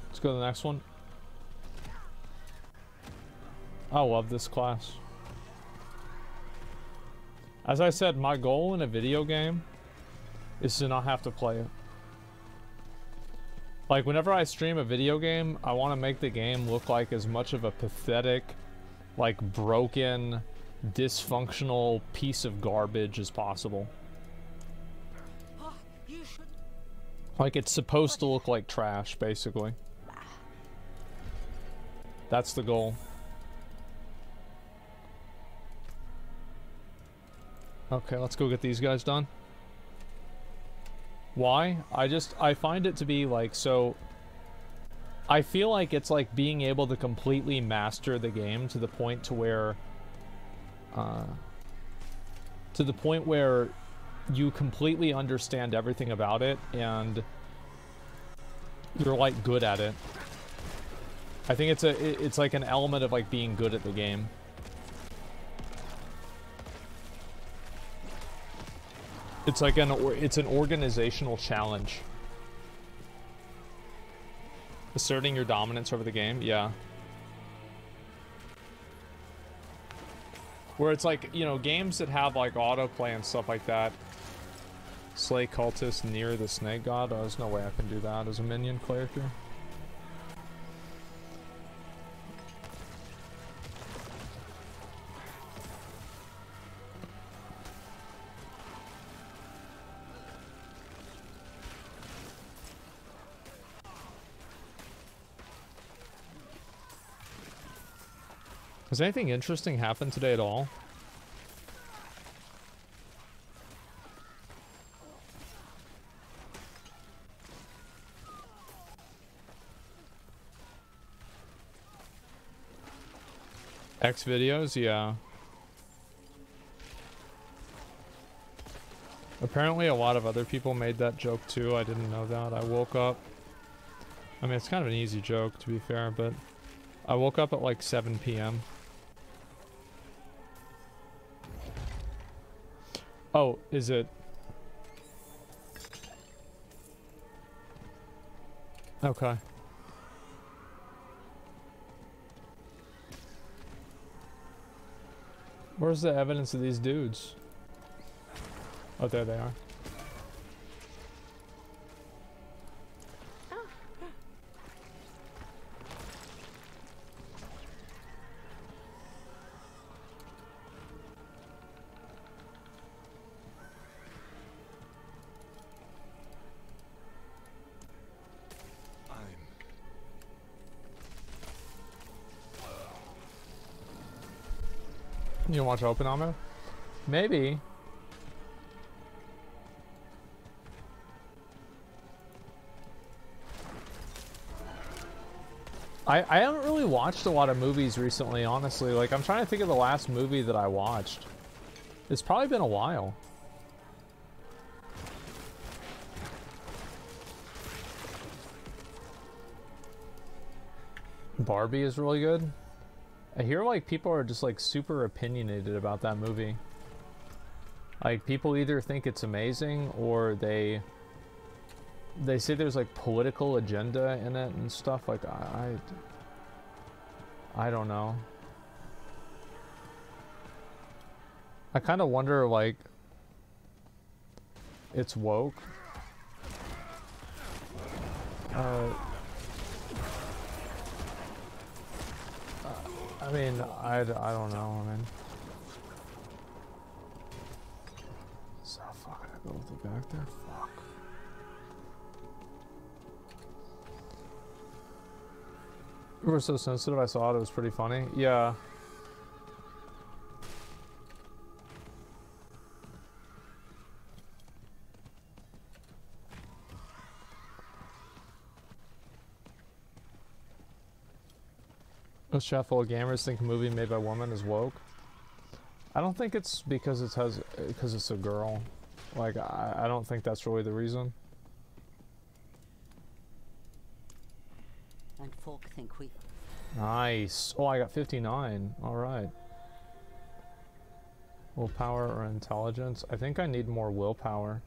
Let's go to the next one. I love this class. As I said, my goal in a video game is to not have to play it. Like, whenever I stream a video game, I want to make the game look like as much of a pathetic, like, broken, dysfunctional piece of garbage as possible. Like, it's supposed to look like trash, basically. That's the goal. Okay, let's go get these guys done. Why? I find it to be like, so I feel like it's like being able to completely master the game to the point to where you completely understand everything about it and you're like good at it. I think it's it's like an element of like being good at the game. It's like it's an organizational challenge. Asserting your dominance over the game, yeah. Where it's like, you know, games that have like autoplay and stuff like that. Slay cultists near the snake god. Oh, there's no way I can do that as a minion character. Has anything interesting happened today at all? X videos, yeah. Apparently a lot of other people made that joke too. I didn't know that. I woke up. I mean, it's kind of an easy joke to be fair, but I woke up at like 7 PM. Oh, is it? Okay. Where's the evidence of these dudes? Oh, there they are. You watch Open Armor? Maybe. I haven't really watched a lot of movies recently, honestly. Like, I'm trying to think of the last movie that I watched. It's probably been a while. Barbie is really good. I hear like people are just like super opinionated about that movie. Like people either think it's amazing or they say there's like political agenda in it and stuff. Like I don't know. I kind of wonder like it's woke. I mean, I don't know, I mean. So fuck, I gotta go with the back there? Fuck. We were so sensitive, I saw it, it was pretty funny. Yeah. A chat full of gamers think a movie made by a woman is woke. I don't think it's because it's a girl. Like I don't think that's really the reason. And folk think we Nice. Oh, I got 59. All right. Willpower or intelligence? I think I need more willpower.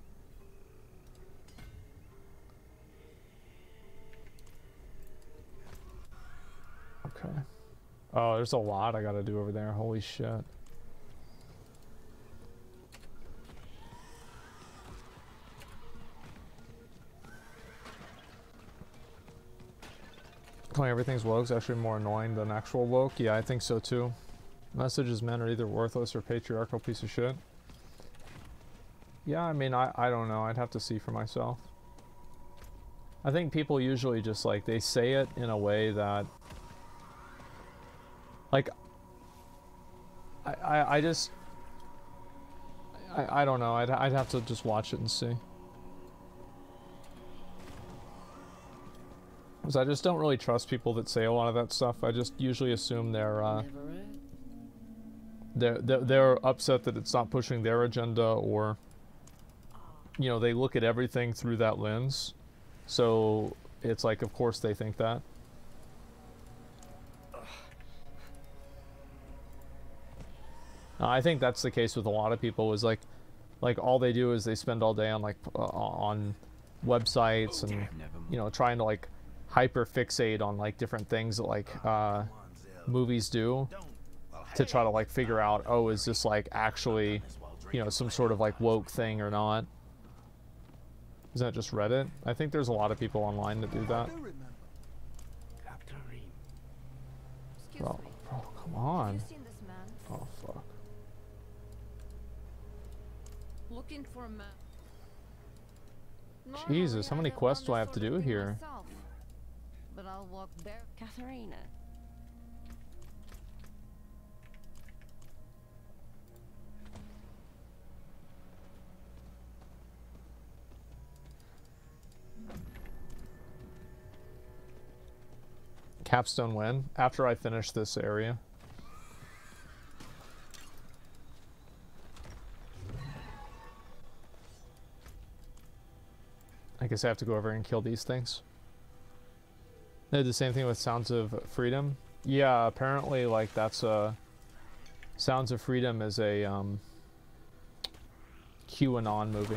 Okay. Oh, there's a lot I gotta do over there. Holy shit. Playing everything's woke is actually more annoying than actual woke. Yeah, I think so too. Messages men are either worthless or patriarchal piece of shit. Yeah, I mean, I don't know. I'd have to see for myself. I think people usually just, like, they say it in a way that, like, I don't know. I'd have to just watch it and see. Because I just don't really trust people that say a lot of that stuff. I just usually assume they're upset that it's not pushing their agenda, or, you know, they look at everything through that lens. So it's like, of course they think that. I think that's the case with a lot of people, is like all they do is they spend all day on on websites and, you know, trying to like hyper fixate on like different things that like movies do, to try to like figure out, oh, is this like actually, you know, some sort of like woke thing or not? Is that just Reddit? I think there's a lot of people online that do that. Bro, bro, come on. Oh fuck. Looking for a map. Jesus, how many quests do I have to do here? Myself, but I'll walk there. Katharina. Capstone win after I finish this area. I guess I have to go over and kill these things. They did the same thing with Sounds of Freedom. Yeah, apparently, like, that's a... Sounds of Freedom is a, QAnon movie.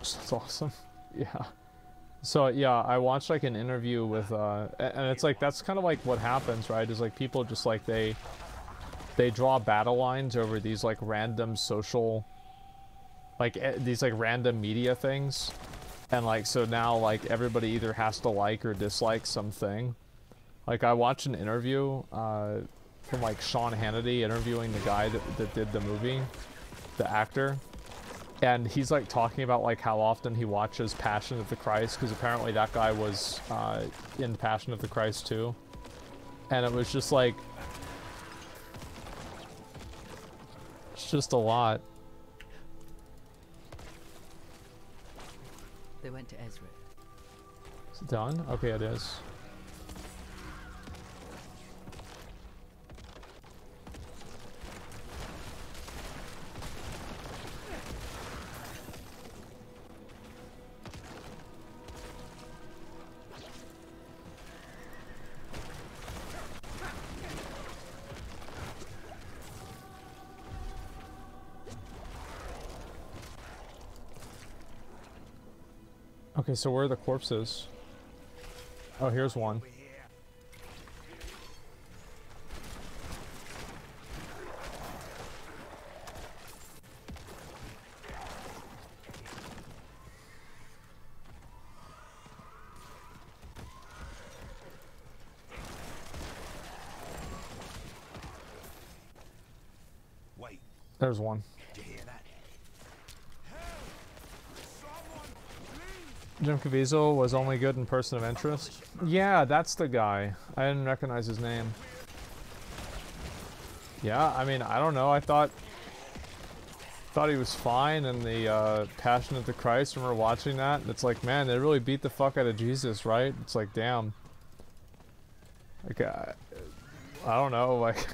That's awesome. Yeah. So yeah, I watched like an interview with and it's like that's kind of like what happens, right? Is like people just like they draw battle lines over these like random social, like these like random media things, and like so now like everybody either has to like or dislike something. Like I watched an interview from like Sean Hannity interviewing the guy that did the movie, the actor. And he's like talking about like how often he watches Passion of the Christ, because apparently that guy was in Passion of the Christ too. And it was just like, it's just a lot. They went to Ezra. Is it done? Okay, it is. Okay, so where are the corpses? Oh, here's one. Wait. There's one. Jim Caviezel was only good in Person of Interest. Yeah, that's the guy. I didn't recognize his name. Yeah, I mean, I don't know. I thought he was fine in the Passion of the Christ. Remember watching that? And it's like, man, they really beat the fuck out of Jesus, right? It's like, damn. Like, I don't know, like...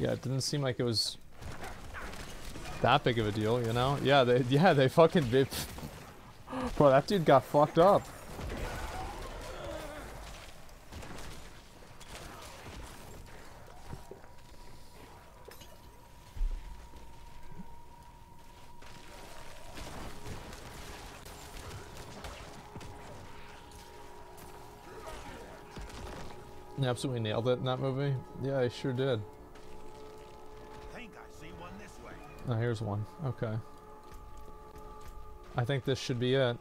Yeah, it didn't seem like it was that big of a deal, you know? Yeah, they fucking... They, bro, that dude got fucked up. He absolutely nailed it in that movie. Yeah, I sure did. I think I see one this way. Oh, here's one. Okay. I think this should be it.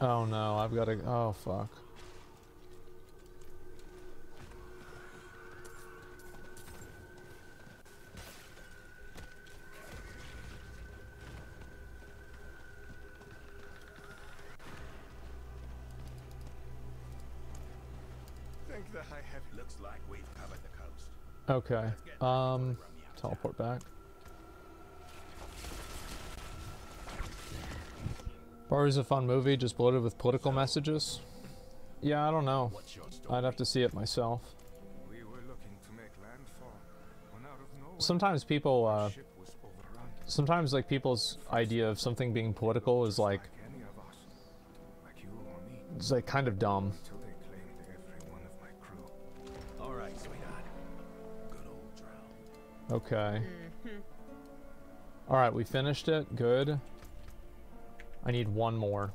Oh no, I've got to. Oh fuck. Okay, teleport back. Barbie's a fun movie, just bloated with political messages. Yeah, I don't know. I'd have to see it myself. Sometimes people, sometimes like people's idea of something being political is like, it's like kind of dumb. Okay. Alright, we finished it. Good. I need one more.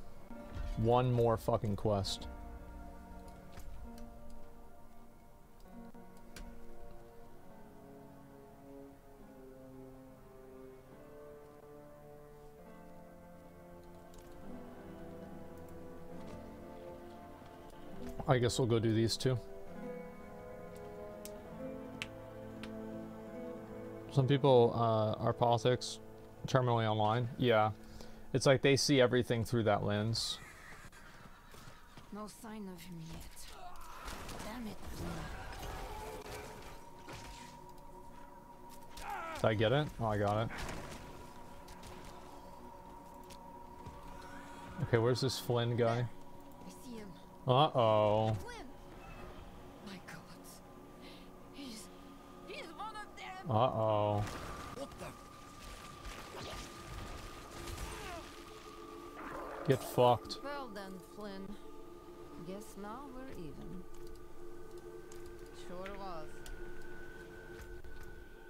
One more fucking quest. I guess we'll go do these two. Some people are politics terminally online. Yeah, it's like they see everything through that lens. No sign of him yet. Damn it. Did I get it? Oh, I got it. Okay, where's this Flynn guy? I see him. Uh-oh. Uh-oh. Get fucked. Well then, Flynn. Guess now we're even. Sure was.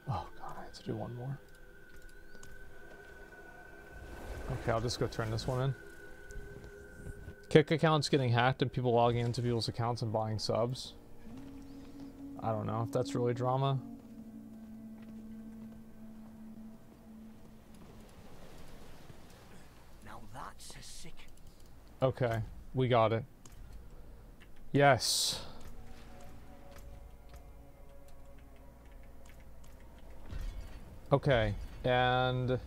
Oh god, I have to do one more. Okay, I'll just go turn this one in. Kick accounts getting hacked and people logging into people's accounts and buying subs. I don't know if that's really drama. Okay, we got it. Yes. Okay, and...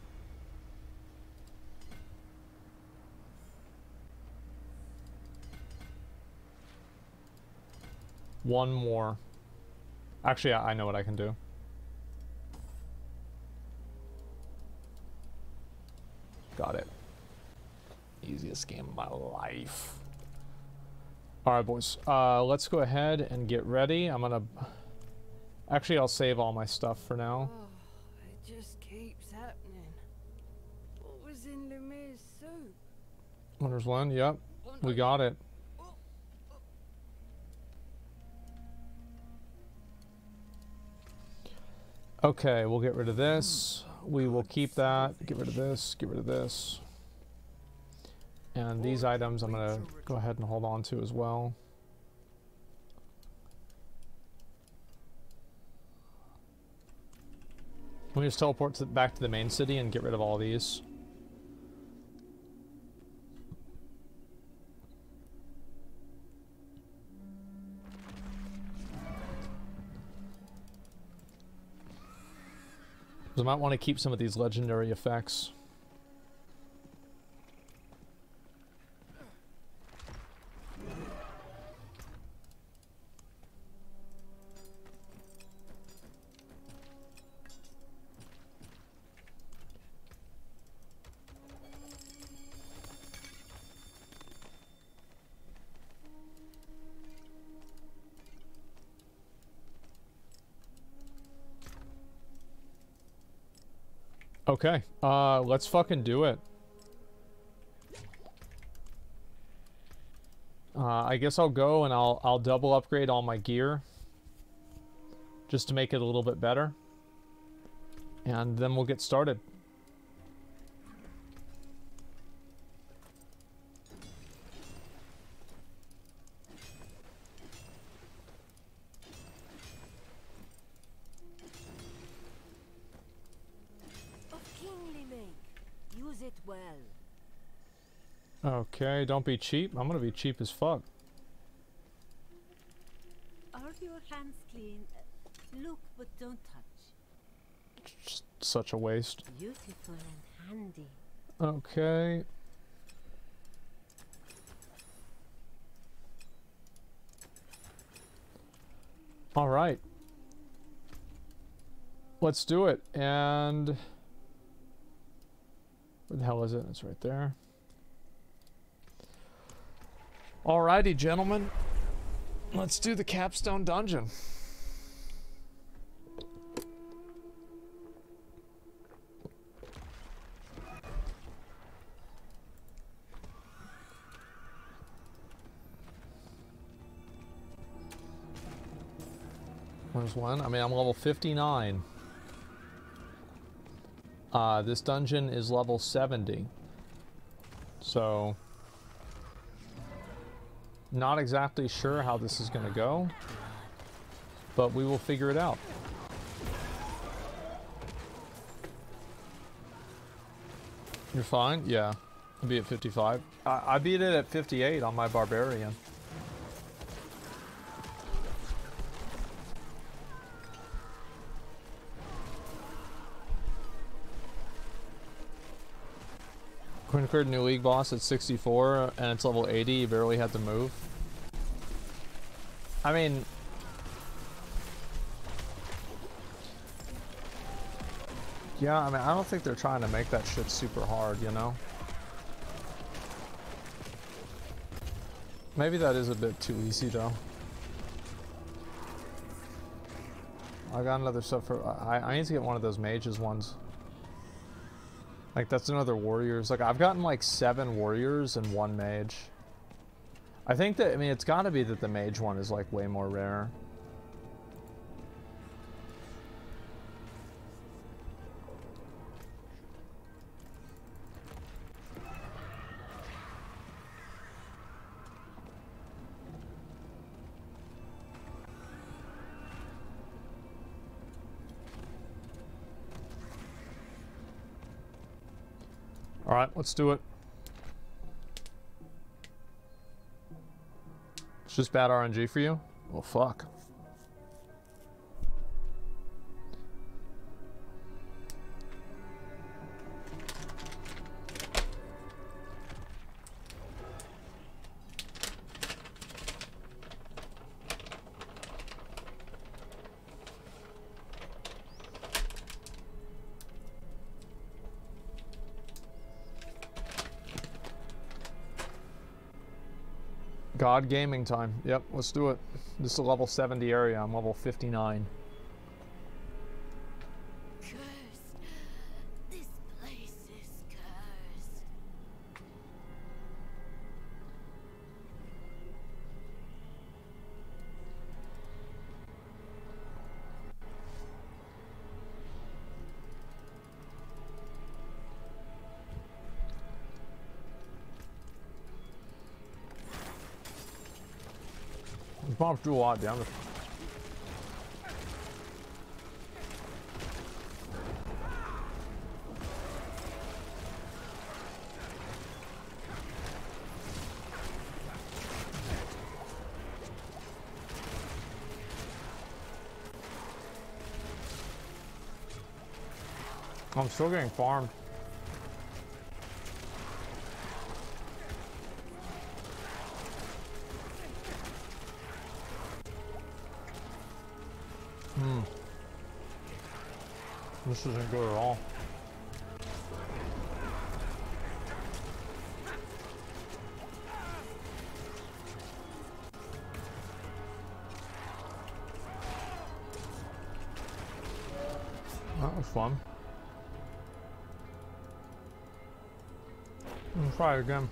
One more. Actually, I know what I can do. Got it. Easiest game of my life. All right, boys. Let's go ahead and get ready. I'm gonna. Actually, I'll save all my stuff for now. Oh, it just keeps happening. What was in Lumiere's soup? Wonders one. Yep, we got it. Okay, we'll get rid of this. We will keep that. Get rid of this. Get rid of this. And these items I'm going to go ahead and hold on to as well. Let me just teleport back to the main city and get rid of all these. Because I might want to keep some of these legendary effects. Okay, let's fucking do it. I guess I'll go and I'll double upgrade all my gear just to make it a little bit better, and then we'll get started. Okay, don't be cheap. I'm gonna be cheap as fuck. Are your hands clean? Look, but don't touch. Just such a waste. Beautiful and handy. Okay. All right. Let's do it. And where the hell is it? It's right there. Alrighty, gentlemen, let's do the capstone dungeon. There's one. I mean, I'm level 59. This dungeon is level 70. So not exactly sure how this is going to go, but we will figure it out. You're fine? Yeah. I'll be at 55. I beat it at 58 on my barbarian. Quinn cleared new league boss at 64 and it's level 80, you barely had to move. I mean, yeah, I don't think they're trying to make that shit super hard, you know? Maybe that is a bit too easy though. I got another stuff for, I need to get one of those mages ones. Like, that's another warriors. Like, I've gotten like 7 warriors and 1 mage. I think that, I mean, it's gotta be that the mage one is like way more rare. Alright, let's do it. It's just bad RNG for you? Well, fuck. God gaming time. Yep, let's do it. This is a level 70 area. I'm level 59. Cursed. This place is cursed. Bombs do a lot of damage. I'm still getting farmed. This isn't good at all. That was fun. And try again.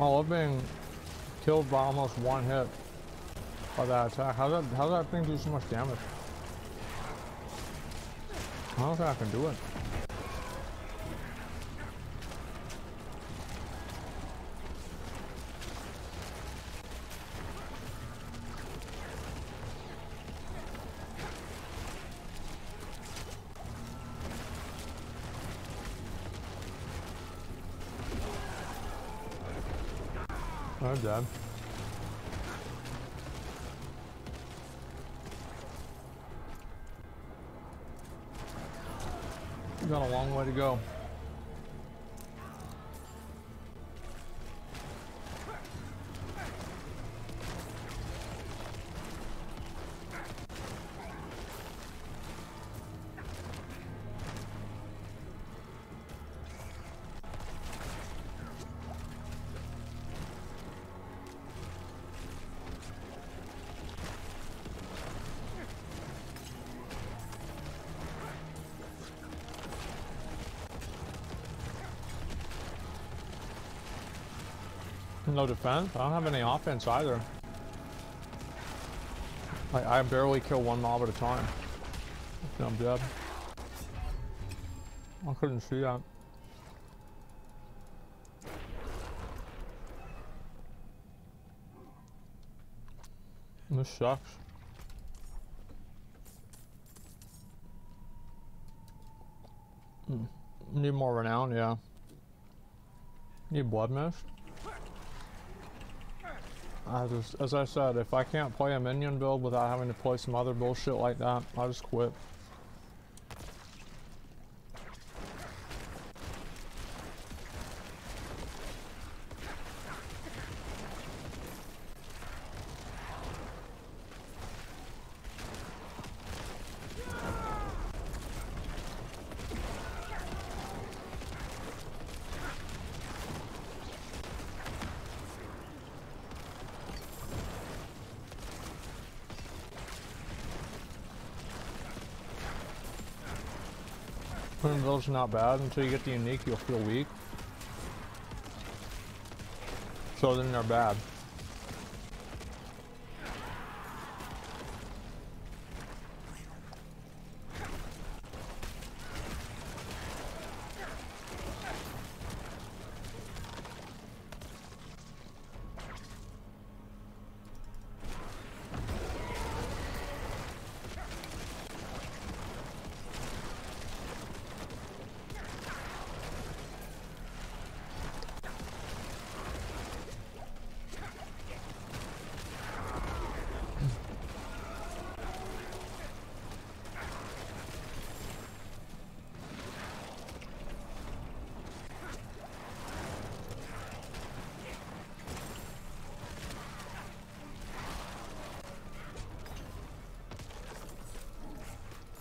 Oh, I've been killed by almost one hit by that attack. How does that thing do so much damage? I don't think I can do it. I'm done. We've got a long way to go. No defense. I don't have any offense either. I barely kill one mob at a time. I'm dead. I couldn't see that. This sucks. Need more renown, yeah. Need blood mist. As I said, if I can't play a minion build without having to play some other bullshit like that, I just quit. Build's not bad until you get the unique, you'll feel weak. So then they're bad.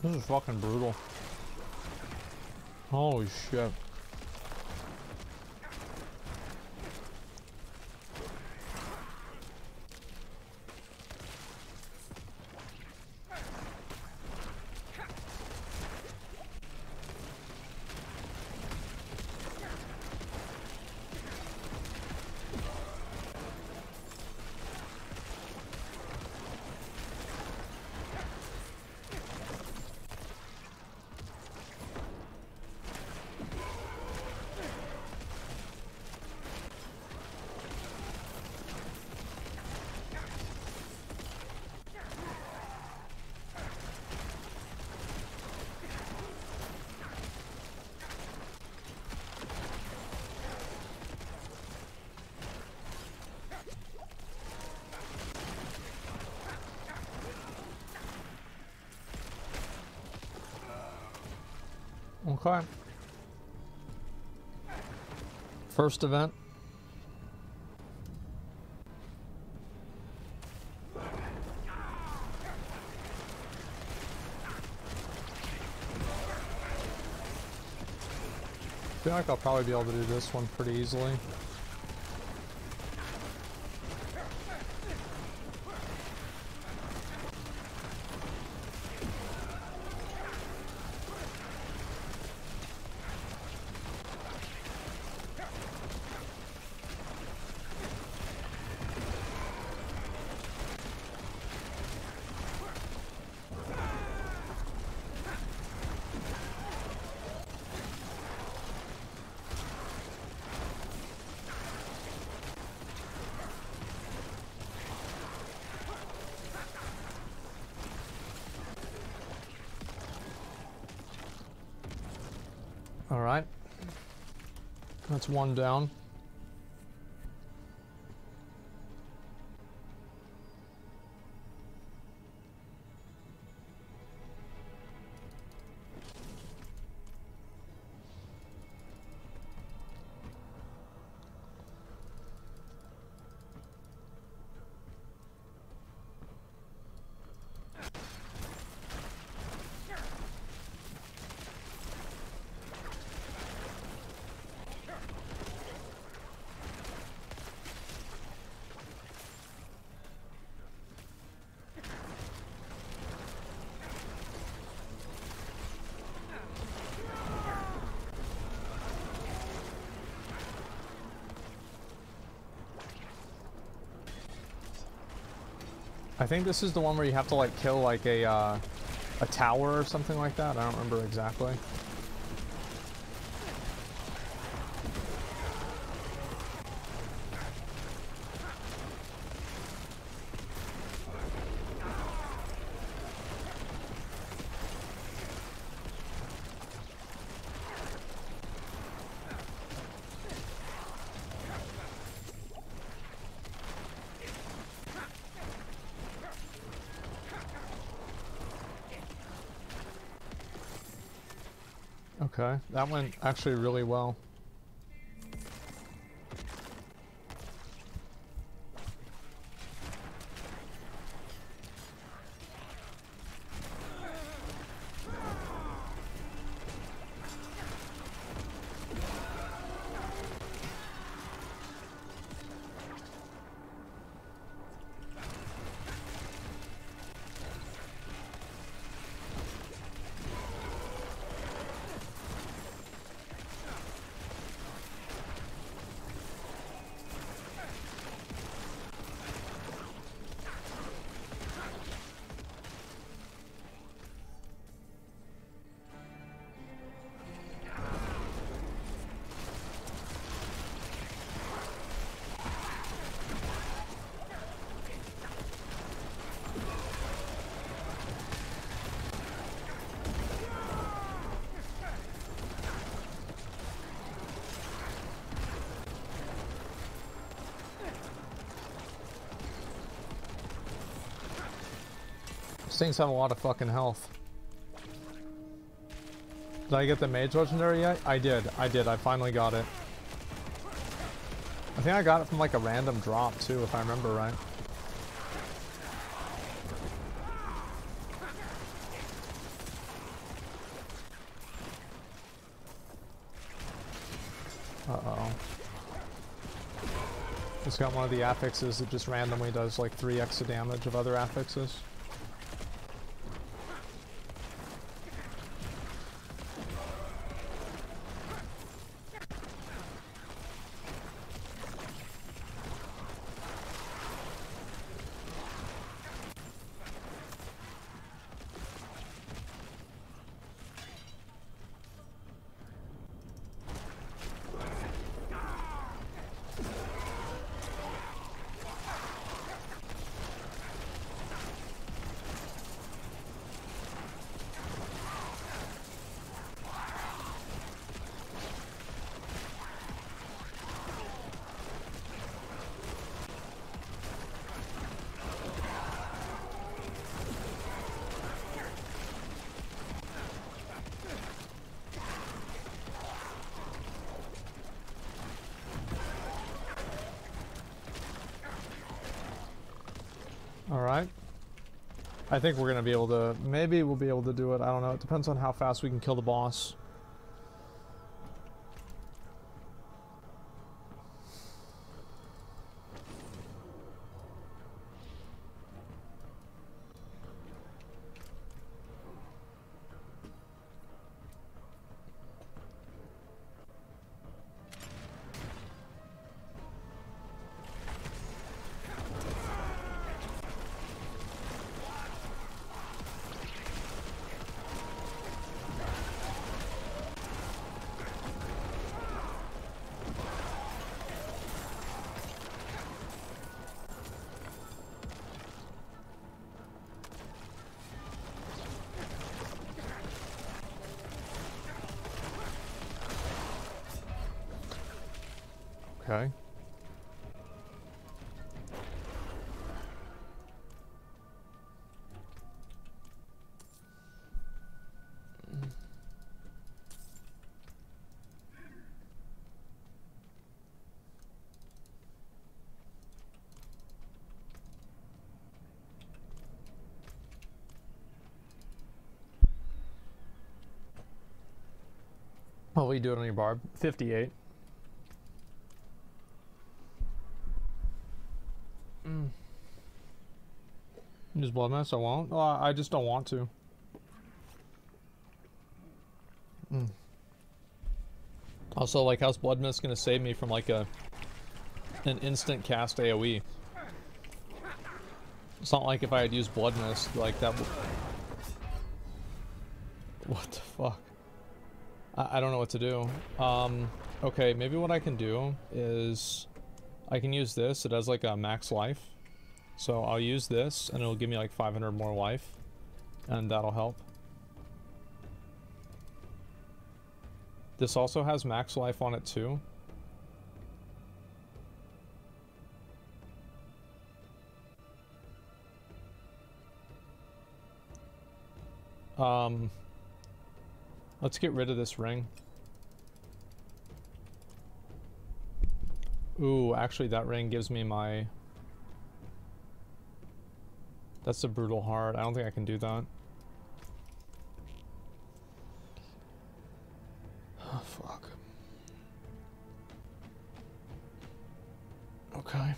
This is fucking brutal. Holy shit. Okay. First event. I feel like I'll probably be able to do this one pretty easily. That's one down. I think this is the one where you have to like kill like a tower or something like that. I don't remember exactly. Okay, that went actually really well. Things have a lot of fucking health. Did I get the Mage Legendary yet? I did. I finally got it. I think I got it from like a random drop too, if I remember right. Uh-oh. Just got one of the affixes that just randomly does like 3x damage of other affixes. Alright. I think we're gonna be able to, maybe we'll be able to do it, I don't know, it depends on how fast we can kill the boss. Okay. How will you do it on your barb? 58. Use blood mess? I won't. I just don't want to. Also, like, how's blood mess gonna save me from like an instant cast AoE? It's not like if I had used blood mess, like that. What the fuck? I don't know what to do. Okay, maybe what I can do is I can use this. It has like a max life. So I'll use this, and it'll give me like 500 more life, and that'll help. This also has max life on it too. Let's get rid of this ring. Ooh, actually that ring gives me my... That's a brutal hard. I don't think I can do that. Oh, fuck. Okay.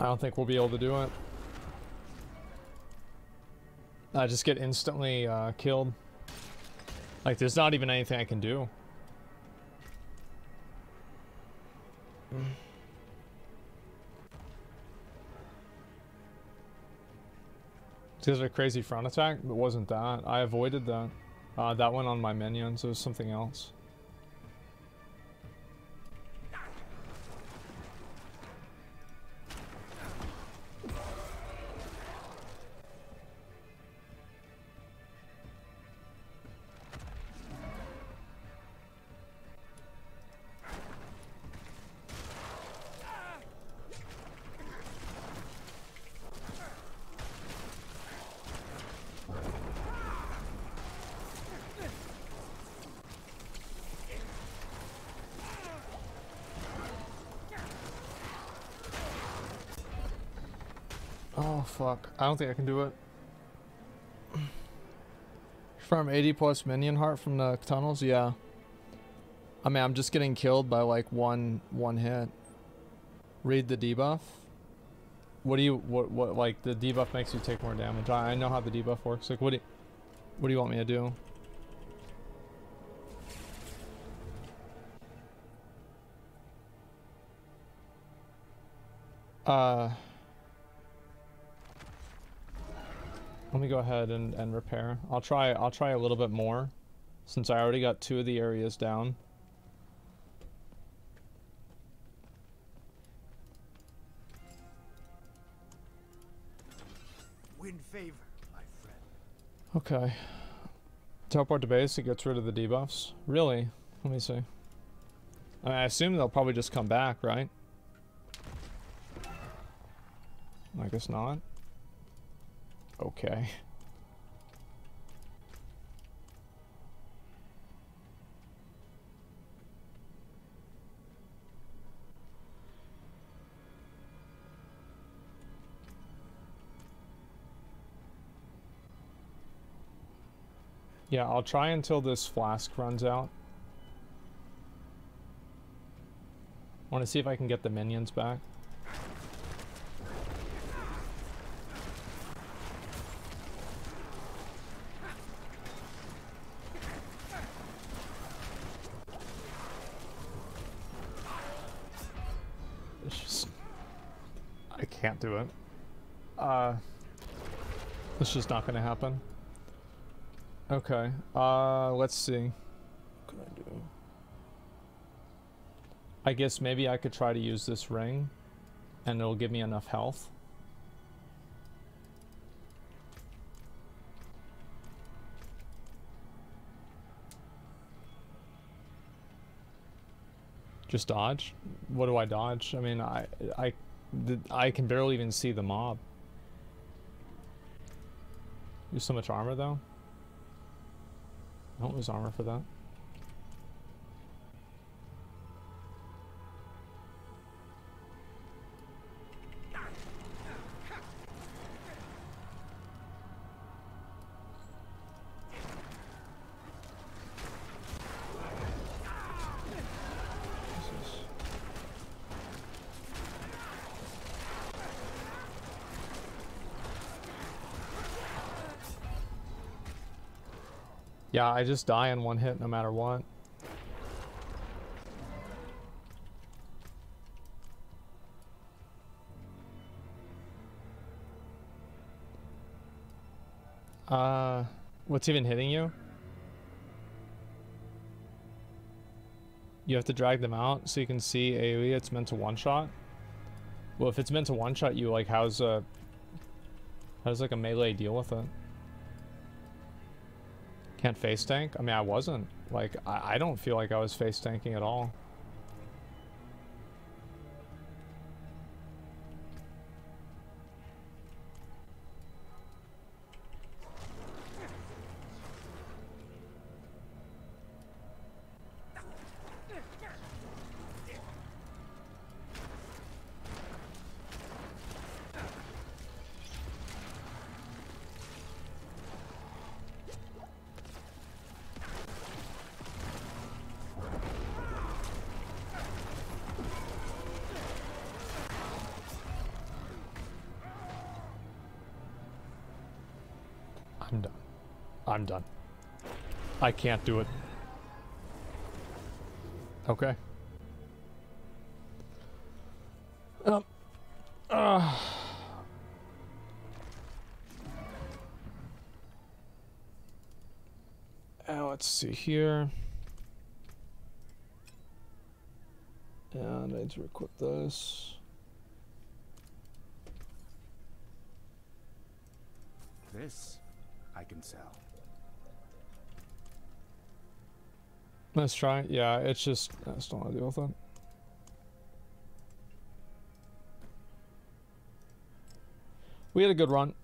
I don't think we'll be able to do it. I just get instantly killed. Like, there's not even anything I can do. There's a crazy front attack, but wasn't that. I avoided that. That went on my minions, so it was something else. Fuck, I don't think I can do it. From 80 plus minion heart from the tunnels, yeah. I mean, I'm just getting killed by like one hit. Read the debuff. What do you, what, like, the debuff makes you take more damage. I know how the debuff works. Like, what do you want me to do? Let me go ahead and repair. I'll try a little bit more, since I already got two of the areas down. Win favor, my friend. Okay. Teleport to base, it gets rid of the debuffs. Really? Let me see. I mean, I assume they'll probably just come back, right? I guess not. Okay. Yeah, I'll try until this flask runs out. I want to see if I can get the minions back. Can't do it. It's just not gonna happen. Okay, let's see. What can I do? I guess maybe I could try to use this ring and it'll give me enough health. Just dodge? What do I dodge? I mean, I can barely even see the mob. There's so much armor though. I don't lose armor for that. Yeah, I just die in one hit no matter what. What's even hitting you? You have to drag them out so you can see AoE. It's meant to one-shot. Well, if it's meant to one-shot you, like, how does like a melee deal with it? Can't face tank? I mean, I wasn't. Like, I don't feel like I was face tanking at all. I'm done. I can't do it. Okay. Let's see here. And I need to equip this. This I can sell. Let's try it. Yeah, it's just, I just don't want to deal with it. We had a good run.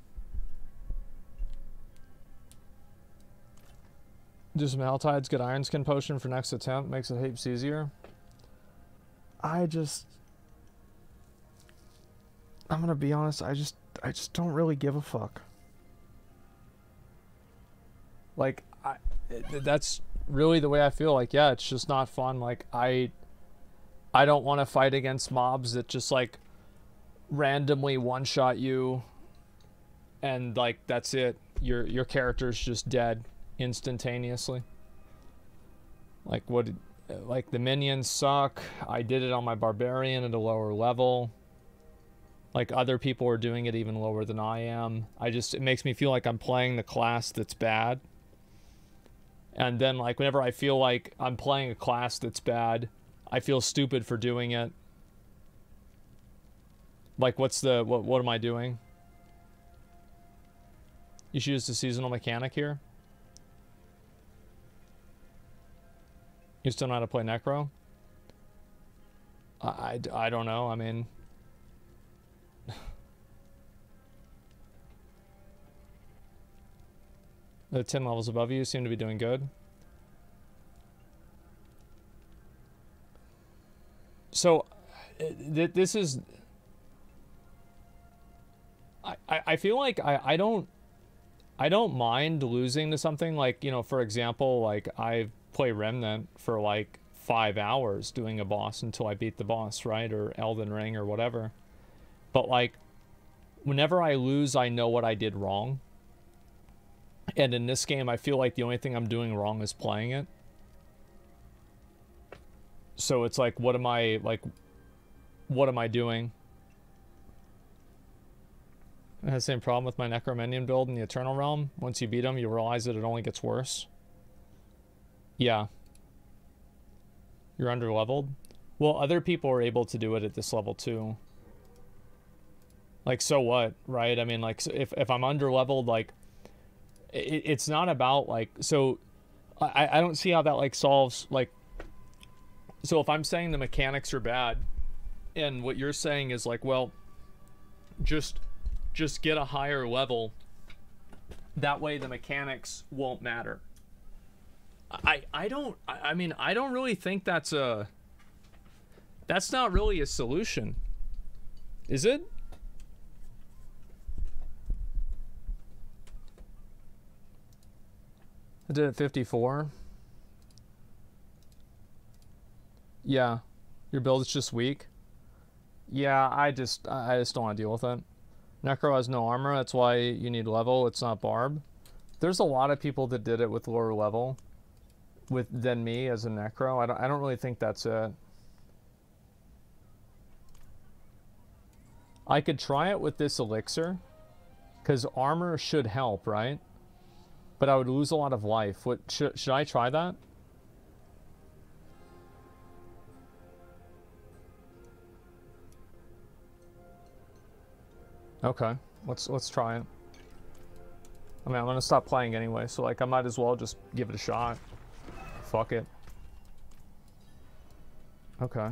Do some Helltides, get Iron Skin Potion for next attempt, makes it heaps easier. I'm gonna be honest, I just don't really give a fuck. Like, that's really the way I feel. Like, yeah, it's just not fun. Like, I don't want to fight against mobs that just, like, randomly one-shot you, and like that's it. Your character's just dead instantaneously. Like what? Like the minions suck. I did it on my barbarian at a lower level. Like other people are doing it even lower than I am. It makes me feel like I'm playing the class that's bad. And then like whenever I feel like I'm playing a class that's bad, I feel stupid for doing it. Like what am I doing? You should use the seasonal mechanic here. You still know how to play Necro? I don't know, I mean... The 10 levels above you seem to be doing good. So, this is... I feel like I don't mind losing to something. Like, you know, for example, like I've played Remnant for like 5 hours doing a boss until I beat the boss, right? Or Elden Ring or whatever. But like, whenever I lose, I know what I did wrong. And in this game, I feel like the only thing I'm doing wrong is playing it. So it's like, what am I doing? I had the same problem with my Necrominion build in the Eternal Realm. Once you beat him, you realize that it only gets worse. Yeah. You're underleveled. Well, other people are able to do it at this level too. Like, so what, right? I mean, like, so if I'm underleveled, like, it's not about, like, so I don't see how that, like, solves, like, so if I'm saying the mechanics are bad, and what you're saying is, like, well, just get a higher level, that way the mechanics won't matter. I don't really think that's a, that's not really a solution, is it? I did it at 54. Yeah, your build is just weak. Yeah, I just don't want to deal with it. Necro has no armor, that's why you need level, it's not barb. There's a lot of people that did it with lower level than me as a Necro. I don't really think that's it. I could try it with this elixir, because armor should help, right? But I would lose a lot of life. What should I try that? Okay, let's try it. I mean, I'm gonna stop playing anyway, so like I might as well just give it a shot. Fuck it. Okay.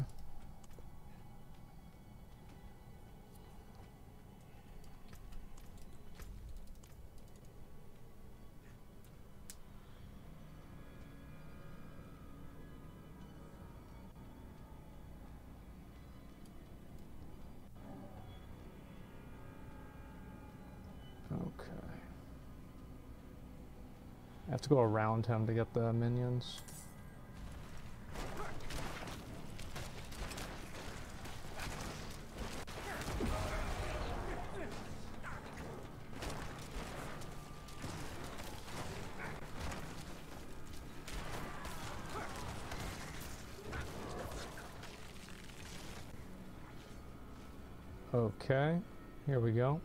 Have to go around him to get the minions. Okay, here we go.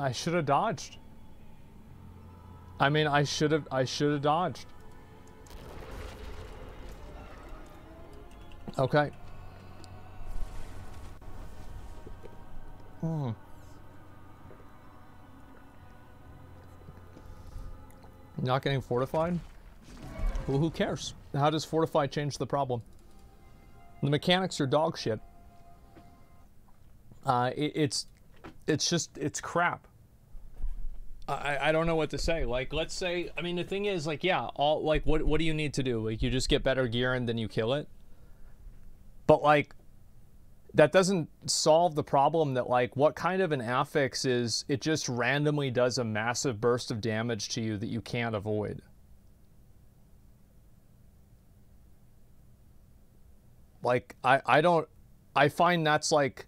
I should have dodged. I mean, I should have dodged. Okay. Hmm. Not getting fortified? Well, who cares? How does fortify change the problem? The mechanics are dog shit. It's crap. I don't know what to say. Like, let's say, I mean, the thing is, like, yeah, all, like, what do you need to do? Like, you just get better gear and then you kill it. But, like, that doesn't solve the problem that, like, what kind of an affix is, it just randomly does a massive burst of damage to you that you can't avoid. Like, I find that's, like,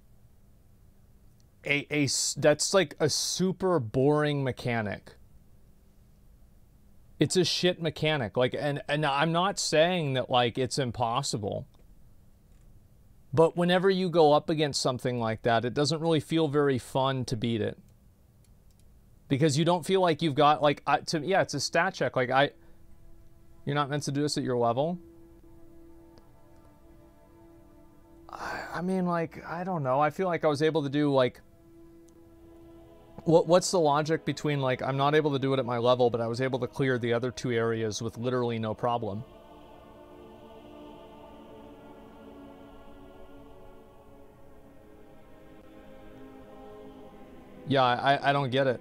that's like a super boring mechanic. It's a shit mechanic. Like, and I'm not saying that, like, it's impossible. But whenever you go up against something like that, it doesn't really feel very fun to beat it. Because you don't feel like you've got, like, yeah, it's a stat check. Like, you're not meant to do this at your level. I mean, like, I don't know. I feel like I was able to do, like, what's the logic between, like, I'm not able to do it at my level, but I was able to clear the other two areas with literally no problem. Yeah, I don't get it.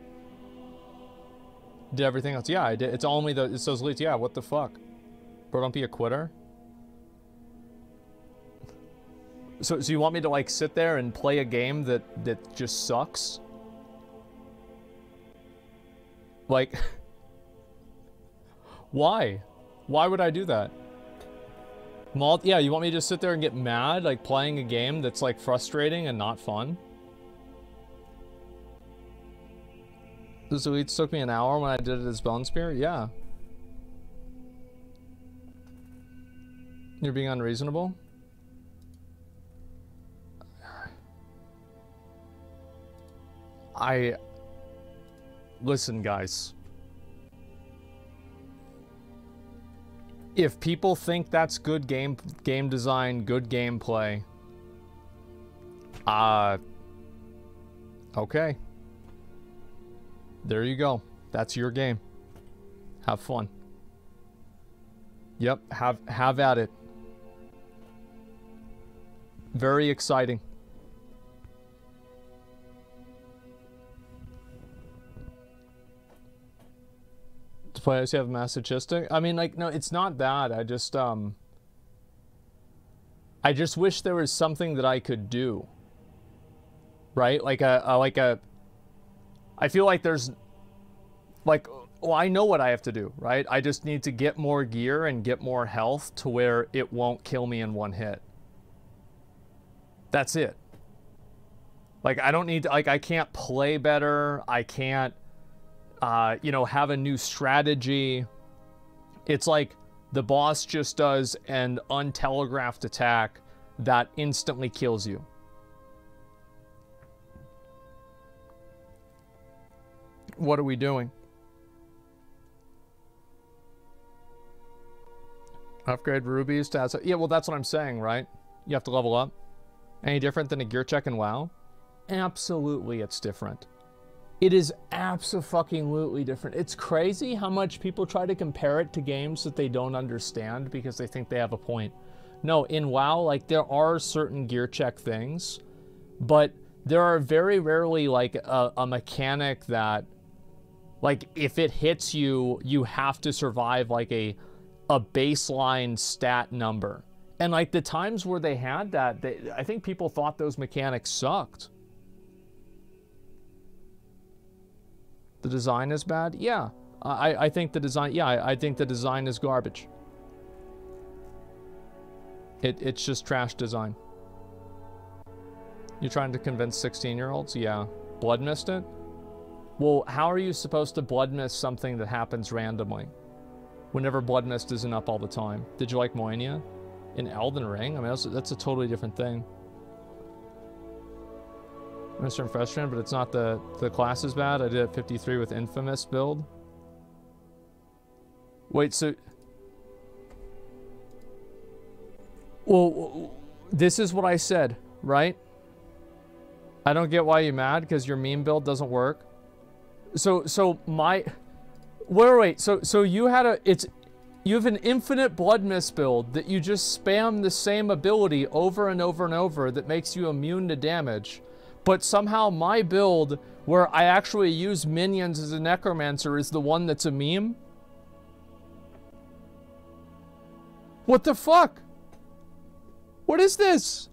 Did everything else? Yeah, I did. It's only it's those leads. Yeah, what the fuck? Bro, don't be a quitter. So you want me to, like, sit there and play a game that just sucks? Like, why? Why would I do that? Yeah, you want me to just sit there and get mad, like, playing a game that's, like, frustrating and not fun? This elite took me an hour when I did it as Bone Spear? Yeah. You're being unreasonable? Listen, guys. If people think that's good game design, good gameplay, okay. There you go. That's your game. Have fun. Yep, have at it. Very exciting. Players have masochistic. I mean, like, no, it's not that. I just wish there was something that I could do. Right? Like I feel like there's, like, well, I know what I have to do, right? I just need to get more gear and get more health to where it won't kill me in one hit. That's it. Like, I don't need to, like, I can't play better. I can't, you know, have a new strategy. It's like the boss just does an untelegraphed attack that instantly kills you. What are we doing? Upgrade rubies to add... Yeah, well, that's what I'm saying, right? You have to level up. Any different than a gear check in WoW? Absolutely, it's different. It is abso-fucking-lutely different. It's crazy how much people try to compare it to games that they don't understand because they think they have a point. No, in WoW, like, there are certain gear check things, but there are very rarely, like, a mechanic that, like, if it hits you, you have to survive, like, a baseline stat number. And, like, the times where they had that, I think people thought those mechanics sucked. The design is bad? Yeah. I think the design... Yeah, I think the design is garbage. It's just trash design. You're trying to convince 16-year-olds? Yeah. Blood missed it? Well, how are you supposed to blood miss something that happens randomly? Whenever blood mist isn't up all the time. Did you like Moinia in Elden Ring? I mean, that's a totally different thing. Mr. Freshman, but it's not the class is bad. I did it 53 with Infamous build. Wait, so... Well, this is what I said, right? I don't get why you're mad, because your meme build doesn't work. So my... Wait, so you had a... You have an infinite blood mist build that you just spam the same ability over and over and over that makes you immune to damage. but somehow my build where I actually use minions as a necromancer is the one that's a meme. What the fuck? What is this?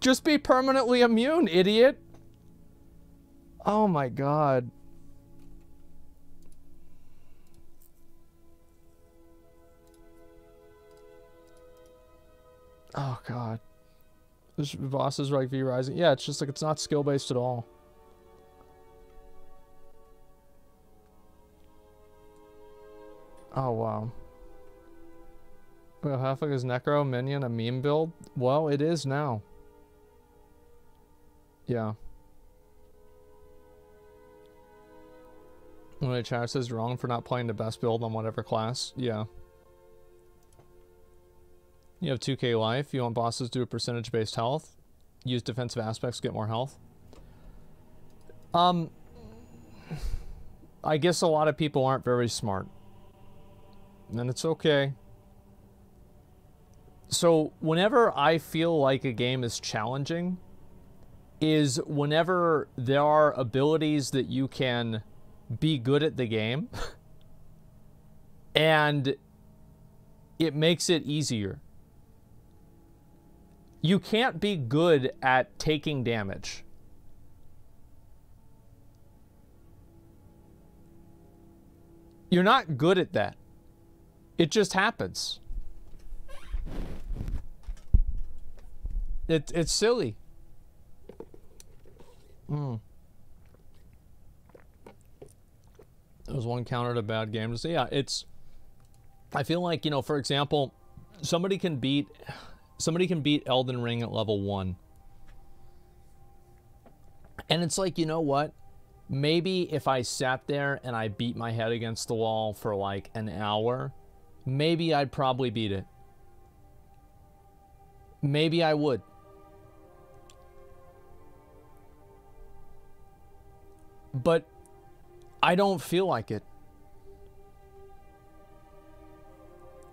Just be permanently immune, idiot. Oh my god. Oh god. This boss is like V-Rising. Yeah, it's just like it's not skill-based at all. Oh wow. Well, Halfling is Necro Minion a meme build? Well, it is now. Yeah. When the chat says wrong for not playing the best build on whatever class, yeah. You have 2k life, you want bosses to do a percentage-based health, use defensive aspects to get more health. I guess a lot of people aren't very smart. And it's okay. So whenever I feel like a game is challenging, is whenever there are abilities that you can be good at the game, and it makes it easier. You can't be good at taking damage. You're not good at that. It just happens. It's silly. It was one counter to bad game to say, yeah, it's, I feel like, you know, for example, somebody can beat Elden Ring at level 1. And it's like, you know what? Maybe if I sat there and I beat my head against the wall for like an hour, maybe I'd probably beat it. Maybe I would. But I don't feel like it.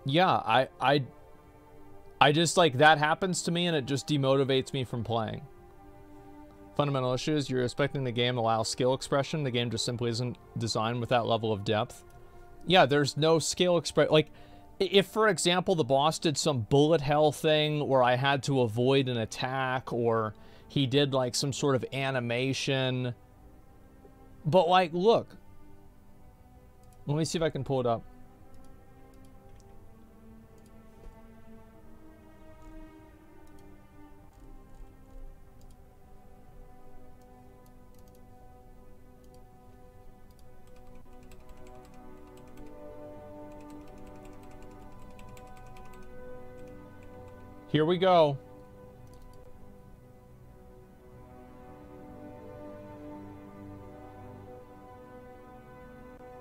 Yeah, I just, like, that happens to me and it just demotivates me from playing. Fundamental issues, you're expecting the game to allow skill expression. The game just simply isn't designed with that level of depth. Yeah, there's no skill expression. Like, if, for example, the boss did some bullet hell thing where I had to avoid an attack, or he did, like, some sort of animation. But, like, look. Let me see if I can pull it up. Here we go.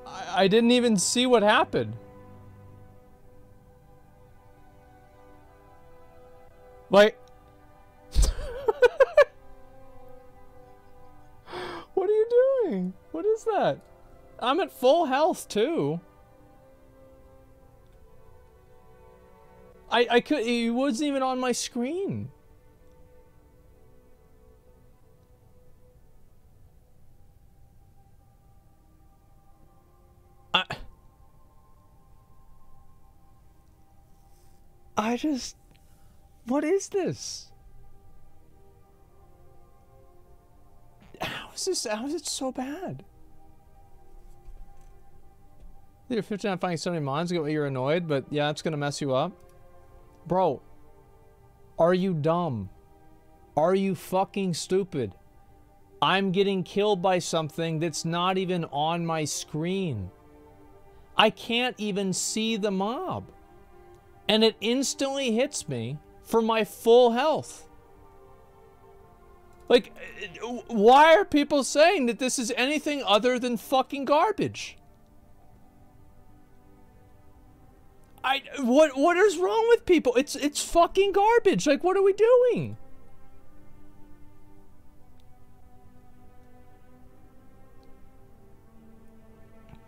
I didn't even see what happened. Like, what are you doing? What is that? I'm at full health too. I could, it wasn't even on my screen. I just, what is this? How is it so bad? You're 15 on finding so many mods, get what you're annoyed, but yeah, it's gonna mess you up. Bro, are you dumb? Are you fucking stupid? I'm getting killed by something that's not even on my screen. I can't even see the mob. And it instantly hits me for my full health. Like, why are people saying that this is anything other than fucking garbage? What is wrong with people? It's fucking garbage. Like, what are we doing?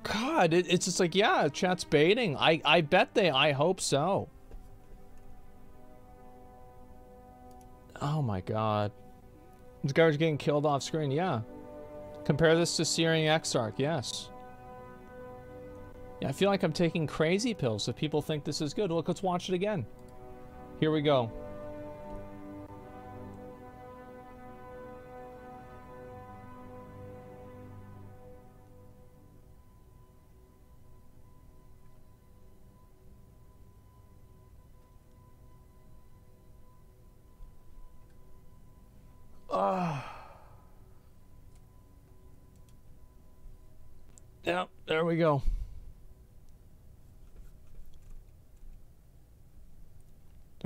God, it's just like, yeah, chat's baiting. I bet they, I hope so. Oh my god. Zakharum getting killed off screen, yeah. Compare this to Searing Exarch, yes. Yeah, I feel like I'm taking crazy pills if people think this is good. Look, let's watch it again. Here we go. Yeah, there we go.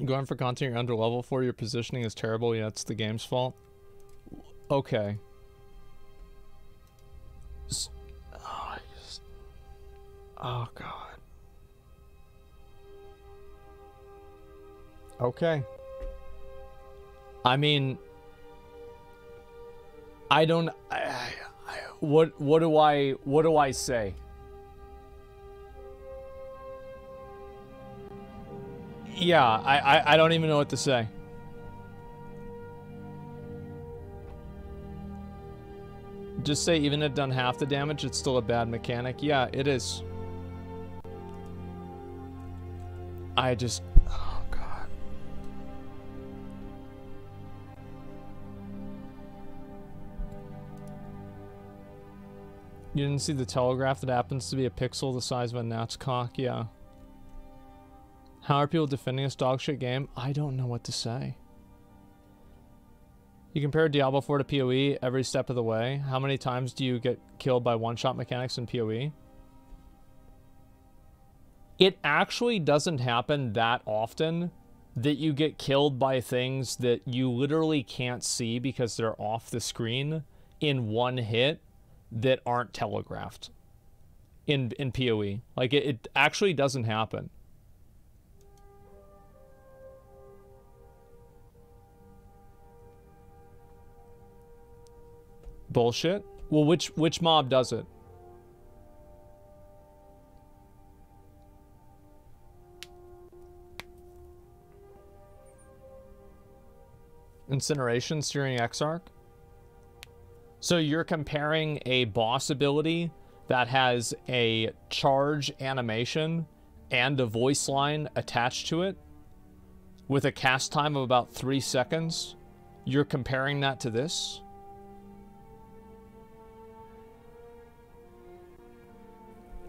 Going for content you're under level for, your positioning is terrible, yeah, it's the game's fault. Okay. Oh, God. Okay. I mean, I don't... What do I say? Yeah, I don't even know what to say. Just say even if it done half the damage, it's still a bad mechanic. Yeah, it is. I just... Oh, God. You didn't see the telegraph that happens to be a pixel the size of a gnat's cock? Yeah. How are people defending this dogshit game? I don't know what to say. You compare Diablo 4 to PoE every step of the way. How many times do you get killed by one-shot mechanics in PoE? It actually doesn't happen that often that you get killed by things that you literally can't see because they're off the screen in one hit. That aren't telegraphed in PoE. Like, it actually doesn't happen. Bullshit? Well, which mob does it? Incineration, Searing Exarch? So you're comparing a boss ability that has a charge animation and a voice line attached to it with a cast time of about 3 seconds. You're comparing that to this?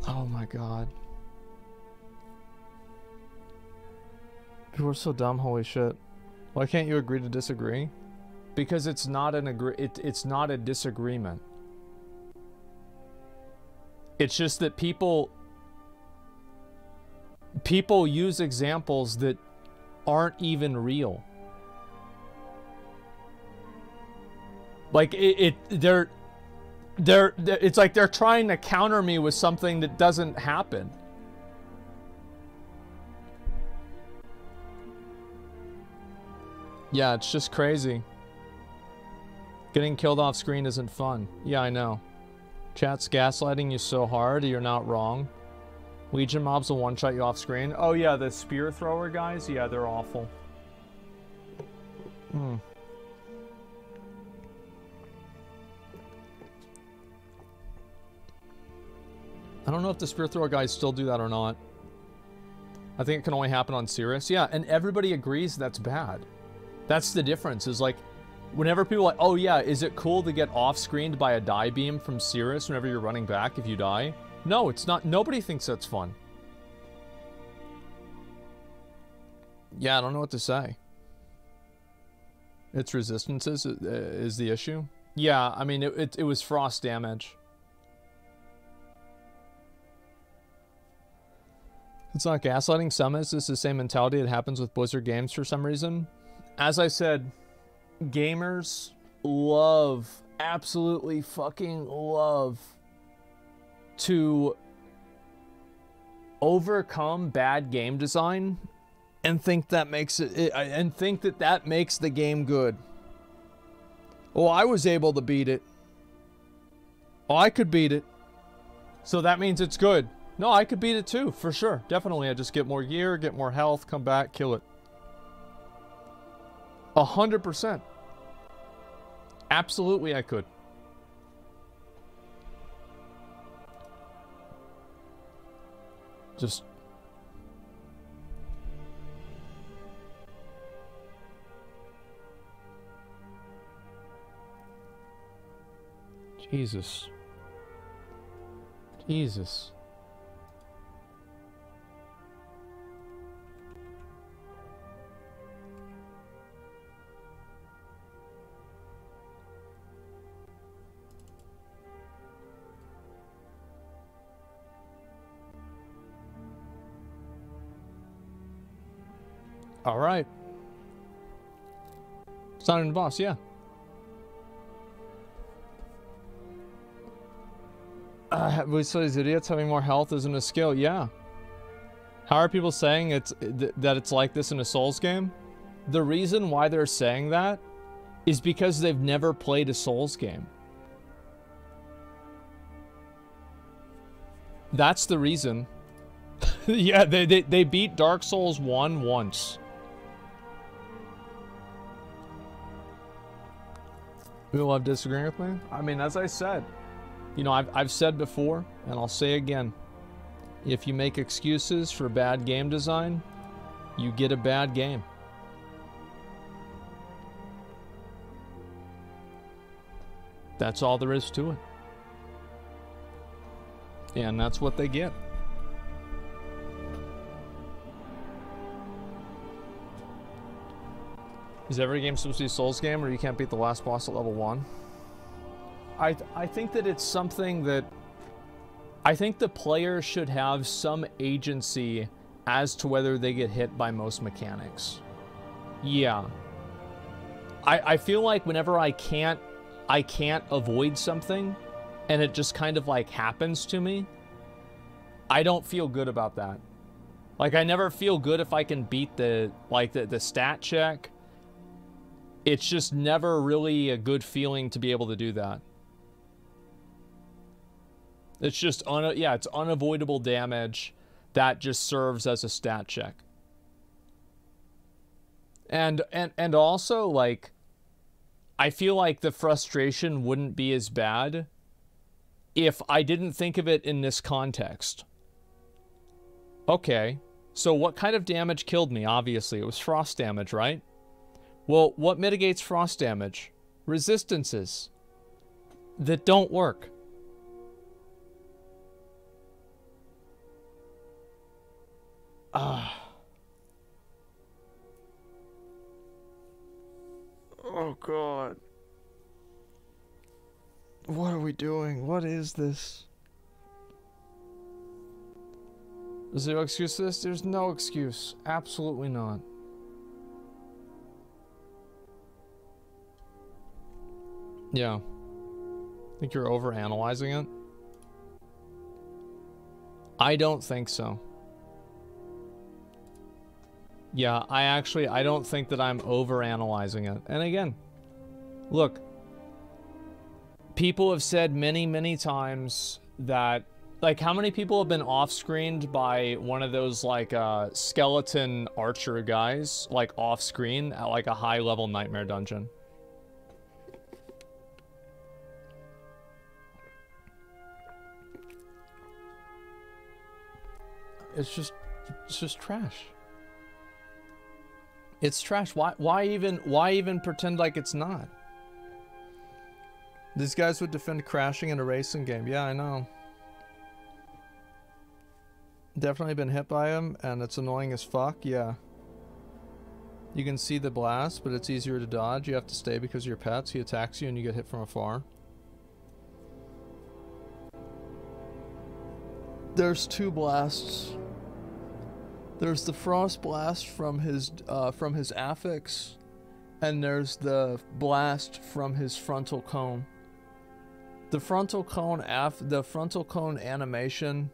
Oh my God. People are so dumb, holy shit. Why can't you agree to disagree? Because it's not an it's not a disagreement. It's just that people use examples that aren't even real. Like it's like they're trying to counter me with something that doesn't happen. Yeah, it's just crazy. Getting killed off screen isn't fun. Yeah, I know. Chat's gaslighting you so hard, you're not wrong. Legion mobs will one-shot you off screen. Oh yeah, the spear thrower guys? Yeah, they're awful. Hmm. I don't know if the spear thrower guys still do that or not. I think it can only happen on Sirius. Yeah, and everybody agrees that's bad. That's the difference, is like, whenever people are like, oh yeah, is it cool to get off-screened by a die beam from Sirius whenever you're running back if you die? No, it's not. Nobody thinks that's fun. Yeah, I don't know what to say. Its resistances is the issue. Yeah, I mean, it was frost damage. It's not gaslighting summits. It's the same mentality that happens with Blizzard games for some reason. As I said, gamers love, absolutely fucking love, to overcome bad game design and think that makes it, and think that that makes the game good. Oh, I was able to beat it. Oh, I could beat it. So that means it's good. No, I could beat it too, for sure. Definitely. I just get more gear, get more health, come back, kill it. 100%. Absolutely, I could. Just... Jesus. Jesus. All right. Sounding the boss, yeah. So these idiots having more health isn't a skill, yeah. How are people saying that it's like this in a Souls game? The reason why they're saying that is because they've never played a Souls game. That's the reason. Yeah, they beat Dark Souls 1 once. People love disagreeing with me? I mean, as I said, you know, I've said before, and I'll say again, if you make excuses for bad game design, you get a bad game. That's all there is to it. And that's what they get. Is every game supposed to be a Souls game, or you can't beat the last boss at level 1? I think that it's something that... I think the player should have some agency as to whether they get hit by most mechanics. Yeah. I feel like whenever I can't avoid something, and it just kind of like happens to me, I don't feel good about that. Like, I never feel good if I can beat the stat check. It's just never really a good feeling to be able to do that. It's just, it's unavoidable damage that just serves as a stat check. And also, like, I feel like the frustration wouldn't be as bad if I didn't think of it in this context. Okay, so what kind of damage killed me? Obviously, it was frost damage, right? Well, what mitigates frost damage? Resistances that don't work. Oh, God. What are we doing? What is this? Is there no excuse to this? There's no excuse. Absolutely not. Yeah. I think you're overanalyzing it. I don't think so. Yeah, I don't think that I'm overanalyzing it. And again, look, people have said many, many times that, like, how many people have been off-screened by one of those, like, skeleton archer guys, like, off-screen at, like, a high-level nightmare dungeon? It's just trash. It's trash. Why even pretend like it's not? These guys would defend crashing in a racing game. Yeah, I know. Definitely been hit by him, and it's annoying as fuck. Yeah. You can see the blast, but it's easier to dodge. You have to stay because of your pets. He attacks you and you get hit from afar. There's two blasts. There's the frost blast from his affix, and there's the blast from his frontal cone. The frontal cone animation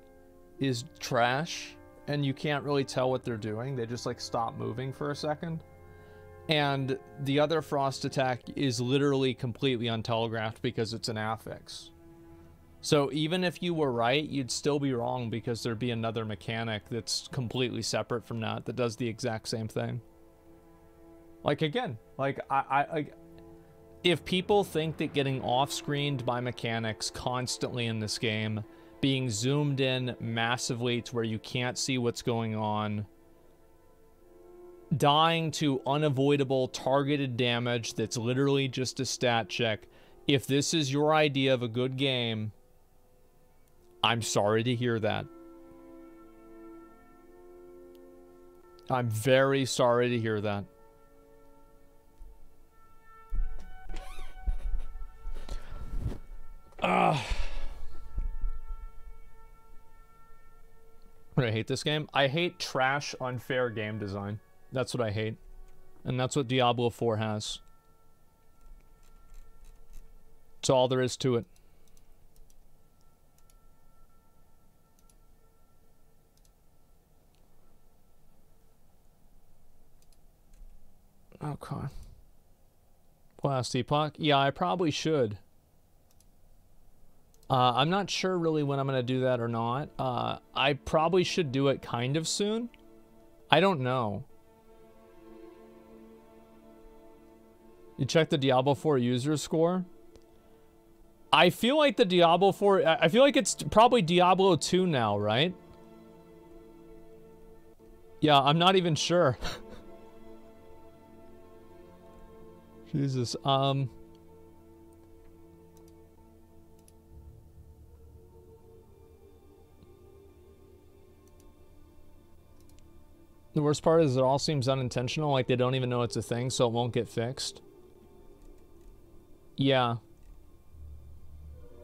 is trash, and you can't really tell what they're doing. They just like stop moving for a second. And the other frost attack is literally completely untelegraphed because it's an affix. So even if you were right, you'd still be wrong because there'd be another mechanic that's completely separate from that does the exact same thing. Like, again, like, I If people think that getting off-screened by mechanics constantly in this game, being zoomed in massively to where you can't see what's going on, dying to unavoidable targeted damage that's literally just a stat check, if this is your idea of a good game, I'm sorry to hear that. I'm very sorry to hear that. What do I hate this game? I hate trash, unfair game design. That's what I hate. And that's what Diablo 4 has. It's all there is to it. Okay. Last Epoch? Yeah, I probably should. I'm not sure really when I'm going to do that or not. I probably should do it kind of soon. I don't know. You check the Diablo 4 user score? I feel like the Diablo 4... I feel like it's probably Diablo 2 now, right? Yeah, I'm not even sure. Jesus, the worst part is it all seems unintentional, like they don't even know it's a thing, so it won't get fixed. Yeah.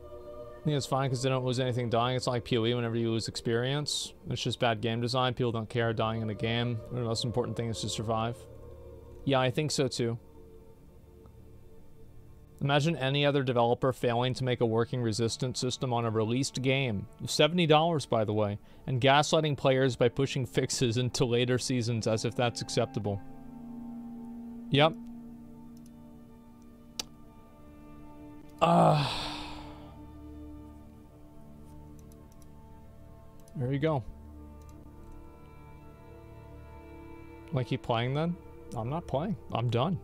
I think it's fine because they don't lose anything dying. It's not like PoE whenever you lose experience. It's just bad game design. People don't care dying in a game. The most important thing is to survive. Yeah, I think so too. Imagine any other developer failing to make a working resistance system on a released game. $70, by the way. And gaslighting players by pushing fixes into later seasons as if that's acceptable. Yep. There you go. Am I keep playing then? I'm not playing. I'm done.